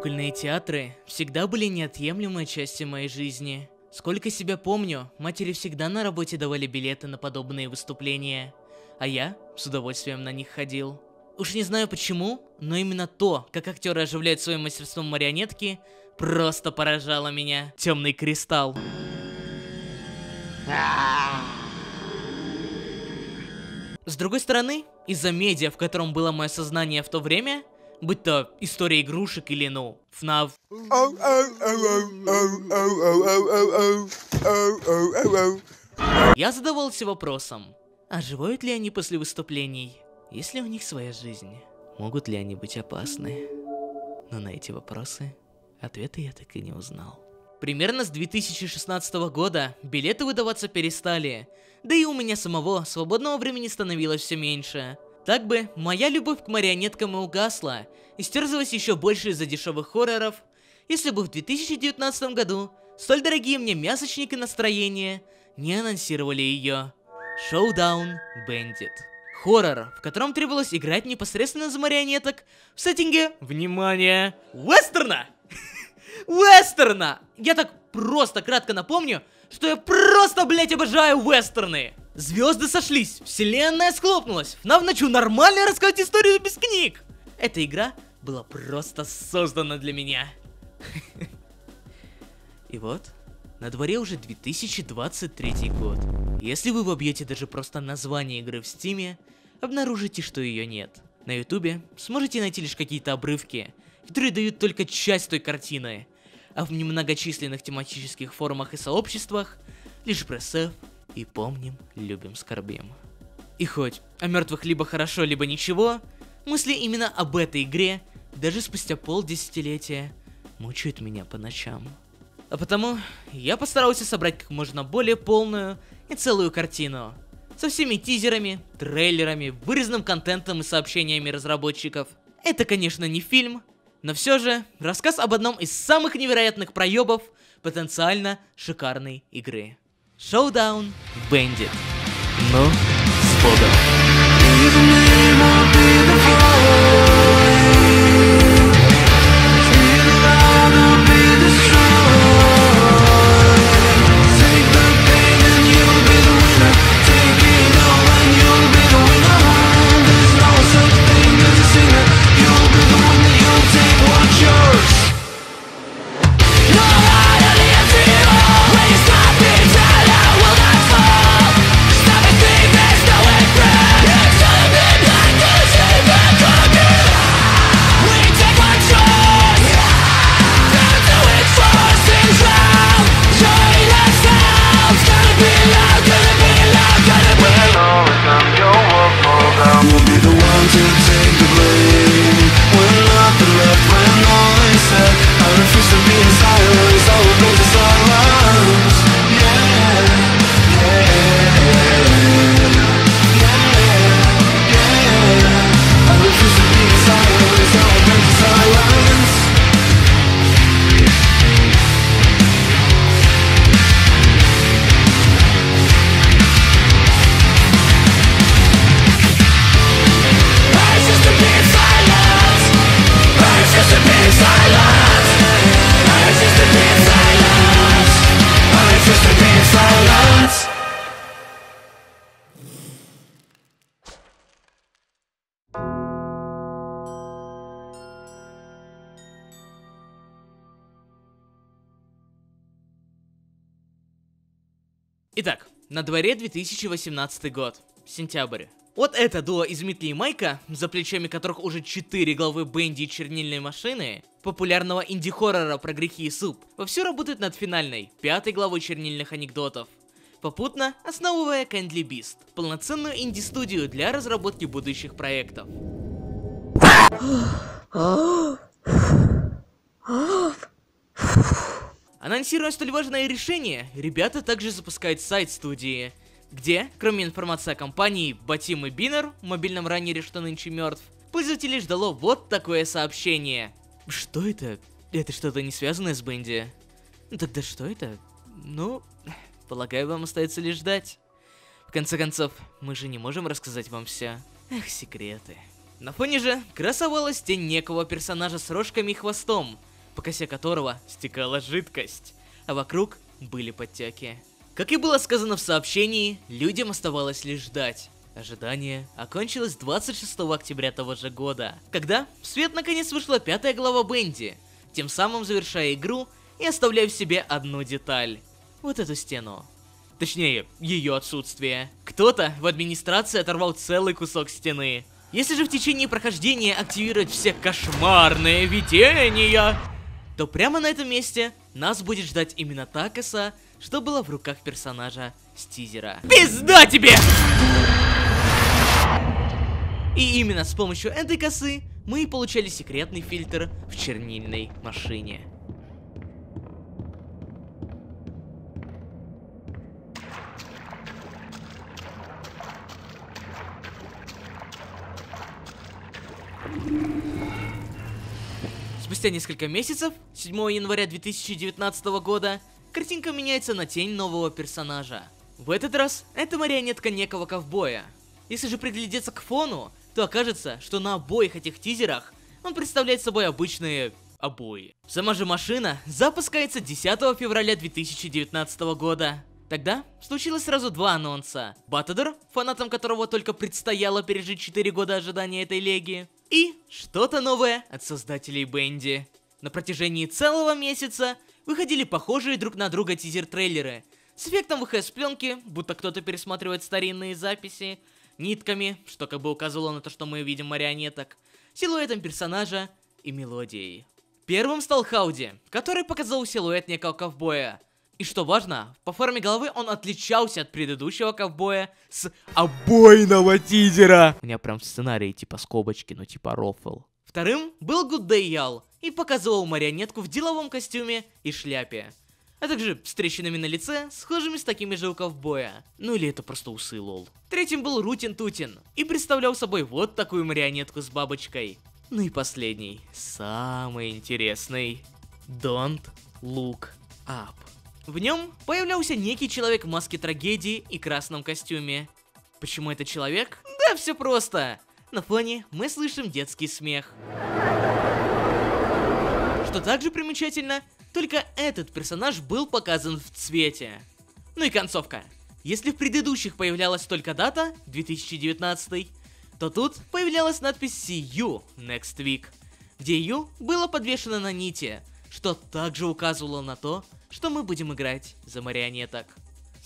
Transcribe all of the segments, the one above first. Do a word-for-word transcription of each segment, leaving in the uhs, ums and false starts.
Кукольные театры всегда были неотъемлемой частью моей жизни. Сколько себя помню, матери всегда на работе давали билеты на подобные выступления, а я с удовольствием на них ходил. Уж не знаю почему, но именно то, как актеры оживляют своим мастерством марионетки, просто поражало меня. Темный кристалл. С другой стороны, из-за медиа, в котором было мое сознание в то время, будь то история игрушек или, ну, эф наф. Я задавался вопросом, а живут ли они после выступлений? Есть ли у них своя жизнь? Могут ли они быть опасны? Но на эти вопросы ответы я так и не узнал. Примерно с две тысячи шестнадцатого года билеты выдаваться перестали, да и у меня самого свободного времени становилось все меньше. Так бы моя любовь к марионеткам и угасла, и стерзалась еще больше из-за дешевых хорроров, если бы в две тысячи девятнадцатом году столь дорогие мне мясочники настроения не анонсировали ее. Showdown Bandit. Хоррор, в котором требовалось играть непосредственно за марионеток в сеттинге, внимание, вестерна! Вестерна! Я так просто кратко напомню, что я просто, блять, обожаю вестерны! Звезды сошлись, вселенная схлопнулась, нам в ночу нормально рассказать историю без книг! Эта игра была просто создана для меня. И вот, на дворе уже две тысячи двадцать третий год. Если вы вобьете даже просто название игры в стиме, обнаружите, что ее нет. На ютубе сможете найти лишь какие-то обрывки, которые дают только часть той картины, а в немногочисленных тематических форумах и сообществах лишь пресс-эф и помним, любим, скорбим. И хоть о мертвых либо хорошо, либо ничего, мысли именно об этой игре даже спустя полдесятилетия мучают меня по ночам. А потому я постарался собрать как можно более полную и целую картину, со всеми тизерами, трейлерами, вырезанным контентом и сообщениями разработчиков. Это, конечно, не фильм, но все же рассказ об одном из самых невероятных проебов потенциально шикарной игры. Showdown Bandit. Ну, с Богом. Итак, на дворе две тысячи восемнадцатый год, сентябрь. Вот это дуо из Митли и Майка, за плечами которых уже четыре главы Бенди и чернильной машины, популярного инди-хоррора про грехи и суп, вовсю работают над финальной, пятой главой чернильных анекдотов, попутно основывая Kindly Beast, полноценную инди-студию для разработки будущих проектов. Анонсируя столь важное решение, ребята также запускают сайт студии, где, кроме информации о компании Батим и Бинер, в мобильном раннере «Что нынче мертв», пользователей ждало вот такое сообщение. Что это? Это что-то не связанное с Бенди? Тогда что это? Ну, полагаю, вам остается лишь ждать. В конце концов, мы же не можем рассказать вам все. Эх, секреты. На фоне же красовалась тень некого персонажа с рожками и хвостом, по косе которого стекала жидкость, а вокруг были подтеки. Как и было сказано в сообщении, людям оставалось лишь ждать. Ожидание окончилось двадцать шестого октября того же года, когда в свет наконец вышла пятая глава Бенди, тем самым завершая игру и оставляя в себе одну деталь. Вот эту стену. Точнее, ее отсутствие. Кто-то в администрации оторвал целый кусок стены. Если же в течение прохождения активировать все кошмарные видения, то прямо на этом месте нас будет ждать именно та коса, что была в руках персонажа с тизера. Пизда тебе! И именно с помощью этой косы мы и получали секретный фильтр в чернильной машине. Спустя несколько месяцев, седьмого января две тысячи девятнадцатого года, картинка меняется на тень нового персонажа. В этот раз это марионетка некого ковбоя. Если же приглядеться к фону, то окажется, что на обоих этих тизерах он представляет собой обычные обои. Сама же машина запускается десятого февраля две тысячи девятнадцатого года. Тогда случилось сразу два анонса. Батадор, фанатам которого только предстояло пережить четыре года ожидания этой леги, и что-то новое от создателей Бенди. На протяжении целого месяца выходили похожие друг на друга тизер-трейлеры с эффектом ви эйч эс-пленки, будто кто-то пересматривает старинные записи, нитками, что как бы указывало на то, что мы видим марионеток, силуэтом персонажа и мелодией. Первым стал Хауди, который показал силуэт некого ковбоя. И что важно, по форме головы он отличался от предыдущего ковбоя с обойного тизера. У меня прям сценарий типа скобочки, ну типа рофл. Вторым был Гуддей Ял и показывал марионетку в деловом костюме и шляпе, а также с трещинами на лице, схожими с такими же у ковбоя. Ну или это просто усы, лол. Третьим был Рутин Тутин и представлял собой вот такую марионетку с бабочкой. Ну и последний, самый интересный. Don't Look Up. В нем появлялся некий человек в маске трагедии и красном костюме. Почему это человек? Да все просто. На фоне мы слышим детский смех. Что также примечательно, только этот персонаж был показан в цвете. Ну и концовка. Если в предыдущих появлялась только дата, две тысячи девятнадцатый, то тут появлялась надпись See You Next Week, где You было подвешено на нити, что также указывало на то, что мы будем играть за марионеток.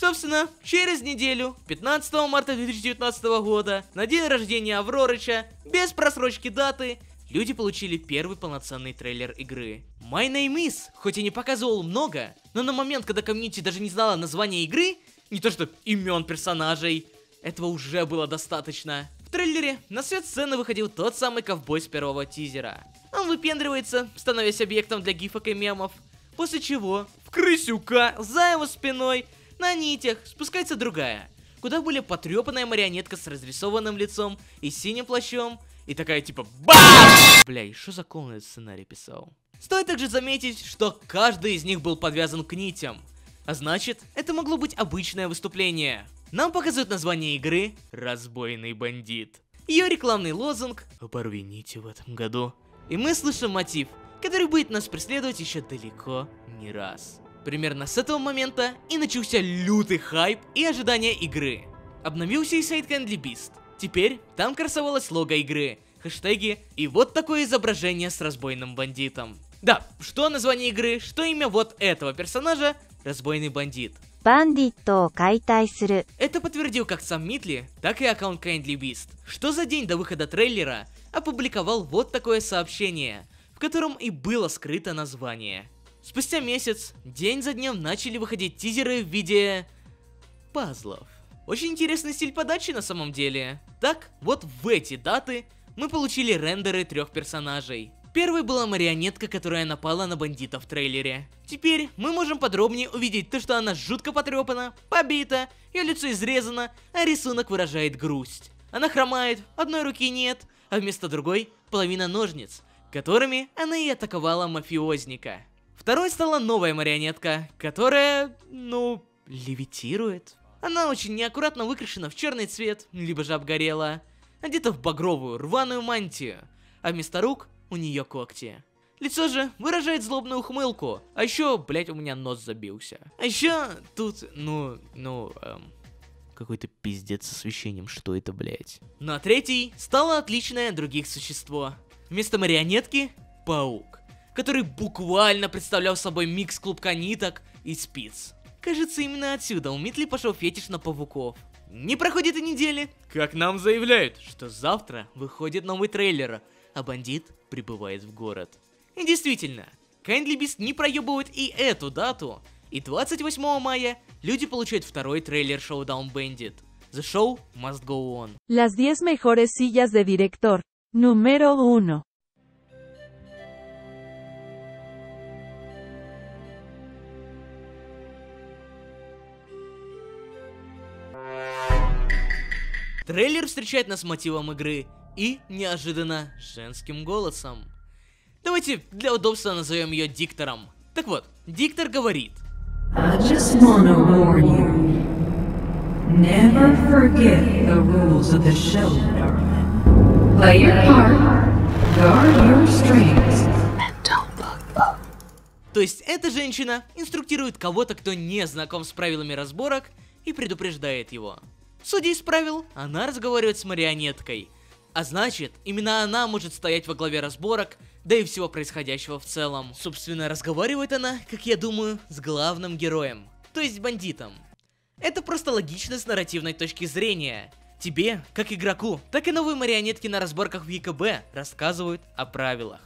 Собственно, через неделю, пятнадцатого марта две тысячи девятнадцатого года, на день рождения Аврорыча, без просрочки даты, люди получили первый полноценный трейлер игры. My Name Is, хоть и не показывал много, но на момент, когда комьюнити даже не знала название игры, не то что имен персонажей, этого уже было достаточно. В трейлере на свет сцены выходил тот самый ковбой с первого тизера. Он выпендривается, становясь объектом для гифок и мемов, после чего в крысюка за его спиной на нитях спускается другая, куда более потрепанная марионетка с разрисованным лицом и синим плащом, и такая типа бам! Бля, и что за комнатный сценарий писал? Стоит также заметить, что каждый из них был подвязан к нитям, а значит, это могло быть обычное выступление. Нам показывают название игры «Разбойный бандит», ее рекламный лозунг «Оборви нити в этом году», и мы слышим мотив, который будет нас преследовать еще далеко не раз. Примерно с этого момента и начался лютый хайп и ожидание игры. Обновился и сайт Kindly Beast. Теперь там красовалось лого игры, хэштеги и вот такое изображение с разбойным бандитом. Да, что название игры, что имя вот этого персонажа — разбойный бандит. Это подтвердил как сам Митли, так и аккаунт Kindly Beast, что за день до выхода трейлера опубликовал вот такое сообщение, в котором и было скрыто название. Спустя месяц, день за днем начали выходить тизеры в виде пазлов. Очень интересный стиль подачи на самом деле. Так, вот в эти даты мы получили рендеры трех персонажей. Первой была марионетка, которая напала на бандита в трейлере. Теперь мы можем подробнее увидеть то, что она жутко потрепана, побита, ее лицо изрезано, а рисунок выражает грусть. Она хромает, одной руки нет, а вместо другой половина ножниц, которыми она и атаковала мафиозника. Второй стала новая марионетка, которая, ну, левитирует. Она очень неаккуратно выкрашена в черный цвет, либо же обгорела, одета в багровую рваную мантию, а вместо рук у нее когти. Лицо же выражает злобную ухмылку. А еще, блять, у меня нос забился. А еще тут, ну, ну, эм... какой-то пиздец с освещением, что это, блять. Ну а третий стало отличное от других существо. Вместо марионетки — паук, который буквально представлял собой микс клубка ниток и спиц. Кажется, именно отсюда у Митли пошел фетиш на пауков. Не проходит и недели, как нам заявляют, что завтра выходит новый трейлер, а бандит прибывает в город. И действительно, Kindly Beast не проебывает и эту дату, и двадцать восьмого мая люди получают второй трейлер Showdown Bandit. The show must go on. Las diez mejores sillas de director. Número uno. Трейлер встречает нас мотивом игры и, неожиданно, женским голосом. Давайте для удобства назовем ее диктором. Так вот, диктор говорит: I just wanna warn you. Never forget the rules of the shelter. Play your part, guard your strings, and don't look up. То есть эта женщина инструктирует кого-то, кто не знаком с правилами разборок, и предупреждает его. Судя из правил, она разговаривает с марионеткой. А значит, именно она может стоять во главе разборок, да и всего происходящего в целом. Собственно, разговаривает она, как я думаю, с главным героем, то есть бандитом. Это просто логично с нарративной точки зрения. Тебе, как игроку, так и новые марионетки на разборках в ЕКБ рассказывают о правилах.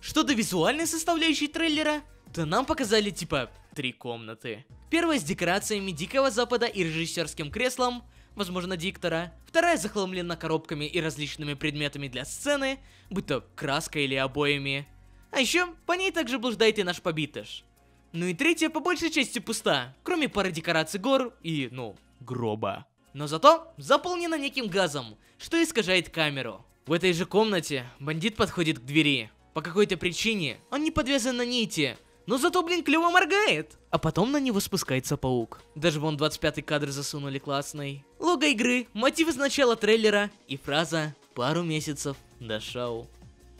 Что до визуальной составляющей трейлера, то нам показали типа три комнаты. Первая с декорациями Дикого Запада и режиссерским креслом, возможно, диктора. Вторая захламлена коробками и различными предметами для сцены, будь то краской или обоями. А еще по ней также блуждает и наш побитыш. Ну и третья по большей части пуста, кроме пары декораций гор и, ну, гроба. Но зато заполнена неким газом, что искажает камеру. В этой же комнате бандит подходит к двери. По какой-то причине он не подвязан на нити, но зато, блин, клево моргает. А потом на него спускается паук. Даже вон двадцать пятый кадр засунули классный. Лого игры, мотив из начала трейлера и фраза «пару месяцев до шоу».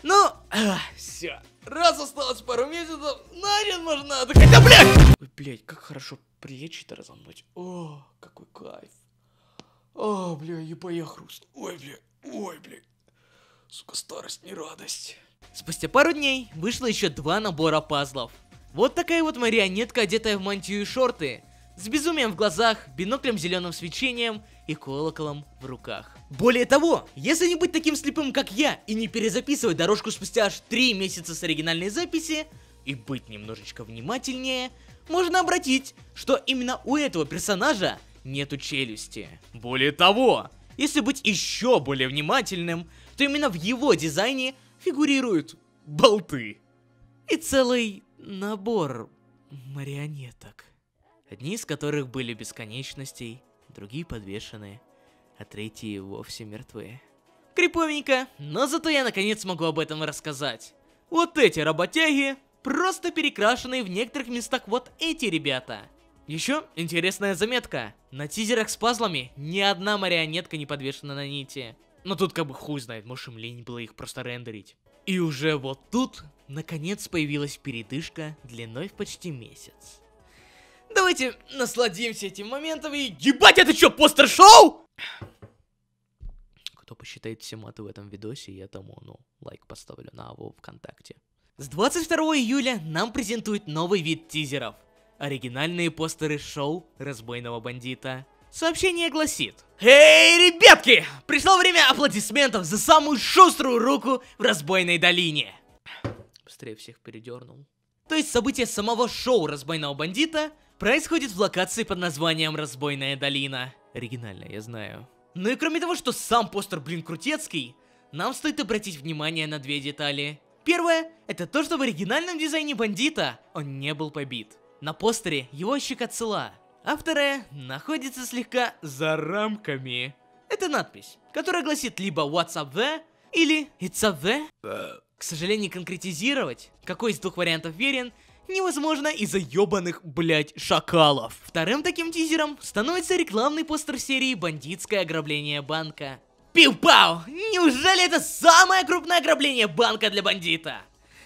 Ну, ах, все. Раз осталось пару месяцев, нахрен можно отдыхать. Да, блядь! Ой, блядь, как хорошо плечи-то разомнуть. О, какой кайф. О, бля, ебая хруст. Ой, бля, ой, бля. Сука, старость не радость. Спустя пару дней вышло еще два набора пазлов. Вот такая вот марионетка, одетая в мантию и шорты, с безумием в глазах, биноклем с зеленым свечением и колоколом в руках. Более того, если не быть таким слепым, как я, и не перезаписывать дорожку спустя аж три месяца с оригинальной записи, и быть немножечко внимательнее, можно обратить, что именно у этого персонажа нету челюсти. Более того, если быть еще более внимательным, то именно в его дизайне фигурируют болты. И целый набор марионеток. Одни из которых были бесконечностей, другие подвешены, а третьи вовсе мертвы. Криповенько, но зато я наконец могу об этом рассказать. Вот эти работяги, просто перекрашенные в некоторых местах вот эти ребята. Еще интересная заметка. На тизерах с пазлами ни одна марионетка не подвешена на нити. Но тут как бы хуй знает, может, им лень было их просто рендерить. И уже вот тут, наконец, появилась передышка длиной в почти месяц. Давайте насладимся этим моментом и... Ебать, это что, постер-шоу? Кто посчитает все маты в этом видосе, я тому, ну, лайк поставлю на его ВКонтакте. С двадцать второго июля нам презентуют новый вид тизеров. Оригинальные постеры шоу «Разбойного бандита». Сообщение гласит: «Эй, ребятки! Пришло время аплодисментов за самую шуструю руку в разбойной долине!» Быстрее всех передернул. То есть событие самого шоу «Разбойного бандита» происходит в локации под названием «Разбойная долина». Оригинально, я знаю. Ну и кроме того, что сам постер, блин, крутецкий, нам стоит обратить внимание на две детали. Первое, это то, что в оригинальном дизайне бандита он не был побит. На постере его щекоцела. А вторая находится слегка за рамками. Это надпись, которая гласит либо What's up there, или It's up there. К сожалению, конкретизировать, какой из двух вариантов верен, невозможно из-за ёбаных, блять, шакалов. Вторым таким тизером становится рекламный постер серии «Бандитское ограбление банка». Пиу-пау! Неужели это самое крупное ограбление банка для бандита?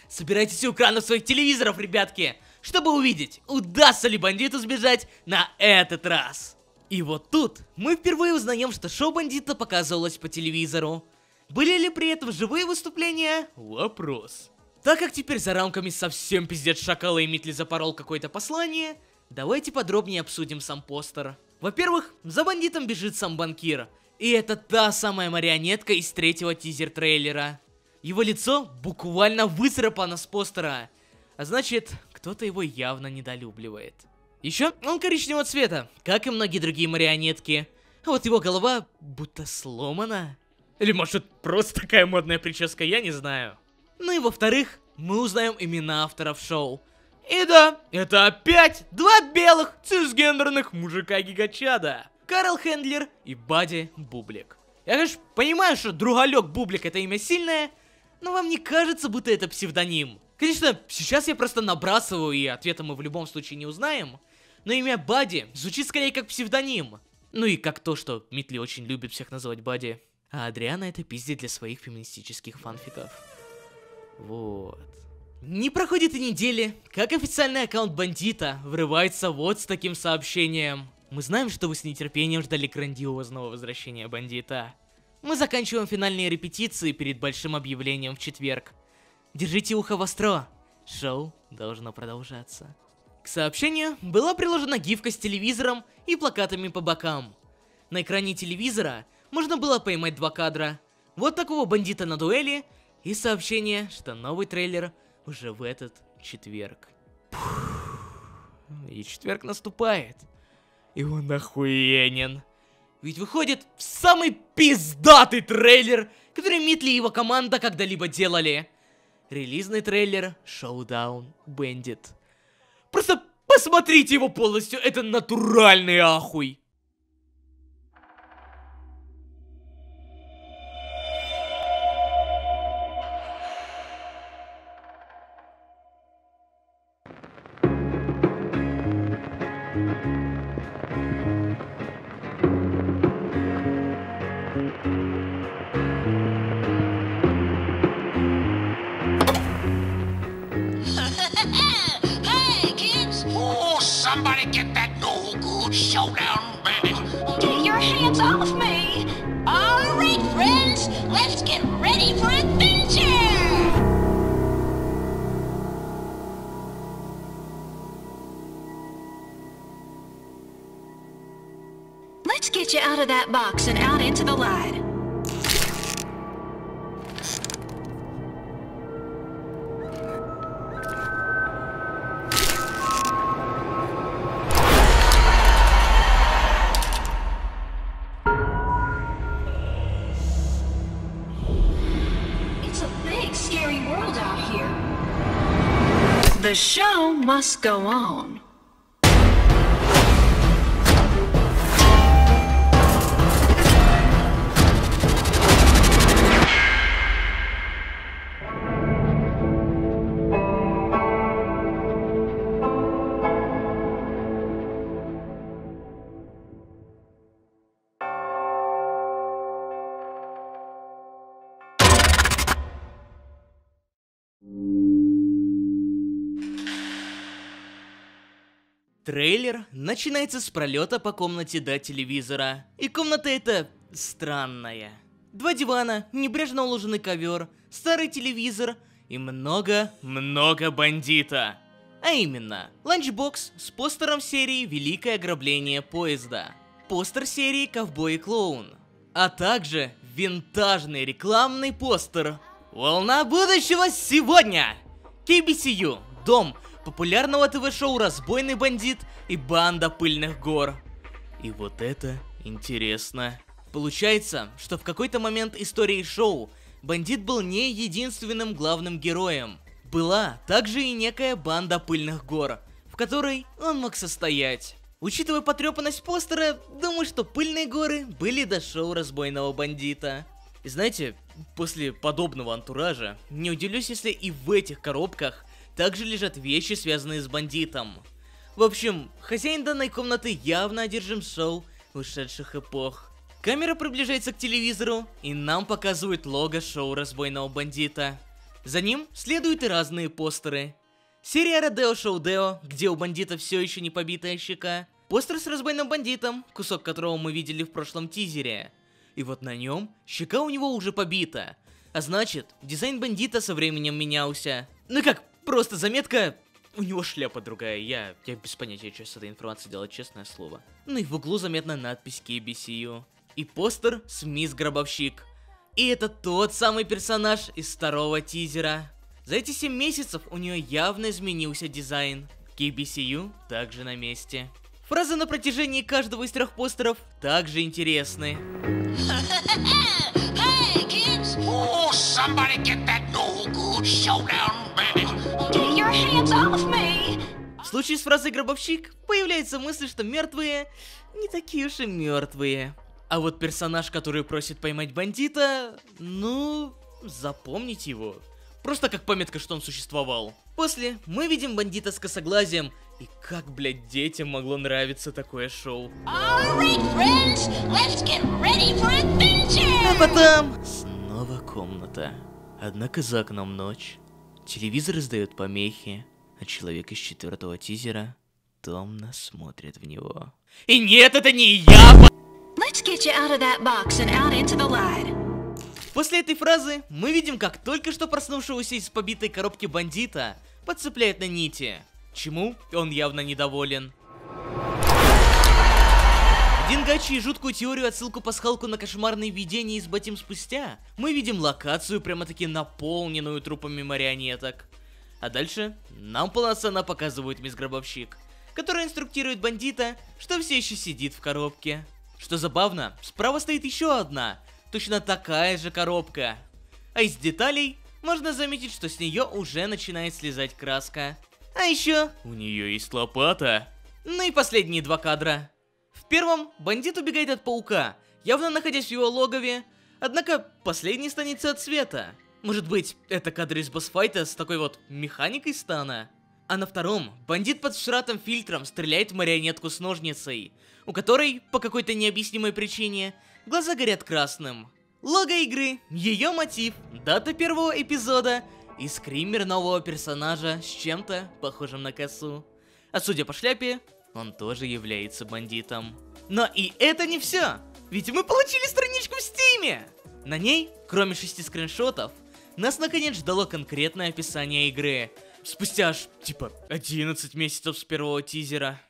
Собирайтесь у экранов своих телевизоров, ребятки, чтобы увидеть, удастся ли бандиту сбежать на этот раз. И вот тут мы впервые узнаем, что шоу бандита показывалось по телевизору. Были ли при этом живые выступления? Вопрос. Так как теперь за рамками совсем пиздец шакала и Митли запорол какое-то послание, давайте подробнее обсудим сам постер. Во-первых, за бандитом бежит сам банкир. И это та самая марионетка из третьего тизер-трейлера. Его лицо буквально выцарапано с постера. А значит, кто-то его явно недолюбливает. Еще он коричневого цвета, как и многие другие марионетки. А вот его голова будто сломана. Или может просто такая модная прическа, я не знаю. Ну и во-вторых, мы узнаем имена авторов шоу. И да, это опять два белых цисгендерных мужика-гигачада. Карл Хендлер и Бадди Бублик. Я, конечно, понимаю, что другалёк Бублик это имя сильное, но вам не кажется, будто это псевдоним? Конечно, сейчас я просто набрасываю, и ответа мы в любом случае не узнаем, но имя Бадди звучит скорее как псевдоним. Ну и как то, что Митли очень любит всех называть Бадди, а Адриана это пиздит для своих феминистических фанфиков. Вот. Не проходит и недели, как официальный аккаунт бандита врывается вот с таким сообщением. Мы знаем, что вы с нетерпением ждали грандиозного возвращения бандита. Мы заканчиваем финальные репетиции перед большим объявлением в четверг. Держите ухо востро, шоу должно продолжаться. К сообщению была приложена гифка с телевизором и плакатами по бокам. На экране телевизора можно было поймать два кадра. Вот такого бандита на дуэли и сообщение, что новый трейлер уже в этот четверг. И четверг наступает. И он охуенен. Ведь выходит в самый пиздатый трейлер, который Митли и его команда когда-либо делали. Релизный трейлер Showdown Bandit. Просто посмотрите его полностью, это натуральный ахуй. Get you out of that box and out into the light. It's a big, scary world out here. The show must go on. Трейлер начинается с пролета по комнате до телевизора. И комната эта странная. Два дивана, небрежно уложенный ковер, старый телевизор и много-много бандита. А именно, ланчбокс с постером серии «Великое ограбление поезда», постер серии «Ковбой и клоун», а также винтажный рекламный постер «Волна будущего сегодня!» кей би си ю, дом популярного ТВ-шоу «Разбойный бандит» и «Банда пыльных гор». И вот это интересно. Получается, что в какой-то момент истории шоу бандит был не единственным главным героем. Была также и некая «Банда пыльных гор», в которой он мог состоять. Учитывая потрепанность постера, думаю, что «Пыльные горы» были до шоу «Разбойного бандита». И знаете, после подобного антуража, не удивлюсь, если и в этих коробках также лежат вещи, связанные с бандитом. В общем, хозяин данной комнаты явно одержим шоу ушедших эпох. Камера приближается к телевизору, и нам показывают лого шоу «Разбойного бандита». За ним следуют и разные постеры. Серия Родео Шоудео, где у бандита все еще не побитая щека. Постер с разбойным бандитом, кусок которого мы видели в прошлом тизере. И вот на нем щека у него уже побита. А значит, дизайн бандита со временем менялся. Ну как, просто заметка... У него шляпа другая, я, я без понятия, что с этой информацией делать, честное слово. Ну и в углу заметна надпись кей би си ю. И постер с мисс Гробовщик. И это тот самый персонаж из второго тизера. За эти семь месяцев у нее явно изменился дизайн. кей би си ю также на месте. Фразы на протяжении каждого из трех постеров также интересны. В случае с фразой «Гробовщик» появляется мысль, что мертвые не такие уж и мертвые. А вот персонаж, который просит поймать бандита, ну, запомнить его. Просто как памятка, что он существовал. После мы видим бандита с косоглазием. И как, блядь, детям могло нравиться такое шоу. Right, friends, let's get ready for adventure! А потом... Снова комната. Однако за окном ночь. Телевизор издает помехи, а человек из четвертого тизера томно смотрит в него. И нет, это не я! После этой фразы мы видим, как только что проснувшегося из побитой коробки бандита подцепляет на нити, чему он явно недоволен. Дингачи и жуткую теорию отсылку-пасхалку на кошмарные видения из батим спустя, мы видим локацию, прямо-таки наполненную трупами марионеток. А дальше нам полноценно показывают мисс Гробовщик, которая инструктирует бандита, что все еще сидит в коробке. Что забавно, справа стоит еще одна, точно такая же коробка. А из деталей можно заметить, что с нее уже начинает слезать краска. А еще у нее есть лопата. Ну и последние два кадра. В первом бандит убегает от паука, явно находясь в его логове, однако последний станется от света. Может быть, это кадры из босс-файта с такой вот механикой стана? А на втором бандит под сратым фильтром стреляет в марионетку с ножницей, у которой, по какой-то необъяснимой причине, глаза горят красным. Лого игры, ее мотив, дата первого эпизода и скример нового персонажа с чем-то похожим на косу. А судя по шляпе, он тоже является бандитом. Но и это не все, ведь мы получили страничку в стиме! На ней, кроме шести скриншотов, нас наконец ждало конкретное описание игры, спустя аж, типа, одиннадцать месяцев с первого тизера.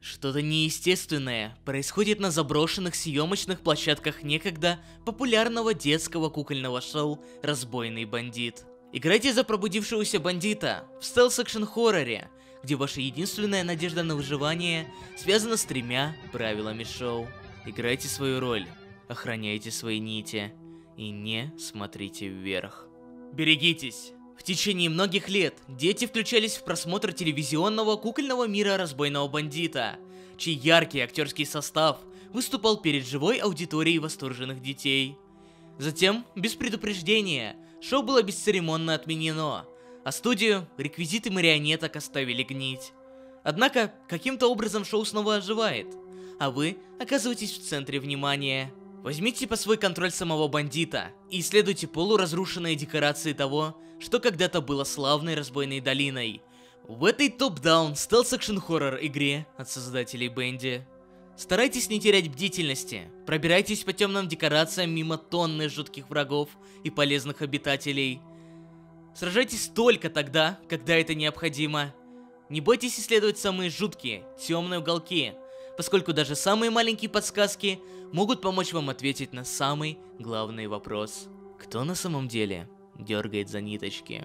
Что-то неестественное происходит на заброшенных съемочных площадках некогда популярного детского кукольного шоу «Разбойный бандит». Играйте за пробудившегося бандита в стелс-экшн-хорроре, где ваша единственная надежда на выживание связана с тремя правилами шоу. Играйте свою роль, охраняйте свои нити и не смотрите вверх. Берегитесь! В течение многих лет дети включались в просмотр телевизионного кукольного мира «Разбойного бандита», чей яркий актерский состав выступал перед живой аудиторией восторженных детей. Затем, без предупреждения, шоу было бесцеремонно отменено, а студию реквизиты марионеток оставили гнить. Однако, каким-то образом шоу снова оживает, а вы оказываетесь в центре внимания. Возьмите под свой контроль самого бандита и исследуйте полуразрушенные декорации того, что когда-то было славной разбойной долиной. В этой топ-даун стелс-экшн-хоррор игре от создателей Бенди. Старайтесь не терять бдительности, пробирайтесь по темным декорациям мимо тонны жутких врагов и полезных обитателей. Сражайтесь только тогда, когда это необходимо. Не бойтесь исследовать самые жуткие, темные уголки, поскольку даже самые маленькие подсказки могут помочь вам ответить на самый главный вопрос. Кто на самом деле дергает за ниточки?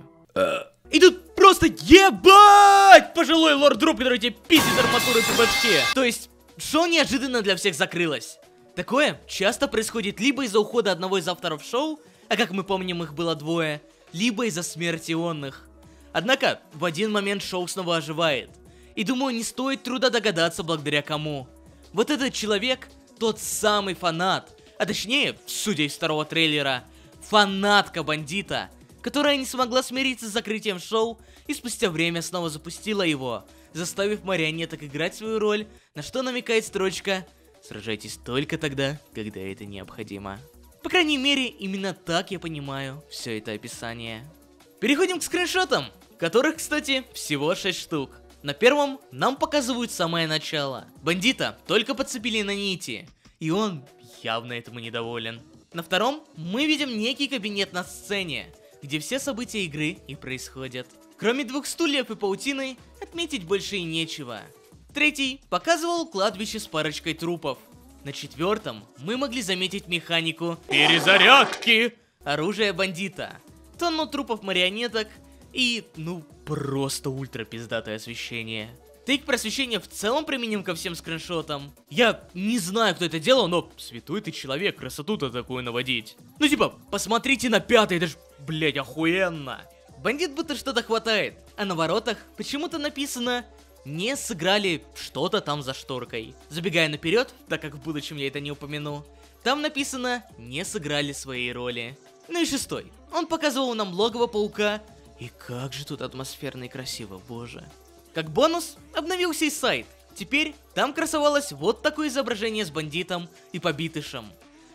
И тут просто ебать! Пожилой лорд-друп, который тебе пиздит арматурой по башке! То есть, шоу неожиданно для всех закрылось. Такое часто происходит либо из-за ухода одного из авторов шоу, а как мы помним, их было двое, либо из-за смерти онных. Однако, в один момент шоу снова оживает. И думаю, не стоит труда догадаться, благодаря кому. Вот этот человек, тот самый фанат, а точнее, судя из второго трейлера, фанатка бандита, которая не смогла смириться с закрытием шоу и спустя время снова запустила его, заставив марионеток играть свою роль, на что намекает строчка «Сражайтесь только тогда, когда это необходимо». По крайней мере, именно так я понимаю все это описание. Переходим к скриншотам, которых, кстати, всего шесть штук. На первом нам показывают самое начало. Бандита только подцепили на нити, и он явно этому недоволен. На втором мы видим некий кабинет на сцене, где все события игры и происходят. Кроме двух стульев и паутины, отметить больше и нечего. Третий показывал кладбище с парочкой трупов. На четвертом мы могли заметить механику перезарядки оружия бандита, тонну трупов марионеток и, ну, просто ультра пиздатое освещение. Тейк про освещение в целом применим ко всем скриншотам. Я не знаю, кто это делал, но святой ты человек, красоту-то такую наводить. Ну типа, посмотрите на пятый, это ж, блять, охуенно. Бандит будто что-то хватает, а на воротах почему-то написано «не сыграли что-то там за шторкой». Забегая наперед, так как в будущем я это не упомяну, там написано «не сыграли своей роли». Ну и шестой. Он показывал нам логово паука. И как же тут атмосферно и красиво, боже. Как бонус, обновился и сайт. Теперь там красовалось вот такое изображение с бандитом и побитышем.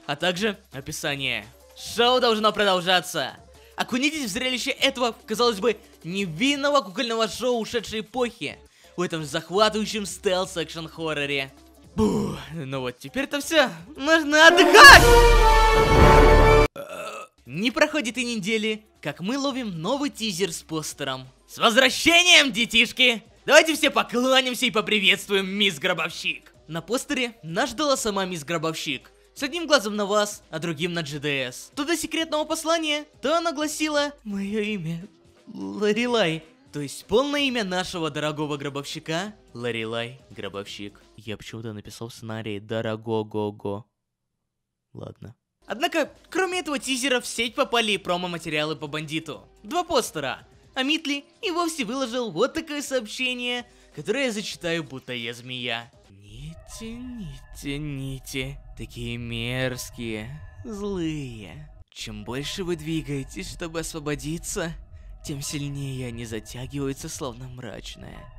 А также описание. Шоу должно продолжаться. Окунитесь в зрелище этого, казалось бы, невинного кукольного шоу ушедшей эпохи. В этом захватывающем стелс-экшн-хорроре. Бух, ну вот теперь-то все. Нужно отдыхать! Не проходит и недели, как мы ловим новый тизер с постером. С возвращением, детишки! Давайте все поклонимся и поприветствуем мисс Гробовщик. На постере нас ждала сама мисс Гробовщик. С одним глазом на вас, а другим на джи ди эс. То до секретного послания, то она гласила «Мое имя Ларилай». То есть полное имя нашего дорогого гробовщика Ларилай Гробовщик. Я почему-то написал в сценарии «Дорого-го-го». Ладно. Однако, кроме этого тизера, в сеть попали и промо-материалы по бандиту. Два постера. А Митли и вовсе выложил вот такое сообщение, которое я зачитаю, будто я змея. Нити, нити, нити. Такие мерзкие, злые. Чем больше вы двигаетесь, чтобы освободиться, тем сильнее они затягиваются, словно мрачная,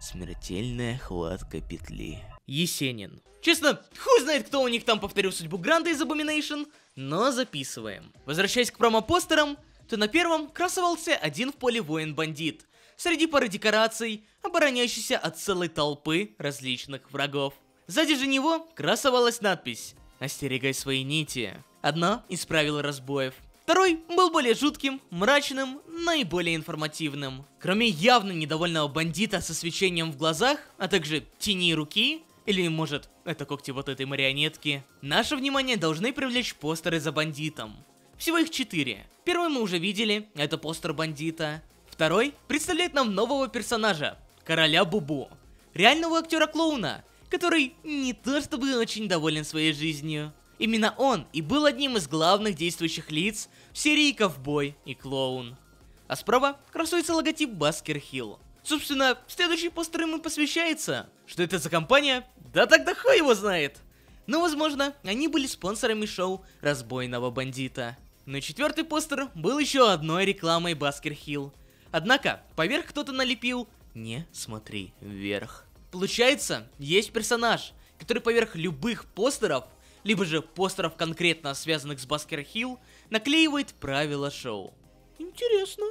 смертельная хватка петли. Есенин. Честно, хуй знает, кто у них там повторил судьбу Гранда из Abomination, но записываем. Возвращаясь к промо-постерам, то на первом красовался один в поле воин-бандит, среди пары декораций, обороняющийся от целой толпы различных врагов. Сзади же него красовалась надпись «Остерегай свои нити». Одна из правил разбоев. Второй был более жутким, мрачным, наиболее информативным. Кроме явно недовольного бандита со свечением в глазах, а также тени руки, или, может, это когти вот этой марионетки, наше внимание должны привлечь постеры за бандитом. Всего их четыре. Первый мы уже видели, это постер бандита. Второй представляет нам нового персонажа, короля Бубу. Реального актера-клоуна, который не то чтобы очень доволен своей жизнью. Именно он и был одним из главных действующих лиц в серии «Ковбой и клоун». А справа красуется логотип Basker Hill. Собственно, следующий постер ему посвящается. Что это за компания? Да тогда хуй его знает. Но, возможно, они были спонсорами шоу «Разбойного бандита». Но четвертый постер был еще одной рекламой Basker Hill. Однако, поверх кто-то налепил «Не смотри вверх». Получается, есть персонаж, который поверх любых постеров, либо же постеров, конкретно связанных с Basker Hill, наклеивает правила шоу. Интересно.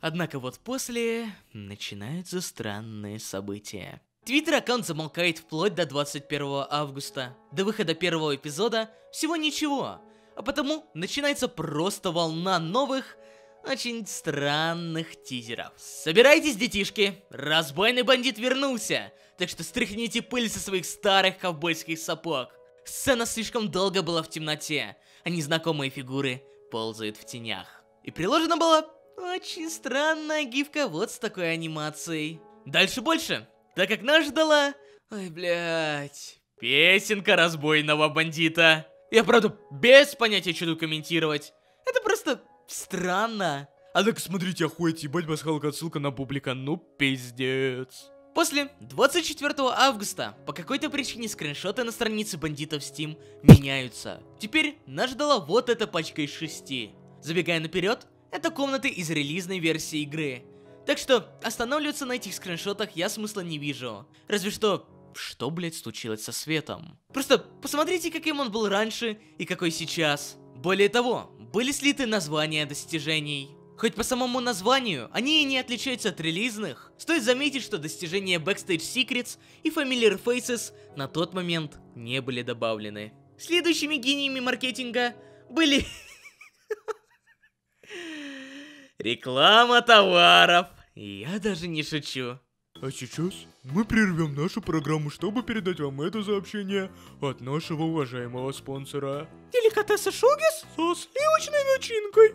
Однако вот после начинаются странные события. Твиттер-аккаунт замолкает вплоть до двадцать первого августа. До выхода первого эпизода всего ничего. А потому начинается просто волна новых, очень странных тизеров. Собирайтесь, детишки! Разбойный бандит вернулся! Так что стряхните пыль со своих старых ковбойских сапог. Сцена слишком долго была в темноте, а незнакомые фигуры ползают в тенях. И приложена была очень странная гифка вот с такой анимацией. Дальше больше, так как нас ждала... Ой, блядь... Песенка разбойного бандита. Я, правда, без понятия, что тут комментировать. Это просто странно. А так смотрите, охуеть, ебать, басхалка, отсылка на публика, ну пиздец. После двадцать четвёртого августа по какой-то причине скриншоты на странице бандитов Steam меняются. Теперь нас ждала вот эта пачка из шести. Забегая наперед, это комнаты из релизной версии игры. Так что останавливаться на этих скриншотах я смысла не вижу. Разве что, что, блядь, случилось со светом? Просто посмотрите, каким он был раньше и какой сейчас. Более того, были слиты названия достижений. Хоть по самому названию они и не отличаются от релизных, стоит заметить, что достижения Backstage Secrets и Familiar Faces на тот момент не были добавлены. Следующими гениями маркетинга были... Реклама товаров. Я даже не шучу. А сейчас мы прервем нашу программу, чтобы передать вам это сообщение от нашего уважаемого спонсора. Деликатесы Шугис со сливочной начинкой.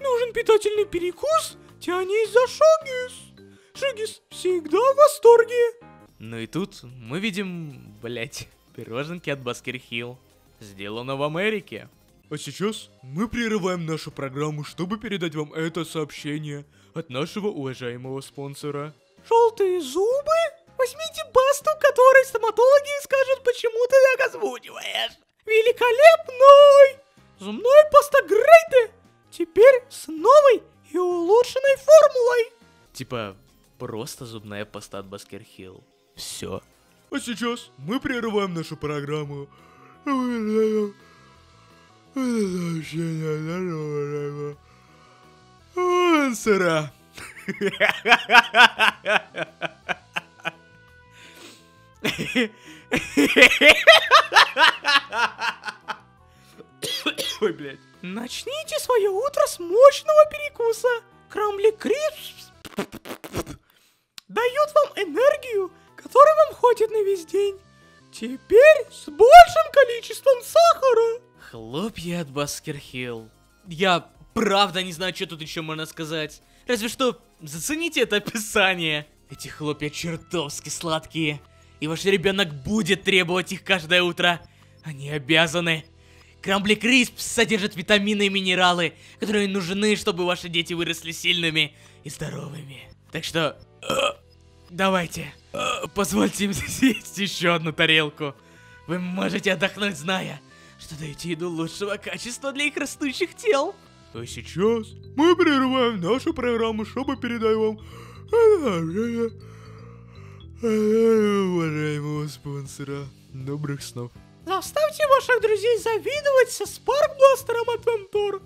Нужен питательный перекус? Тянись за Шугис. Шугис всегда в восторге. Ну и тут мы видим, блять, пироженки от Баскер Хилл. Сделано в Америке. А сейчас мы прерываем нашу программу, чтобы передать вам это сообщение от нашего уважаемого спонсора. Желтые зубы? Возьмите басту, которой стоматологи скажут, почему ты так озвучиваешь. Великолепной! Зубной паста Грейты! Теперь с новой и улучшенной формулой. Типа, просто зубная паста от Basker Hill. Все. А сейчас мы прерываем нашу программу. Сыра. Ой, блядь. Начните свое утро с мощного перекуса. Крамбли Крипс дает вам энергию, которой вам хватит на весь день. Теперь с большим количеством сахара. Хлопья от Basker Hill. Я правда не знаю, что тут еще можно сказать. Разве что зацените это описание. Эти хлопья чертовски сладкие. И ваш ребенок будет требовать их каждое утро. Они обязаны. Крамбли Крисп содержит витамины и минералы, которые нужны, чтобы ваши дети выросли сильными и здоровыми. Так что, давайте, позвольте им съесть еще одну тарелку. Вы можете отдохнуть, зная, что даете еду лучшего качества для их растущих тел. А сейчас мы прерываем нашу программу, чтобы передать вам уважаемого спонсора. Добрых снов. Заставьте ваших друзей завидовать со спарк-бластером от Вамтор.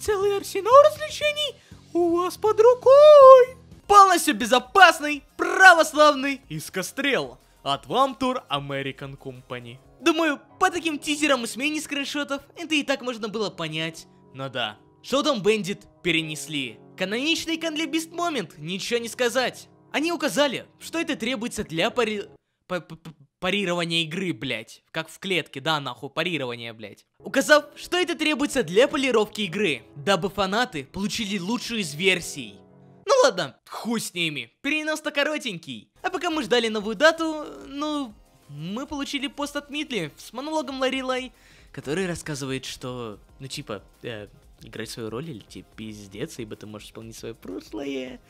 Целый арсенал развлечений у вас под рукой. Полностью безопасный, православный искострел от Вамтор American Company. Думаю, по таким тизерам и смене скриншотов это и так можно было понять. Но да, Showdown Bandit перенесли. Каноничный Kindly Beast момент, ничего не сказать. Они указали, что это требуется для пари... парирование игры, блять. Как в клетке, да, нахуй, парирование, блять. Указав, что это требуется для полировки игры, дабы фанаты получили лучшую из версий. Ну ладно, хуй с ними, перенос-то коротенький. А пока мы ждали новую дату, ну, мы получили пост от Митли с монологом Ларилай, который рассказывает, что, ну типа, э, играй свою роль или тебе пиздец, ибо ты можешь вспомнить свое прошлое.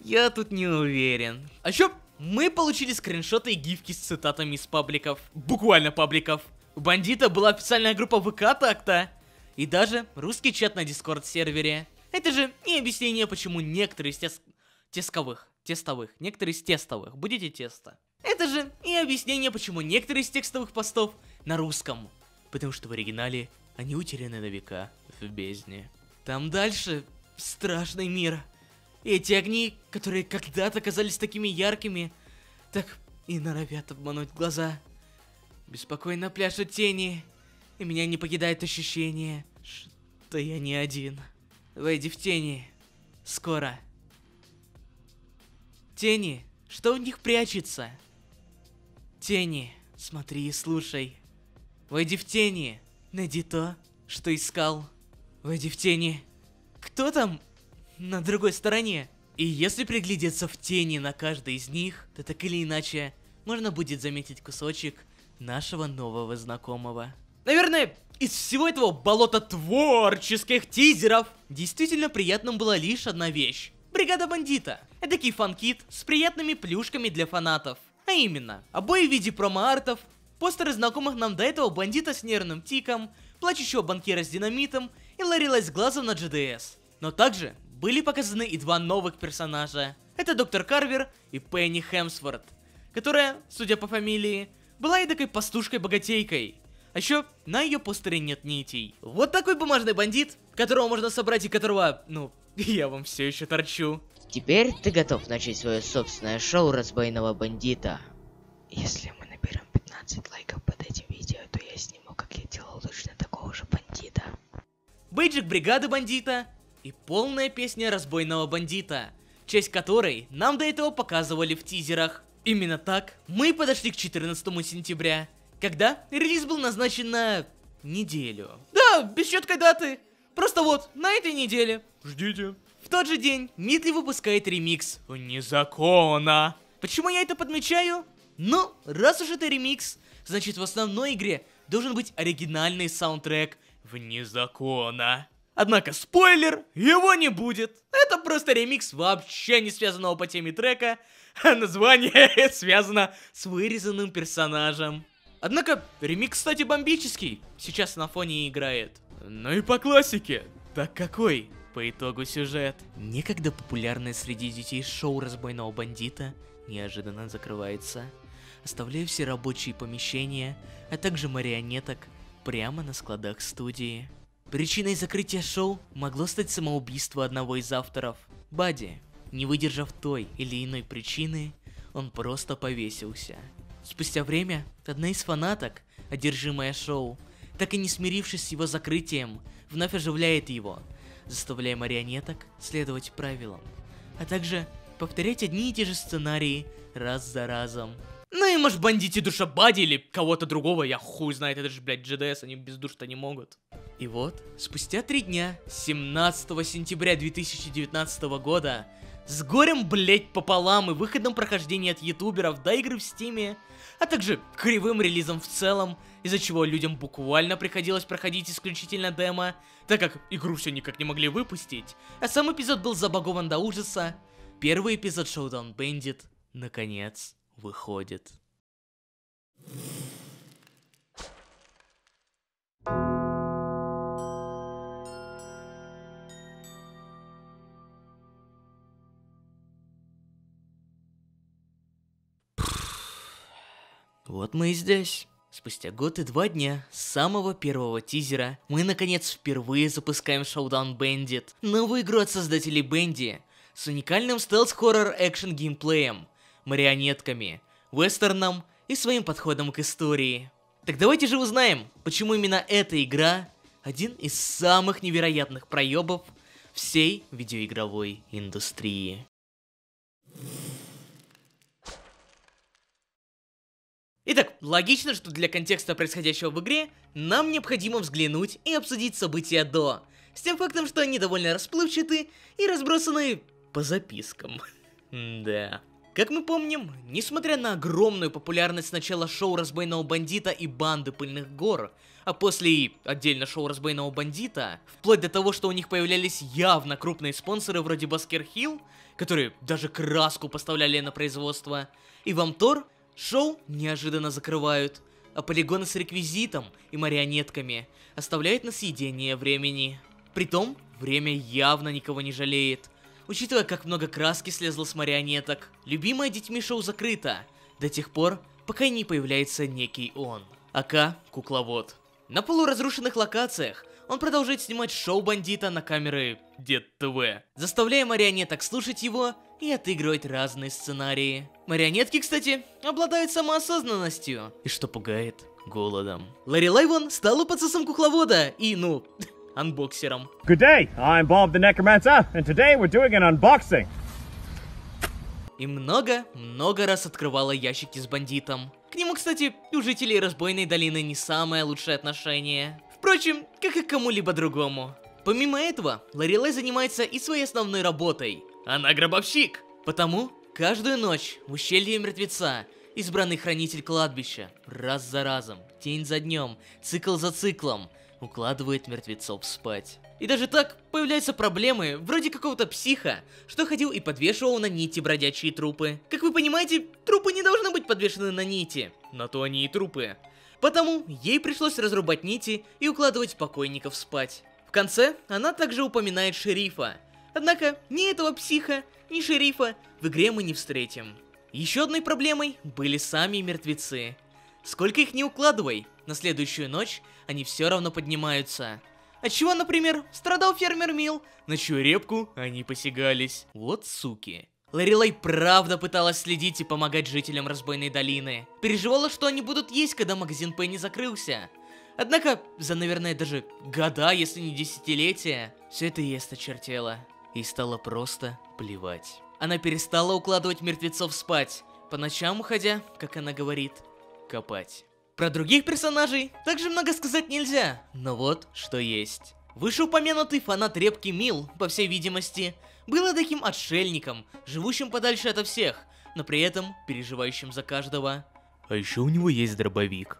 Я тут не уверен. А чё? Мы получили скриншоты и гифки с цитатами из пабликов. Буквально пабликов. У Бандита была официальная группа ВК так-то. И даже русский чат на Дискорд-сервере. Это же не объяснение, почему некоторые из тес... тесковых, тестовых, некоторые из тестовых, будете тесто. Это же и объяснение, почему некоторые из текстовых постов на русском. Потому что в оригинале они утеряны на века в бездне. Там дальше страшный мир. Эти огни, которые когда-то казались такими яркими, так и норовят обмануть глаза. Беспокойно пляшут тени, и меня не покидает ощущение, что я не один. Войди в тени. Скоро. Тени, что в них прячется? Тени, смотри и слушай. Войди в тени, найди то, что искал. Войди в тени. Кто там? На другой стороне. И если приглядеться в тени на каждой из них, то так или иначе, можно будет заметить кусочек нашего нового знакомого. Наверное, из всего этого болота творческих тизеров действительно приятным была лишь одна вещь. Бригада Бандита. Эдакий фан-кит с приятными плюшками для фанатов. А именно, обои в виде промо-артов, постеры знакомых нам до этого Бандита с нервным тиком, плачущего банкира с динамитом и Ларилай с глазом на джи ди эс. Но также были показаны и два новых персонажа. Это доктор Карвер и Пенни Хамсфорд, которая, судя по фамилии, была и такой пастушкой-богатейкой. А еще на ее постере нет нитей. Вот такой бумажный бандит, которого можно собрать и которого, ну, Я вам все еще торчу. Теперь ты готов начать свое собственное шоу разбойного бандита. Если мы наберем пятнадцать лайков под этим видео, то я сниму, как я делал точно такого же бандита. Бейджик бригады бандита и полная песня разбойного бандита, часть которой нам до этого показывали в тизерах. Именно так мы подошли к четырнадцатому сентября, когда релиз был назначен на неделю. Да, без четкой даты. Просто вот, на этой неделе. Ждите. В тот же день Митли выпускает ремикс «Незаконно». Почему я это подмечаю? Ну, раз уж это ремикс, значит в основной игре должен быть оригинальный саундтрек «Вне закона». Однако, спойлер, его не будет. Это просто ремикс вообще не связанного по теме трека, а название связано с вырезанным персонажем. Однако, ремикс, кстати, бомбический. Сейчас на фоне играет. Ну и по классике. Так какой, по итогу, сюжет? Некогда популярное среди детей шоу разбойного бандита неожиданно закрывается, оставляя все рабочие помещения, а также марионеток прямо на складах студии. Причиной закрытия шоу могло стать самоубийство одного из авторов. Бадди, не выдержав той или иной причины, он просто повесился. Спустя время, одна из фанаток, одержимая шоу, так и не смирившись с его закрытием, вновь оживляет его, заставляя марионеток следовать правилам, а также повторять одни и те же сценарии раз за разом. Ну и может бандите душа Бадди или кого-то другого, я хуй знает, это же, блядь, джи ди эс, они без душ-то не могут. И вот, спустя три дня, семнадцатого сентября две тысячи девятнадцатого года, с горем, блять, пополам и выходом прохождения от ютуберов до игры в стиме, а также кривым релизом в целом, из-за чего людям буквально приходилось проходить исключительно демо, так как игру все никак не могли выпустить, а сам эпизод был забагован до ужаса, первый эпизод Showdown Bandit наконец выходит. Вот мы и здесь. Спустя год и два дня с самого первого тизера мы наконец впервые запускаем Showdown Bandit, новую игру от создателей Bendy с уникальным стелс-хоррор-экшен геймплеем, марионетками, вестерном и своим подходом к истории. Так давайте же узнаем, почему именно эта игра один из самых невероятных проебов всей видеоигровой индустрии. Итак, логично, что для контекста происходящего в игре нам необходимо взглянуть и обсудить события до, с тем фактом, что они довольно расплывчаты и разбросаны по запискам. Да. Как мы помним, несмотря на огромную популярность сначала шоу разбойного бандита и банды пыльных гор, а после и отдельно шоу разбойного бандита, вплоть до того, что у них появлялись явно крупные спонсоры вроде Basker Hill, которые даже краску поставляли на производство, и Vamtor, шоу неожиданно закрывают, а полигоны с реквизитом и марионетками оставляют на съедение времени. Притом, время явно никого не жалеет, учитывая, как много краски слезло с марионеток. Любимое детьми шоу закрыто до тех пор, пока не появляется некий он, ака Кукловод. На полуразрушенных локациях он продолжает снимать шоу бандита на камеры Дед ТВ, заставляя марионеток слушать его и отыгрывать разные сценарии. Марионетки, кстати, обладают самоосознанностью, и что пугает, голодом. Ларилай вон стала подсосом Кукловода и, ну, анбоксером. Good day, I'm Bob the Necromancer, and today we're doing an unboxing. И много-много раз открывала ящики с бандитом. К нему, кстати, у жителей Разбойной долины не самое лучшее отношение. Впрочем, как и к кому-либо другому. Помимо этого, Ларилай занимается и своей основной работой. Она гробовщик! Потому каждую ночь в ущелье мертвеца избранный хранитель кладбища раз за разом, день за днем, цикл за циклом укладывает мертвецов спать. И даже так появляются проблемы вроде какого-то психа, что ходил и подвешивал на нити бродячие трупы. Как вы понимаете, трупы не должны быть подвешены на нити, на то они и трупы. Потому ей пришлось разрубать нити и укладывать покойников спать. В конце она также упоминает шерифа. Однако, ни этого психа, ни шерифа в игре мы не встретим. Еще одной проблемой были сами мертвецы. Сколько их не укладывай, на следующую ночь они все равно поднимаются. От чего, например, страдал фермер Мил, на чью репку они посягались. Вот суки. Ларилай правда пыталась следить и помогать жителям Разбойной долины. Переживала, что они будут есть, когда магазин Пенни закрылся. Однако, за, наверное, даже года, если не десятилетия, все это ей осточертело. И стало просто плевать. Она перестала укладывать мертвецов спать, по ночам уходя, как она говорит, копать. Про других персонажей также много сказать нельзя, но вот что есть. Вышеупомянутый фанат репки Мил, по всей видимости, был таким отшельником, живущим подальше ото всех, но при этом переживающим за каждого. А еще у него есть дробовик.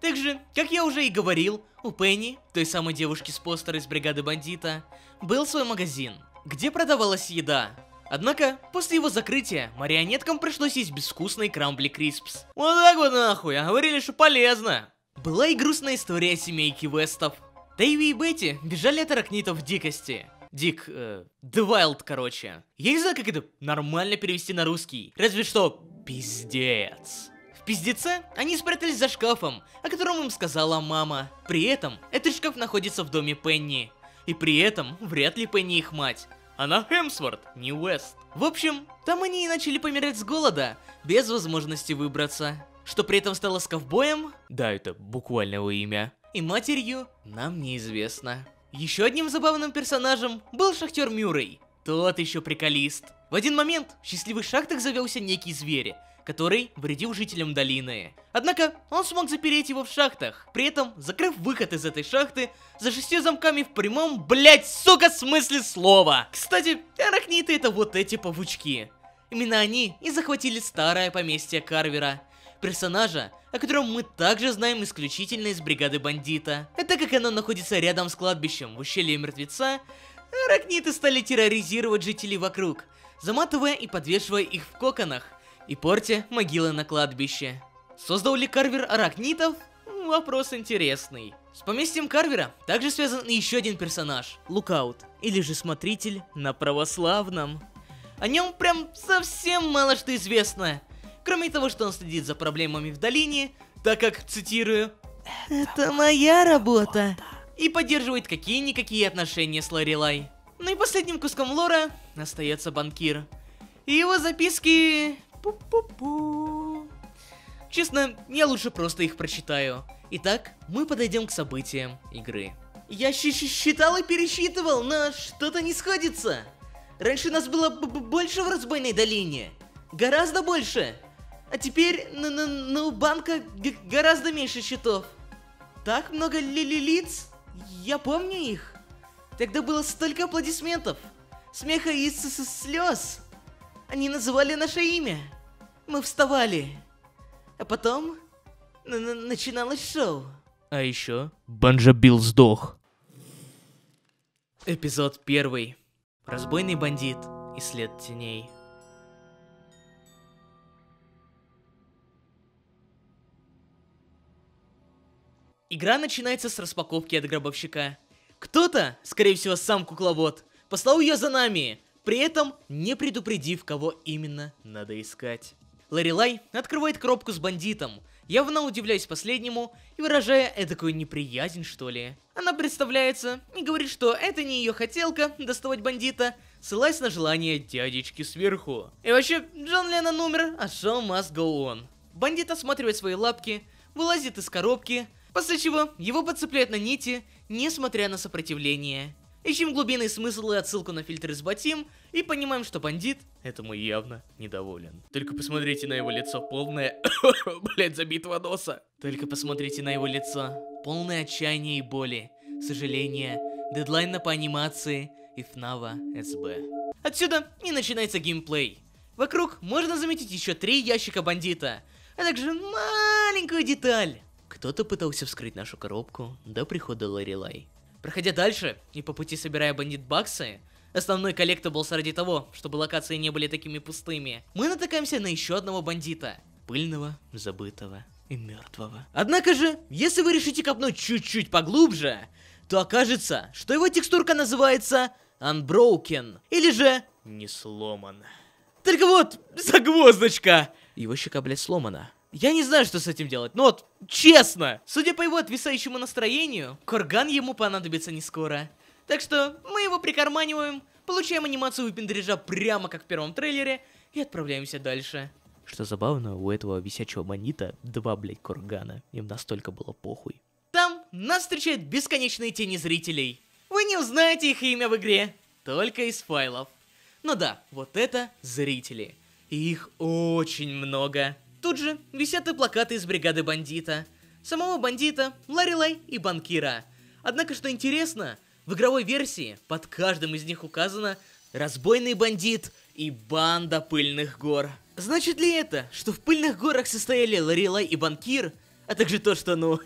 Также, как я уже и говорил, у Пенни, той самой девушки с постера из бригады бандита, был свой магазин, где продавалась еда. Однако, после его закрытия, марионеткам пришлось есть безвкусные крамбли Криспс. Вот так вот нахуй, а говорили, что полезно. Была и грустная история семейки Вестов. Дэйви и Бетти бежали от аракнитов в дикости. Дик, э, The Wild, короче. Я не знаю, как это нормально перевести на русский. Разве что пиздец. В пиздеце они спрятались за шкафом, о котором им сказала мама. При этом этот шкаф находится в доме Пенни. И при этом вряд ли Пенни их мать. Она Хемсворт, не Уэст. В общем, там они и начали помирать с голода, без возможности выбраться. Что при этом стало с ковбоем? Да, это буквально его имя. И матерью нам неизвестно. Еще одним забавным персонажем был шахтер Мюррей. Тот еще приколист. В один момент в счастливых шахтах завелся некий зверь, который вредил жителям долины. Однако он смог запереть его в шахтах, при этом закрыв выход из этой шахты за шестью замками в прямом, блять, сука, смысле слова. Кстати, арахниты — это вот эти павучки. Именно они и захватили старое поместье Карвера, персонажа, о котором мы также знаем исключительно из бригады бандита. А так как оно находится рядом с кладбищем в ущелье мертвеца, арахниты стали терроризировать жителей вокруг, заматывая и подвешивая их в коконах, и портя могилы на кладбище. Создал ли Карвер аракнитов? Вопрос интересный. С поместьем Карвера также связан еще один персонаж – Лукаут, или же Смотритель на православном. О нем прям совсем мало что известно, кроме того, что он следит за проблемами в долине, так как, цитирую, «Это моя работа», и поддерживает какие-никакие отношения с Ларилай. Ну и последним куском лора остается банкир. И его записки... Пу-пу-пу. Честно, я лучше просто их прочитаю. Итак, мы подойдем к событиям игры. Я считал и пересчитывал, но что-то не сходится. Раньше нас было больше в Разбойной долине. Гораздо больше. А теперь на банка гораздо меньше счетов. Так много лиц? Я помню их. Тогда было столько аплодисментов, смеха и слез. Они называли наше имя. Мы вставали. А потом начиналось шоу. А еще Банджа Билл сдох. Эпизод первый. Разбойный бандит и след теней. Игра начинается с распаковки от гробовщика. Кто-то, скорее всего сам кукловод, послал ее за нами, при этом не предупредив, кого именно надо искать. Ларилай открывает коробку с бандитом, явно удивляясь последнему и выражая эдакую неприязнь, что ли. Она представляется и говорит, что это не ее хотелка доставать бандита, ссылаясь на желание дядечки сверху. И вообще, Джон Леннон умер, а шоу must go on. Бандит осматривает свои лапки, вылазит из коробки, после чего его подцепляют на нити, несмотря на сопротивление. Ищем глубинный смысл и отсылку на фильтры с Батим, и понимаем, что бандит этому явно недоволен. Только посмотрите на его лицо, полное... блять, забитого носа. Только посмотрите на его лицо, полное отчаяния и боли, сожаления, дедлайна по анимации и ФНАФа эс бэ. Отсюда и начинается геймплей. Вокруг можно заметить еще три ящика бандита, а также маленькую деталь. Кто-то пытался вскрыть нашу коробку до прихода Ларилай. Проходя дальше и по пути собирая бандит-баксы, основной коллектаблс ради того, чтобы локации не были такими пустыми, мы натыкаемся на еще одного бандита. Пыльного, забытого и мертвого. Однако же, если вы решите копнуть чуть-чуть поглубже, то окажется, что его текстурка называется Unbroken, или же не сломан. Только вот загвоздочка. Его щека, блядь, сломана. Я не знаю, что с этим делать. Но вот, честно, судя по его отвисающему настроению, курган ему понадобится не скоро. Так что мы его прикарманиваем, получаем анимацию выпендрежа прямо как в первом трейлере и отправляемся дальше. Что забавно, у этого висячего манита два, блядь, кургана. Им настолько было похуй. Там нас встречают бесконечные тени зрителей. Вы не узнаете их имя в игре, только из файлов. Ну да, вот это зрители. И их очень много. Тут же висят и плакаты из бригады бандита, самого бандита, Ларилай и банкира. Однако, что интересно, в игровой версии под каждым из них указано «Разбойный бандит» и «Банда пыльных гор». Значит ли это, что в пыльных горах состояли Ларилай и банкир, а также то, что, ну,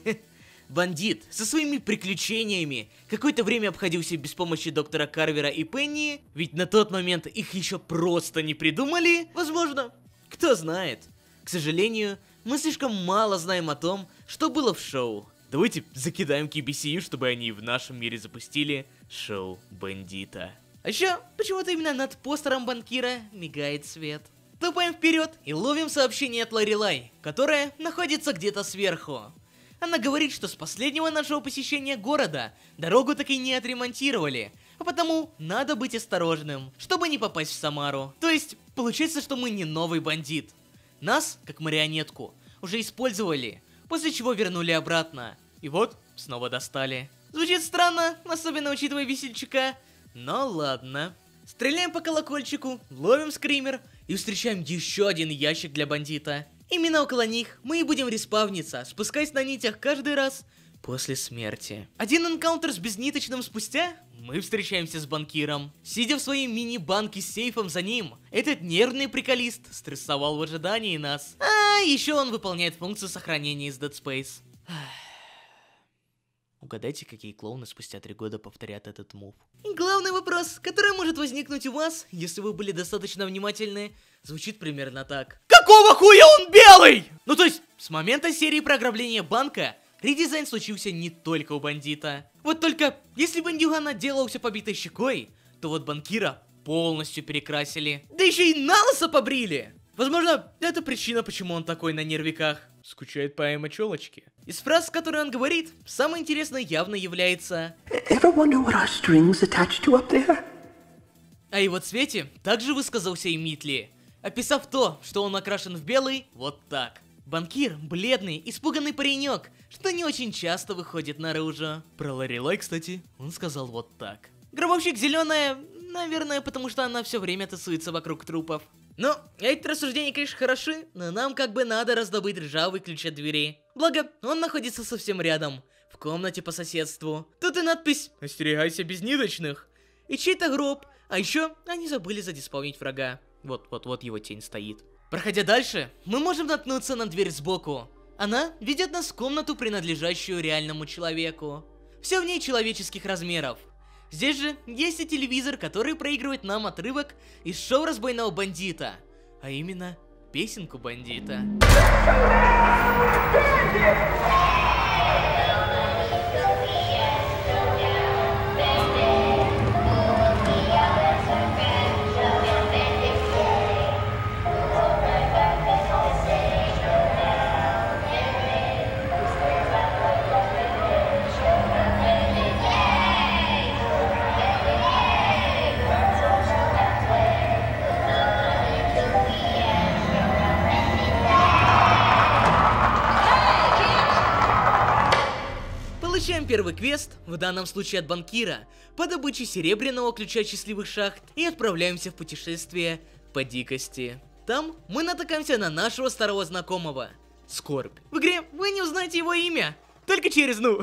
бандит со своими приключениями какое-то время обходился без помощи доктора Карвера и Пенни, ведь на тот момент их еще просто не придумали, возможно, кто знает. К сожалению, мы слишком мало знаем о том, что было в шоу. Давайте закидаем кей би си ю, чтобы они в нашем мире запустили шоу бандита. А еще почему-то именно над постером банкира мигает свет. Тупаем вперед и ловим сообщение от Ларилай, которое находится где-то сверху. Она говорит, что с последнего нашего посещения города дорогу так и не отремонтировали, а потому надо быть осторожным, чтобы не попасть в Самару. То есть, получается, что мы не новый бандит. Нас, как марионетку, уже использовали, после чего вернули обратно. И вот, снова достали. Звучит странно, особенно учитывая весельчака, но ладно. Стреляем по колокольчику, ловим скример и встречаем еще один ящик для бандита. Именно около них мы и будем респавниться, спускаясь на нитях каждый раз после смерти. Один энкаунтер с безниточным спустя, мы встречаемся с банкиром. Сидя в своей мини-банке с сейфом за ним, этот нервный приколист стрессовал в ожидании нас. А еще он выполняет функцию сохранения из Dead Space. Угадайте, какие клоуны спустя три года повторят этот мув. И главный вопрос, который может возникнуть у вас, если вы были достаточно внимательны, звучит примерно так. Какого хуя он белый? Ну то есть, с момента серии про ограбление банка, редизайн случился не только у бандита. Вот только, если бандюган отделался побитой щекой, то вот банкира полностью перекрасили. Да еще и налысо побрили! Возможно, это причина, почему он такой на нервиках. Скучает по эмо-челочке. Из фраз, которые он говорит, самое интересное явно является о его цвете также высказался и Митли, описав то, что он окрашен в белый вот так. Банкир – бледный, испуганный паренек, что не очень часто выходит наружу. Про Ларилай, кстати, он сказал вот так. Гробовщик зеленая, наверное, потому что она все время тусуется вокруг трупов. Ну, эти рассуждения, конечно, хороши, но нам как бы надо раздобыть ржавый ключ от двери. Благо, он находится совсем рядом, в комнате по соседству. Тут и надпись «Остерегайся безниточных» и чей-то гроб, а еще они забыли задисполнить врага. Вот-вот-вот его тень стоит. Проходя дальше, мы можем наткнуться на дверь сбоку. Она ведет нас в комнату, принадлежащую реальному человеку. Все в ней человеческих размеров. Здесь же есть и телевизор, который проигрывает нам отрывок из шоу «Разбойного бандита», а именно песенку бандита. Первый квест, в данном случае от банкира, по добыче серебряного ключа счастливых шахт, и отправляемся в путешествие по дикости. Там мы натыкаемся на нашего старого знакомого, Скорбь. В игре вы не узнаете его имя, только через, ну,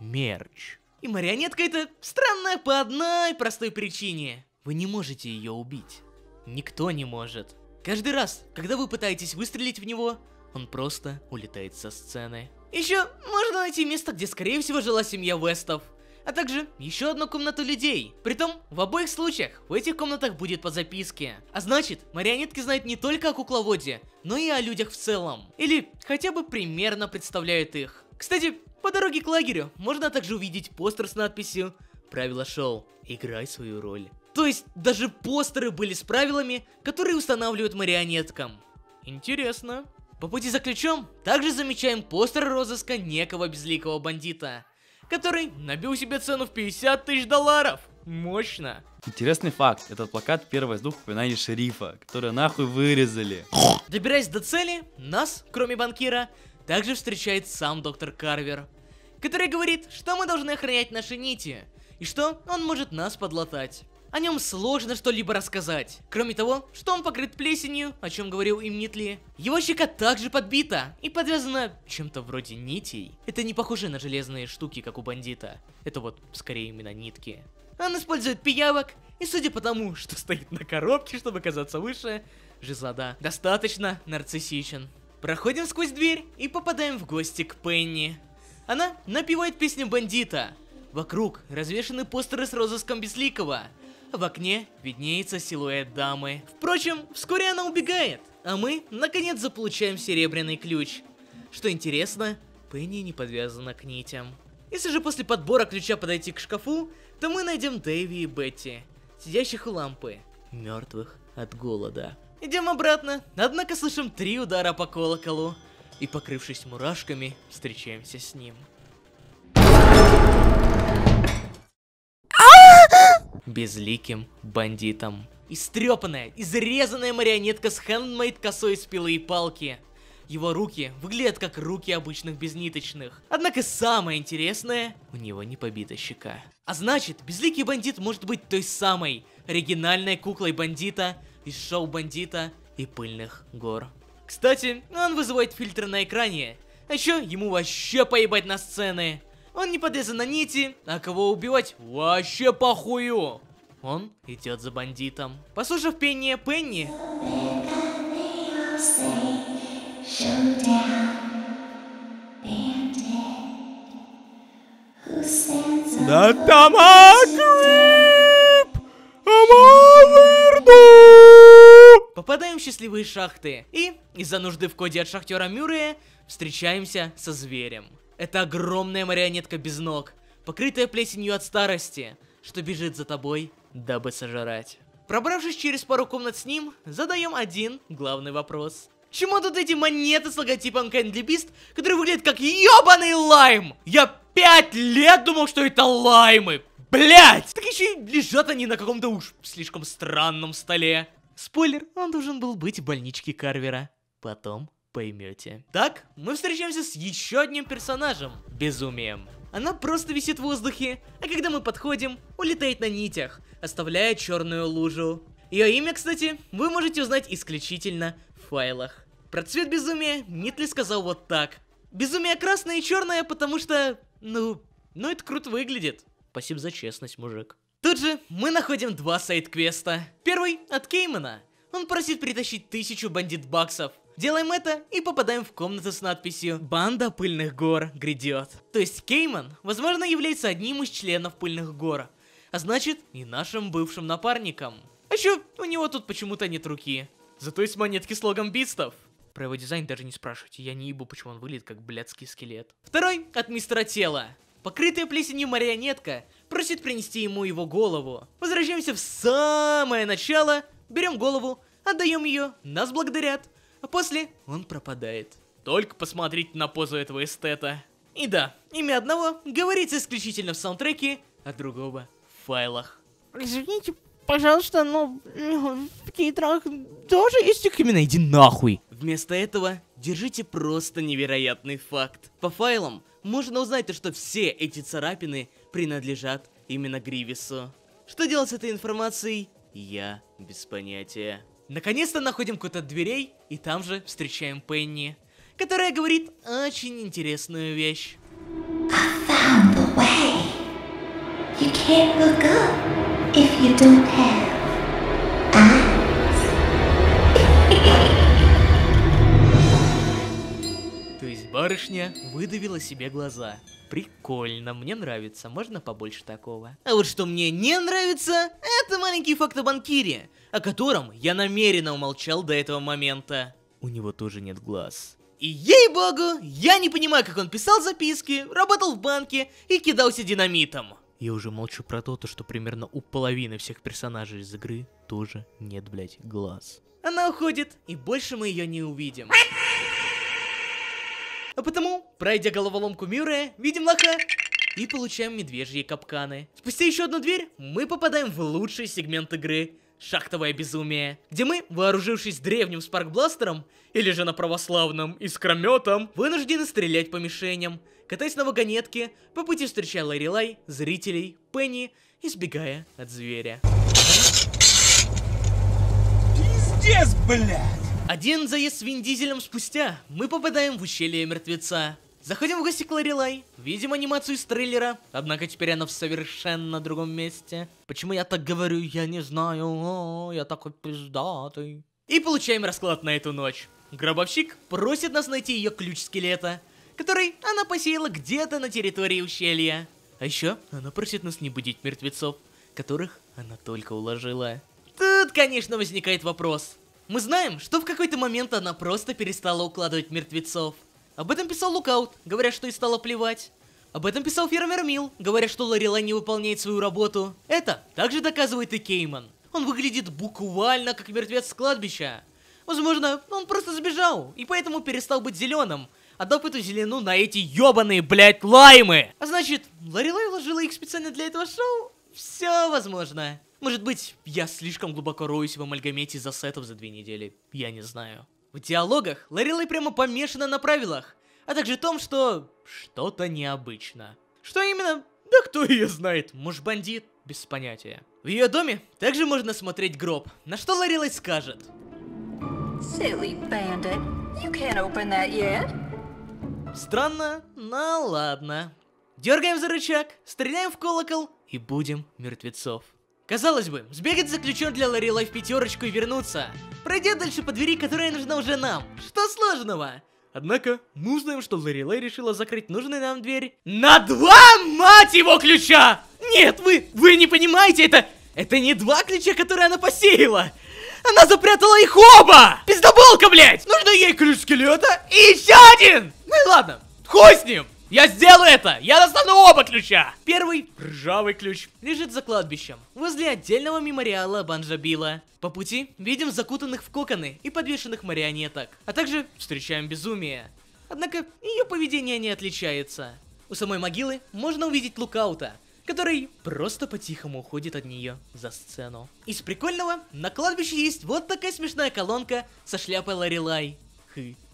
мерч. И марионетка эта странная по одной простой причине. Вы не можете ее убить. Никто не может. Каждый раз, когда вы пытаетесь выстрелить в него, он просто улетает со сцены. Еще можно найти место, где, скорее всего, жила семья Вестов, а также еще одну комнату людей. Притом, в обоих случаях в этих комнатах будет по записке. А значит, марионетки знают не только о кукловоде, но и о людях в целом. Или хотя бы примерно представляют их. Кстати, по дороге к лагерю можно также увидеть постер с надписью «Правила шоу. Играй свою роль». То есть, даже постеры были с правилами, которые устанавливают марионеткам. Интересно. По пути за ключом также замечаем постер розыска некого безликого бандита, который набил себе цену в пятьдесят тысяч долларов. Мощно. Интересный факт. Этот плакат первый из двух упоминаний шерифа, который нахуй вырезали. Добираясь до цели, нас, кроме банкира, также встречает сам доктор Карвер, который говорит, что мы должны охранять наши нити, и что он может нас подлатать. О нем сложно что-либо рассказать, кроме того, что он покрыт плесенью, о чем говорил им Митли. Его щека также подбита и подвязана чем-то вроде нитей. Это не похоже на железные штуки, как у бандита. Это вот, скорее, именно нитки. Он использует пиявок, и судя по тому, что стоит на коробке, чтобы казаться выше, жизлода достаточно нарциссичен. Проходим сквозь дверь и попадаем в гости к Пенни. Она напевает песню бандита. Вокруг развешаны постеры с розыском безликого. В окне виднеется силуэт дамы. Впрочем, вскоре она убегает, а мы, наконец, заполучаем серебряный ключ. Что интересно, Пенни не подвязана к нитям. Если же после подбора ключа подойти к шкафу, то мы найдем Дэви и Бетти, сидящих у лампы, мертвых от голода. Идем обратно, однако слышим три удара по колоколу, и, покрывшись мурашками, встречаемся с ним. Безликим бандитом. Истрепанная, изрезанная марионетка с хендмейд косой из пилы и палки. Его руки выглядят как руки обычных безниточных. Однако самое интересное, у него не побита щека. А значит, безликий бандит может быть той самой оригинальной куклой бандита из шоу бандита и пыльных гор. Кстати, он вызывает фильтр на экране. А еще ему вообще поебать на сцены. Он не подвязан на нити, а кого убивать вообще похую. Он идет за бандитом. Послушав пение Пенни, попадаем в счастливые шахты и, из-за нужды в коде от шахтера Мюррея, встречаемся со зверем. Это огромная марионетка без ног, покрытая плесенью от старости, что бежит за тобой, дабы сожрать. Пробравшись через пару комнат с ним, задаем один главный вопрос. Чему тут эти монеты с логотипом Kindly Beast, которые выглядят как ёбаный лайм? Я пять лет думал, что это лаймы. Блять! Так еще и лежат они на каком-то уж слишком странном столе. Спойлер, он должен был быть в больничке Карвера. Потом поймете. Так, мы встречаемся с еще одним персонажем – Безумием. Она просто висит в воздухе, а когда мы подходим, улетает на нитях, оставляя черную лужу. Ее имя, кстати, вы можете узнать исключительно в файлах. Про цвет Безумия Митли сказал вот так. Безумие красное и черное, потому что, ну, ну это круто выглядит. Спасибо за честность, мужик. Тут же мы находим два сайд-квеста. Первый от Кеймана. Он просит притащить тысячу бандит-баксов. Делаем это и попадаем в комнату с надписью «Банда пыльных гор грядет». То есть Кейман, возможно, является одним из членов пыльных гор, а значит и нашим бывшим напарником. А еще у него тут почему-то нет руки, зато есть монетки с логом бистов. Про его дизайн даже не спрашивайте, я не ебу, почему он выглядит как блядский скелет. Второй от мистера Тела. Покрытая плесенью марионетка просит принести ему его голову. Возвращаемся в самое начало, берем голову, отдаем ее, нас благодарят. А после он пропадает. Только посмотрите на позу этого эстета. И да, имя одного говорится исключительно в саундтреке, а другого в файлах. Извините, пожалуйста, но в титрах тоже есть имена, иди нахуй. Вместо этого держите просто невероятный факт. По файлам можно узнать то, что все эти царапины принадлежат именно Гривису. Что делать с этой информацией, я без понятия. Наконец-то находим код от дверей, и там же встречаем Пенни, которая говорит очень интересную вещь. То есть барышня выдавила себе глаза. Прикольно, мне нравится, можно побольше такого. А вот что мне не нравится, это маленький факт о банкире, о котором я намеренно умолчал до этого момента. У него тоже нет глаз. И ей-богу, я не понимаю, как он писал записки, работал в банке и кидался динамитом. Я уже молчу про то, что примерно у половины всех персонажей из игры тоже нет, блять, глаз. Она уходит, и больше мы ее не увидим. А потому, пройдя головоломку Мюррея, видим лоха и получаем медвежьи капканы. Спустя еще одну дверь, мы попадаем в лучший сегмент игры — шахтовое безумие, где мы, вооружившись древним спаркбластером, или же на православном искрометом, вынуждены стрелять по мишеням, катаясь на вагонетке, по пути встречая Ларилай, зрителей, Пенни, избегая от зверя. Пиздец, блядь! Один заезд с Вин Дизелем спустя мы попадаем в ущелье мертвеца. Заходим в гости к Ларилай, видим анимацию из трейлера, однако теперь она в совершенно другом месте. Почему я так говорю, я не знаю, о, я такой пиздатый. И получаем расклад на эту ночь. Гробовщик просит нас найти ее ключ скелета, который она посеяла где-то на территории ущелья. А еще она просит нас не будить мертвецов, которых она только уложила. Тут, конечно, возникает вопрос. Мы знаем, что в какой-то момент она просто перестала укладывать мертвецов. Об этом писал Лукаут, говоря, что и стало плевать. Об этом писал фермер Мил, говоря, что Ларилай не выполняет свою работу. Это также доказывает и Кейман. Он выглядит буквально как мертвец с кладбища. Возможно, он просто сбежал, и поэтому перестал быть зеленым, отдав эту зелену на эти ёбаные, блядь, лаймы. А значит, Ларилай вложила их специально для этого шоу? Все возможно. Может быть, я слишком глубоко роюсь в амальгамете за сетов за две недели. Я не знаю. В диалогах Ларилай прямо помешана на правилах, а также том, что что-то необычно. Что именно? Да кто ее знает? Муж бандит? Без понятия. В ее доме также можно смотреть гроб, на что Ларилай скажет: Silly bandit, you can't open that yet. Странно, но ладно. Дергаем за рычаг, стреляем в колокол и будем мертвецов. Казалось бы, сбегать за ключом для Ларилай в пятерочку и вернуться, пройдя дальше по двери, которая нужна уже нам. Что сложного? Однако, мы узнаем, что Ларилай решила закрыть нужную нам дверь на два, мать его, ключа! Нет, вы, вы не понимаете, это, это не два ключа, которые она посеяла. Она запрятала их оба! Пиздоболка, блядь! Нужно ей ключ скелета и еще один! Ну и ладно, хуй с ним! Я сделаю это! Я достану оба ключа! Первый, ржавый ключ, лежит за кладбищем, возле отдельного мемориала Банджабила. По пути видим закутанных в коконы и подвешенных марионеток, а также встречаем безумие. Однако ее поведение не отличается. У самой могилы можно увидеть Лукаута, который просто по-тихому уходит от нее за сцену. Из прикольного, на кладбище есть вот такая смешная колонка со шляпой Ларилай.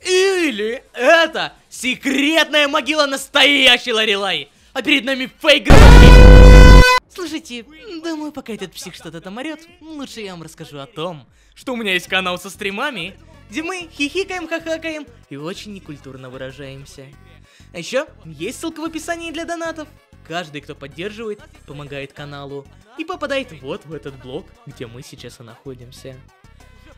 Или это секретная могила настоящей Ларилай, а перед нами фейк. Слушайте, думаю, пока этот псих что-то там орет, лучше я вам расскажу о том, что у меня есть канал со стримами, где мы хихикаем, хахакаем и очень некультурно выражаемся. А еще есть ссылка в описании для донатов. Каждый, кто поддерживает, помогает каналу и попадает вот в этот блог, где мы сейчас и находимся.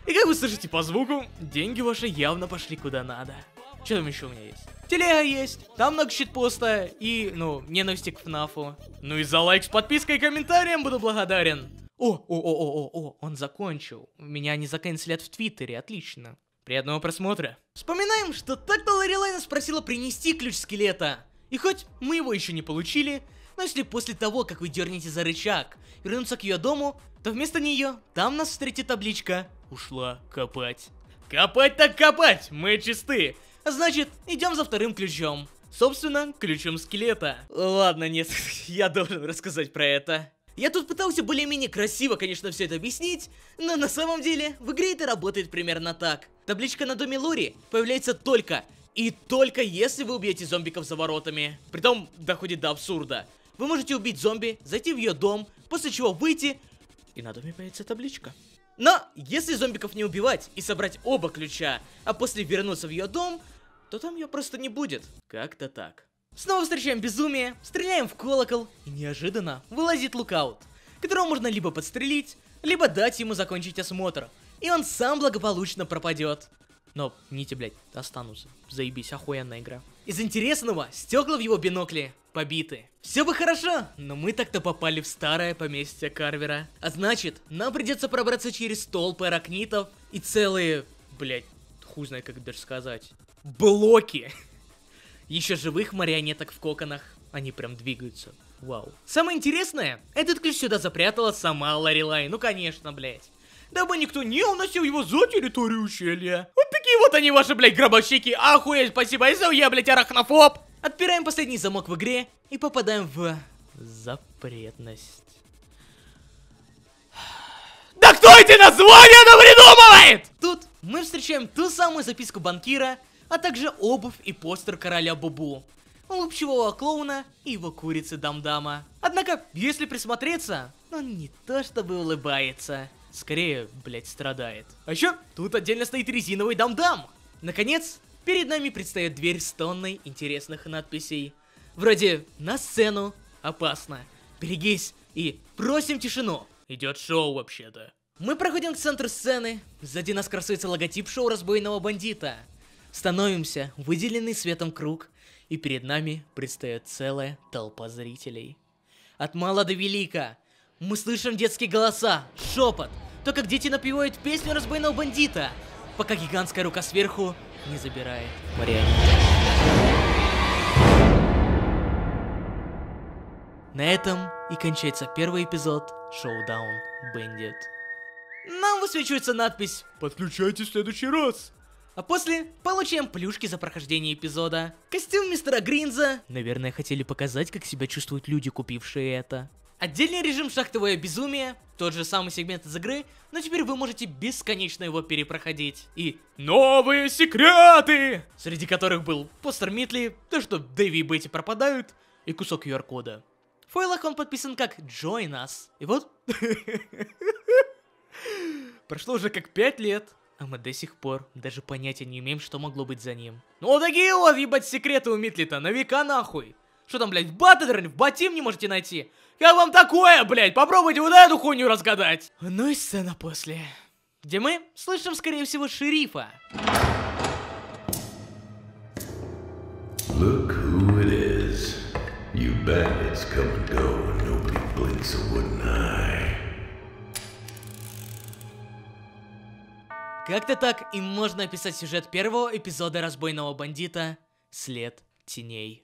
И как вы слышите по звуку, деньги ваши явно пошли куда надо. Что там еще у меня есть? Телега есть, там много щитпоста и, ну, ненависти к фнафу. Ну и за лайк с подпиской и комментарием буду благодарен. О, о, о, о, о, о, он закончил. Меня не заканцелят в Твиттере, отлично. Приятного просмотра. Вспоминаем, что так-то Ларилай нас просила принести ключ скелета. И хоть мы его еще не получили, но если после того, как вы дернете за рычаг, вернуться к ее дому, то вместо нее там нас встретит табличка: ушла копать. Копать так копать, мы чисты. А значит, идем за вторым ключом. Собственно, ключом скелета. Ладно, нет, я должен рассказать про это. Я тут пытался более-менее красиво, конечно, все это объяснить, но на самом деле в игре это работает примерно так. Табличка на доме Лори появляется только и только если вы убьете зомбиков за воротами. Притом доходит до абсурда. Вы можете убить зомби, зайти в ее дом, после чего выйти, и на доме появится табличка. Но если зомбиков не убивать и собрать оба ключа, а после вернуться в ее дом, то там ее просто не будет. Как-то так. Снова встречаем безумие, стреляем в колокол, и неожиданно вылазит Лукаут, которого можно либо подстрелить, либо дать ему закончить осмотр, и он сам благополучно пропадет. Но нити, блядь, останутся. Заебись, охуенная игра. Из интересного, стекла в его бинокле побиты. Все бы хорошо, но мы так-то попали в старое поместье Карвера. А значит, нам придется пробраться через толпы аракнитов и целые, блядь, хуй знает как даже сказать, блоки еще живых марионеток в коконах. Они прям двигаются. Вау. Самое интересное, этот ключ сюда запрятала сама Ларилай. Ну конечно, блядь. дабы никто не уносил его за территорию ущелья. Вот такие вот они, ваши, блядь, гробовщики. Охуеть, спасибо, я, блядь, арахнофоб. Отпираем последний замок в игре и попадаем в запретность. Да кто эти названия придумывает? Тут мы встречаем ту самую записку банкира, а также обувь и постер короля Бубу, улыбчивого клоуна и его курицы Дамдама. Однако, если присмотреться, он не то чтобы улыбается, скорее, блять, страдает. А еще тут отдельно стоит резиновый Дамдам. Наконец, перед нами предстоит дверь с тонной интересных надписей. Вроде «На сцену! Опасно! Берегись!» и «Просим тишину! Идет шоу вообще-то!» Мы проходим к центру сцены. Сзади нас красуется логотип шоу разбойного бандита. Становимся в выделенный светом круг, и перед нами предстает целая толпа зрителей. От мала до велика. Мы слышим детские голоса, шепот, то, как дети напевают песню разбойного бандита, пока гигантская рука сверху не забирает марионетку. На этом и кончается первый эпизод Showdown Bandit. Нам высвечивается надпись «Подключайтесь в следующий раз». А после получаем плюшки за прохождение эпизода. Костюм мистера Гринза. Наверное, хотели показать, как себя чувствуют люди, купившие это. Отдельный режим «Шахтовое безумие». Тот же самый сегмент из игры, но теперь вы можете бесконечно его перепроходить. И новые секреты, среди которых был постер Митли, то, что Дэви и Бетти пропадают, и кусок ку ар кода. В фойлах он подписан как «Join Us». И вот... прошло уже как пять лет. А мы до сих пор даже понятия не имеем, что могло быть за ним. Ну вот такие вот, ебать, секреты у Митли-то, на века нахуй. Что там, блядь, в Баттерн, в Батим не можете найти? Как вам такое, блядь? Попробуйте вот эту хуйню разгадать. Ну и сцена после, где мы слышим, скорее всего, шерифа. Look who it is. You bandits come and go, and nobody blinks a wooden eye. Как-то так и можно описать сюжет первого эпизода «Разбойного бандита. След теней».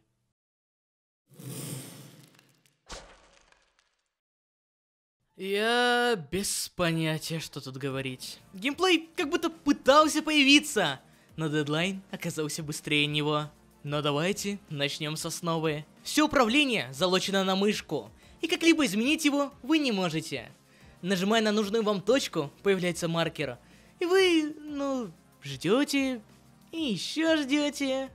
Я без понятия, что тут говорить. Геймплей как будто пытался появиться, но дедлайн оказался быстрее него. Но давайте начнем с основы. Все управление залочено на мышку, и как-либо изменить его вы не можете. Нажимая на нужную вам точку, появляется маркер. И вы, ну, ждете, и еще ждете.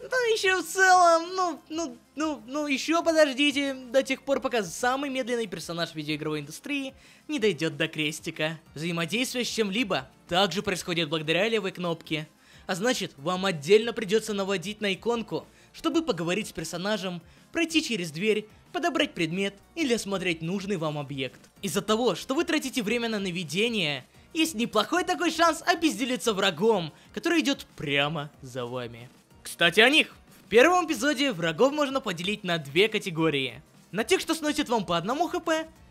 Ну, еще в целом, ну, ну, ну, ну, еще подождите до тех пор, пока самый медленный персонаж видеоигровой индустрии не дойдет до крестика. Взаимодействие с чем-либо также происходит благодаря левой кнопке. А значит, вам отдельно придется наводить на иконку, чтобы поговорить с персонажем, пройти через дверь, подобрать предмет или осмотреть нужный вам объект. Из-за того, что вы тратите время на наведение, есть неплохой такой шанс обезделиться врагом, который идет прямо за вами. Кстати, о них. В первом эпизоде врагов можно поделить на две категории. На тех, что сносят вам по одному хп,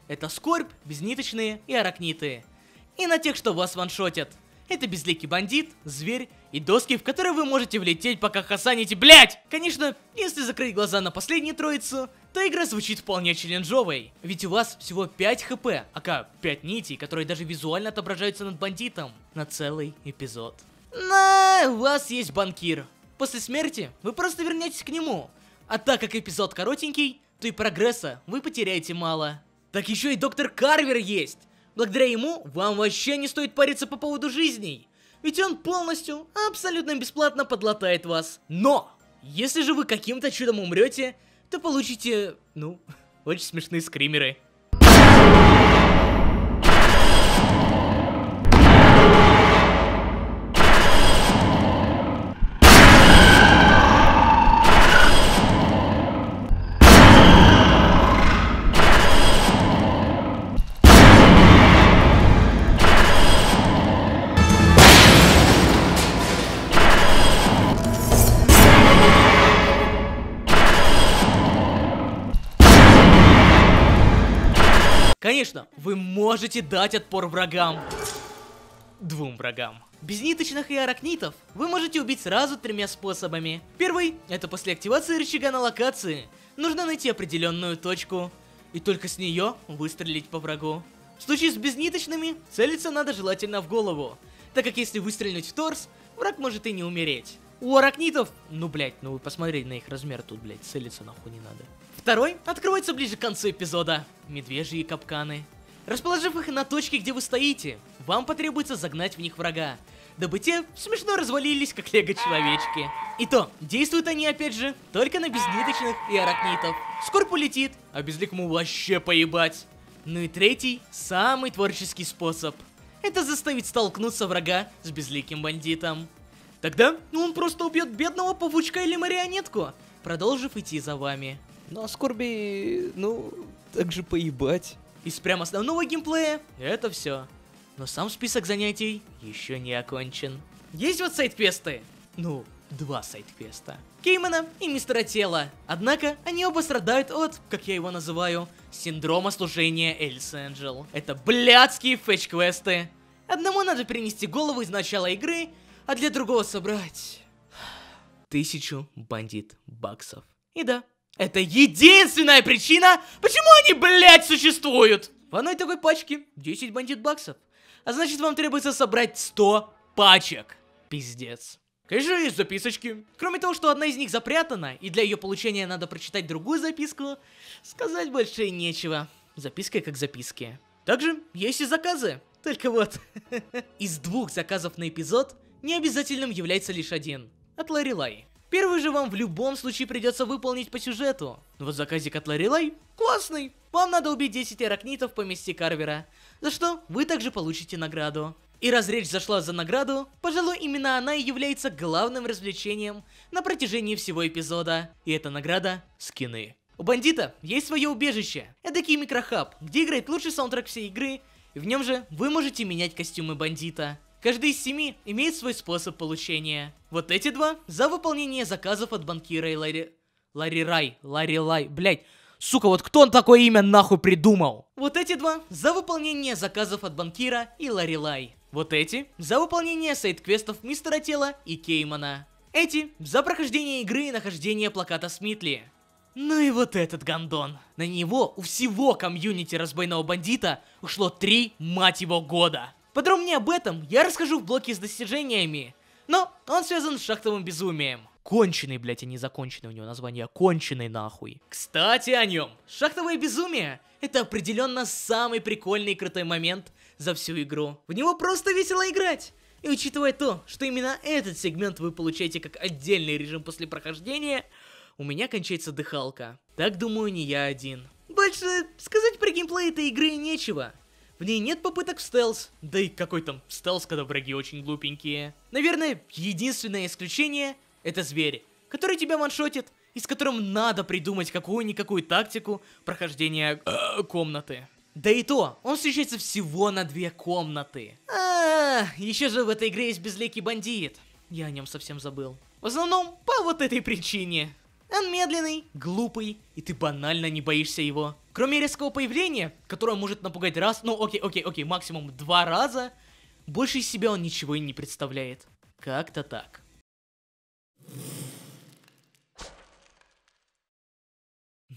это скорбь, безниточные и аракниты. И на тех, что вас ваншотят, это безликий бандит, зверь и доски, в которые вы можете влететь, пока хасаните, блять! Конечно, если закрыть глаза на последнюю троицу, то игра звучит вполне челленджовой, ведь у вас всего пять хп, aka пять нитей, которые даже визуально отображаются над бандитом на целый эпизод. Но у вас есть банкир. После смерти вы просто вернетесь к нему, а так как эпизод коротенький, то и прогресса вы потеряете мало. Так еще и доктор Карвер есть. Благодаря ему вам вообще не стоит париться по поводу жизней, ведь он полностью, абсолютно бесплатно подлатает вас. Но если же вы каким-то чудом умрете, то получите, ну, очень смешные скримеры. Конечно, вы можете дать отпор врагам. Двум врагам. Безниточных и аракнитов вы можете убить сразу тремя способами. Первый – это после активации рычага на локации. Нужно найти определенную точку и только с нее выстрелить по врагу. В случае с безниточными, целиться надо желательно в голову, так как если выстрелить в торс, враг может и не умереть. У аракнитов, ну блять, ну вы посмотрите на их размер тут, блять, целиться нахуй не надо. Второй открывается ближе к концу эпизода. Медвежьи капканы. Расположив их на точке, где вы стоите, вам потребуется загнать в них врага, дабы те смешно развалились, как лего-человечки. И то, действуют они опять же только на безниточных и аракнитов. Скорбь улетит, а безликому вообще поебать. Ну и третий, самый творческий способ. Это заставить столкнуться врага с безликим бандитом. Тогда он просто убьет бедного павучка или марионетку, продолжив идти за вами. Ну а скорби, ну, так же поебать. Из прям основного геймплея это все. Но сам список занятий еще не окончен. Есть вот сайд-квесты. Ну, два сайд-квеста. Кеймана и Мистера Тела. Однако, они оба страдают от, как я его называю, синдрома служения Эльс Энджел. Это блядские фетч-квесты. Одному надо принести голову из начала игры, а для другого собрать... Тысячу бандит баксов. И да. Это единственная причина, почему они, блядь, существуют! В одной такой пачке десять бандит баксов. А значит, вам требуется собрать сто пачек. Пиздец. Конечно, есть записочки. Кроме того, что одна из них запрятана, и для ее получения надо прочитать другую записку, сказать больше нечего. Записка как записки. Также есть и заказы. Только вот. Из двух заказов на эпизод необязательным является лишь один. От Ларилай. Первый же вам в любом случае придется выполнить по сюжету. Но вот заказик от Ларилай классный. Вам надо убить десять аракнитов в поместье Карвера, за что вы также получите награду. И раз речь зашла за награду, пожалуй, именно она и является главным развлечением на протяжении всего эпизода. И эта награда — скины. У бандита есть свое убежище, эдакий микрохаб, где играет лучший саундтрек всей игры, и в нем же вы можете менять костюмы бандита. Каждый из семи имеет свой способ получения. Вот эти два за выполнение заказов от банкира и Лари... Ларилай, Ларилай, блять, сука, вот кто он такое имя нахуй придумал? Вот эти два за выполнение заказов от банкира и Ларилай. Вот эти за выполнение сайд-квестов Мистера Тела и Кеймана. Эти за прохождение игры и нахождение плаката с Митли. Ну и вот этот гондон. На него у всего комьюнити разбойного бандита ушло три, мать его, года. Подробнее об этом я расскажу в блоке с достижениями, но он связан с шахтовым безумием. Конченый, блять, а не законченный у него название, конченый нахуй. Кстати о нем. Шахтовое безумие — это определенно самый прикольный и крутой момент за всю игру. В него просто весело играть. И учитывая то, что именно этот сегмент вы получаете как отдельный режим после прохождения, у меня кончается дыхалка. Так, думаю, не я один. Больше сказать про геймплей этой игры нечего. В ней нет попыток в стелс, да и какой там стелс, когда враги очень глупенькие. Наверное, единственное исключение — это зверь, который тебя ваншотит, и с которым надо придумать какую-никакую тактику прохождения э, комнаты. Да и то, он встречается всего на две комнаты. А, -а, -а еще же в этой игре есть безликий бандит. Я о нем совсем забыл. В основном по вот этой причине. Он медленный, глупый, и ты банально не боишься его. Кроме резкого появления, которое может напугать раз, ну окей, окей, окей, максимум два раза, больше из себя он ничего и не представляет. Как-то так.